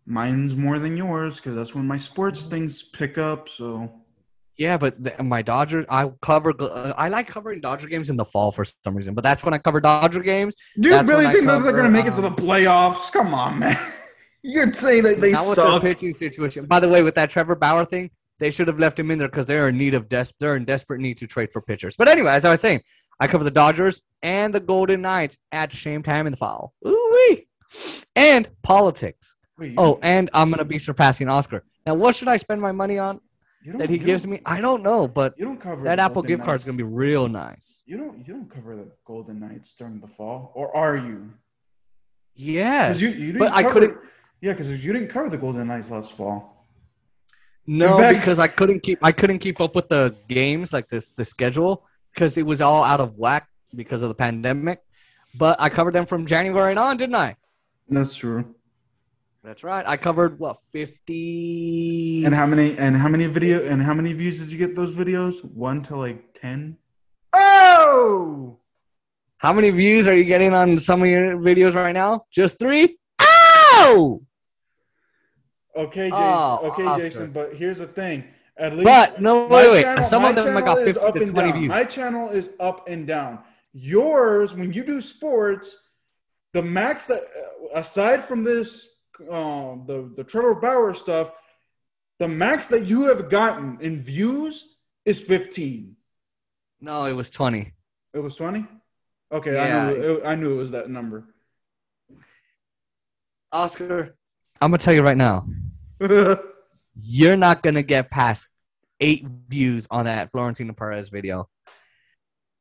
Mine's more than yours because that's when my sports things pick up, so. Yeah, but my Dodgers, I like covering Dodger games in the fall for some reason. But that's when I cover Dodger games. Do you really think that they're going to make it to the playoffs? Come on, man. You'd say that they suck. Not with their pitching situation. By the way, with that Trevor Bauer thing, they should have left him in there because they're in desperate need to trade for pitchers. But anyway, as I was saying, I cover the Dodgers and the Golden Knights at the same time in the fall. Ooh-wee. And politics. Wait, and I'm going to be surpassing Oscar. Now, what should I spend my money on that he gives me? I don't know, but that Apple gift card is going to be real nice. You don't cover the Golden Knights during the fall, or are you? Yes, I couldn't. Yeah, because you didn't cover the Golden Knights last fall. No, because I couldn't keep up with the games, like the schedule, because it was all out of whack because of the pandemic. But I covered them from January on, didn't I? That's true. That's right. I covered what 50. And how many views did you get those videos? 1 to like 10. Oh! How many views are you getting on some of your videos right now? Just 3. Oh! Okay, Jason. Jason. But here's the thing. At least, but no, wait. Channel, some of them I got 50 to 20 views. My channel is up and down. Yours, when you do sports, the max that aside from this, the Trevor Bauer stuff, the max that you have gotten in views is 15. No, it was 20. It was 20. Okay, yeah. I knew it was that number. Oscar, I'm going to tell you right now, you're not going to get past 8 views on that Florentino Perez video.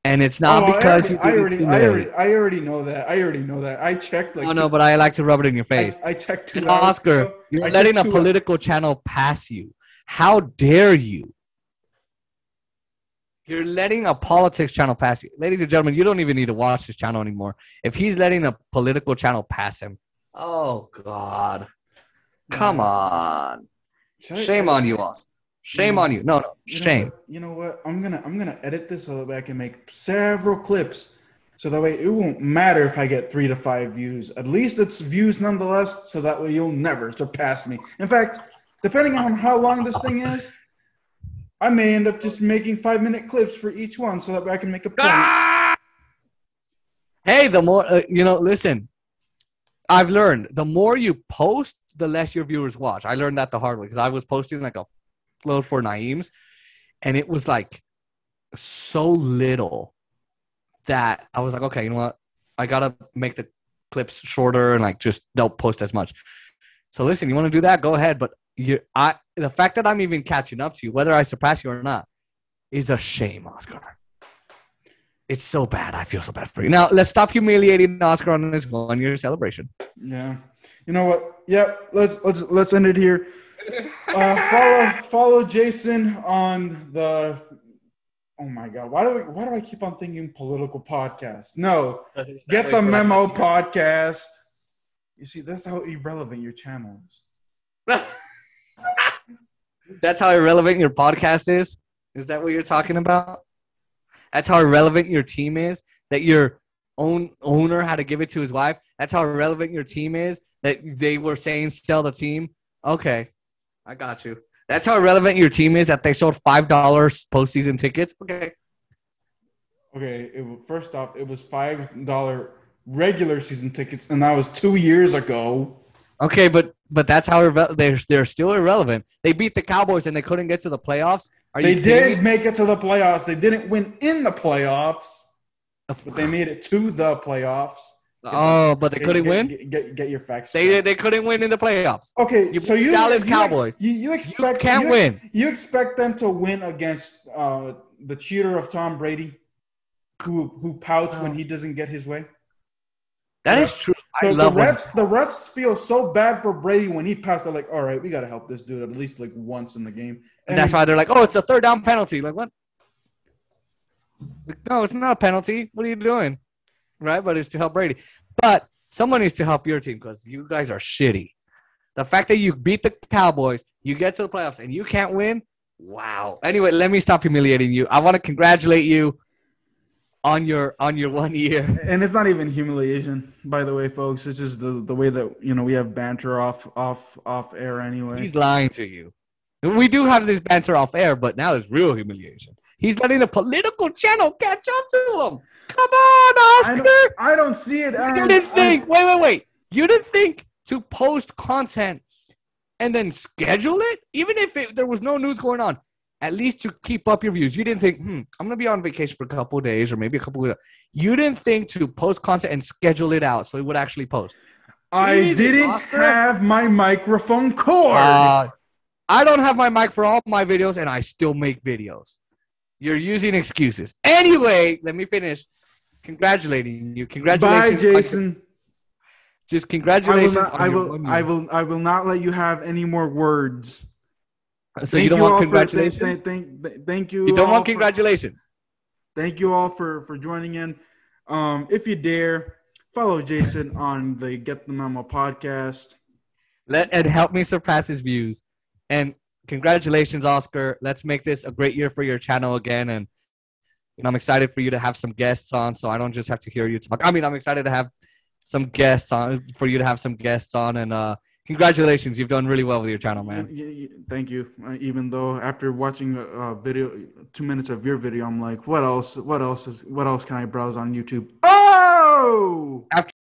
And it's not because I already know that. I checked. Like, but I like to rub it in your face. I checked 2 hours. Oscar, ago. You're letting a political channel pass you. How dare you? You're letting a politics channel pass you. Ladies and gentlemen, you don't even need to watch this channel anymore. If he's letting a political channel pass him, oh, God. Come on. Shame on you, Oscar. Shame on you. No, shame. You know what? I'm gonna edit this so that I can make several clips. So that way it won't matter if I get 3 to 5 views. At least it's views nonetheless, so that way you'll never surpass me. In fact, depending on how long this thing is, I may end up just making 5-minute clips for each one so that I can make a point. Ah! Hey, the more, listen, I've learned the more you post, the less your viewers watch. I learned that the hard way because I was posting like a load for Naeem's, and it was like so little that I was like, okay, you know what? I gotta make the clips shorter and like just don't post as much. So listen, you want to do that? Go ahead. But the fact that I'm even catching up to you, whether I surpass you or not, is a shame, Oscar. It's so bad. I feel so bad for you. Now let's stop humiliating Oscar on this 1-year celebration. Yeah, you know what? Yeah, let's end it here. Follow Jason on the. Oh my God! Why do I keep on thinking political podcast? No, get the memo podcast. You see, that's how irrelevant your channel is. That's how irrelevant your podcast is. Is that what you're talking about? That's how irrelevant your team is. That your own owner had to give it to his wife. That's how irrelevant your team is. That they were saying sell the team. Okay. I got you. That's how relevant your team is that they sold $5 postseason tickets? Okay. Okay. First off, it was $5 regular season tickets, and that was 2 years ago. Okay, but that's how they're still irrelevant. They beat the Cowboys, and they couldn't get to the playoffs? They did make it to the playoffs. They didn't win in the playoffs, but they made it to the playoffs. Oh, but they couldn't win? Get your facts straight. They couldn't win in the playoffs. Okay, so Dallas Cowboys. You can't win. You expect them to win against the cheater of Tom Brady, who pouts when he doesn't get his way? That is true. The refs feel so bad for Brady when he passed. They're like, all right, we got to help this dude at least like once in the game. And that's why they're like, oh, it's a third down penalty. Like, what? No, it's not a penalty. What are you doing? Right, but it's to help Brady. But someone needs to help your team because you guys are shitty. The fact that you beat the Cowboys, you get to the playoffs, and you can't win? Wow. Anyway, let me stop humiliating you. I want to congratulate you on your 1 year. And it's not even humiliation, by the way, folks. It's just the way that we have banter off air anyway. He's lying to you. We do have this banter off air, but now it's real humiliation. He's letting a political channel catch up to him. Come on, Oscar. I don't see it. Wait. You didn't think to post content and then schedule it? Even if there was no news going on, at least to keep up your views. You didn't think, I'm going to be on vacation for a couple of days or maybe a couple of weeks. You didn't think to post content and schedule it out so it would actually post. I didn't have my microphone cord. I don't have my mic for all my videos, and I still make videos. You're using excuses. Anyway, let me finish congratulating you. Congratulations. Bye, Jason. Just congratulations. I will not let you have any more words. So you don't want congratulations? Thank you. You don't want congratulations? Thank you all for joining in. If you dare, follow Jason on the Get the Memo podcast. And help me surpass his views. And congratulations, Oscar. Let's make this a great year for your channel again. And I'm excited for you to have some guests on so I don't just have to hear you talk. I mean, I'm excited to have some guests on for you to have some guests on. And congratulations. You've done really well with your channel, man. Thank you. Even though after watching a video, 2 minutes of your video, I'm like, what else can I browse on YouTube? Oh! After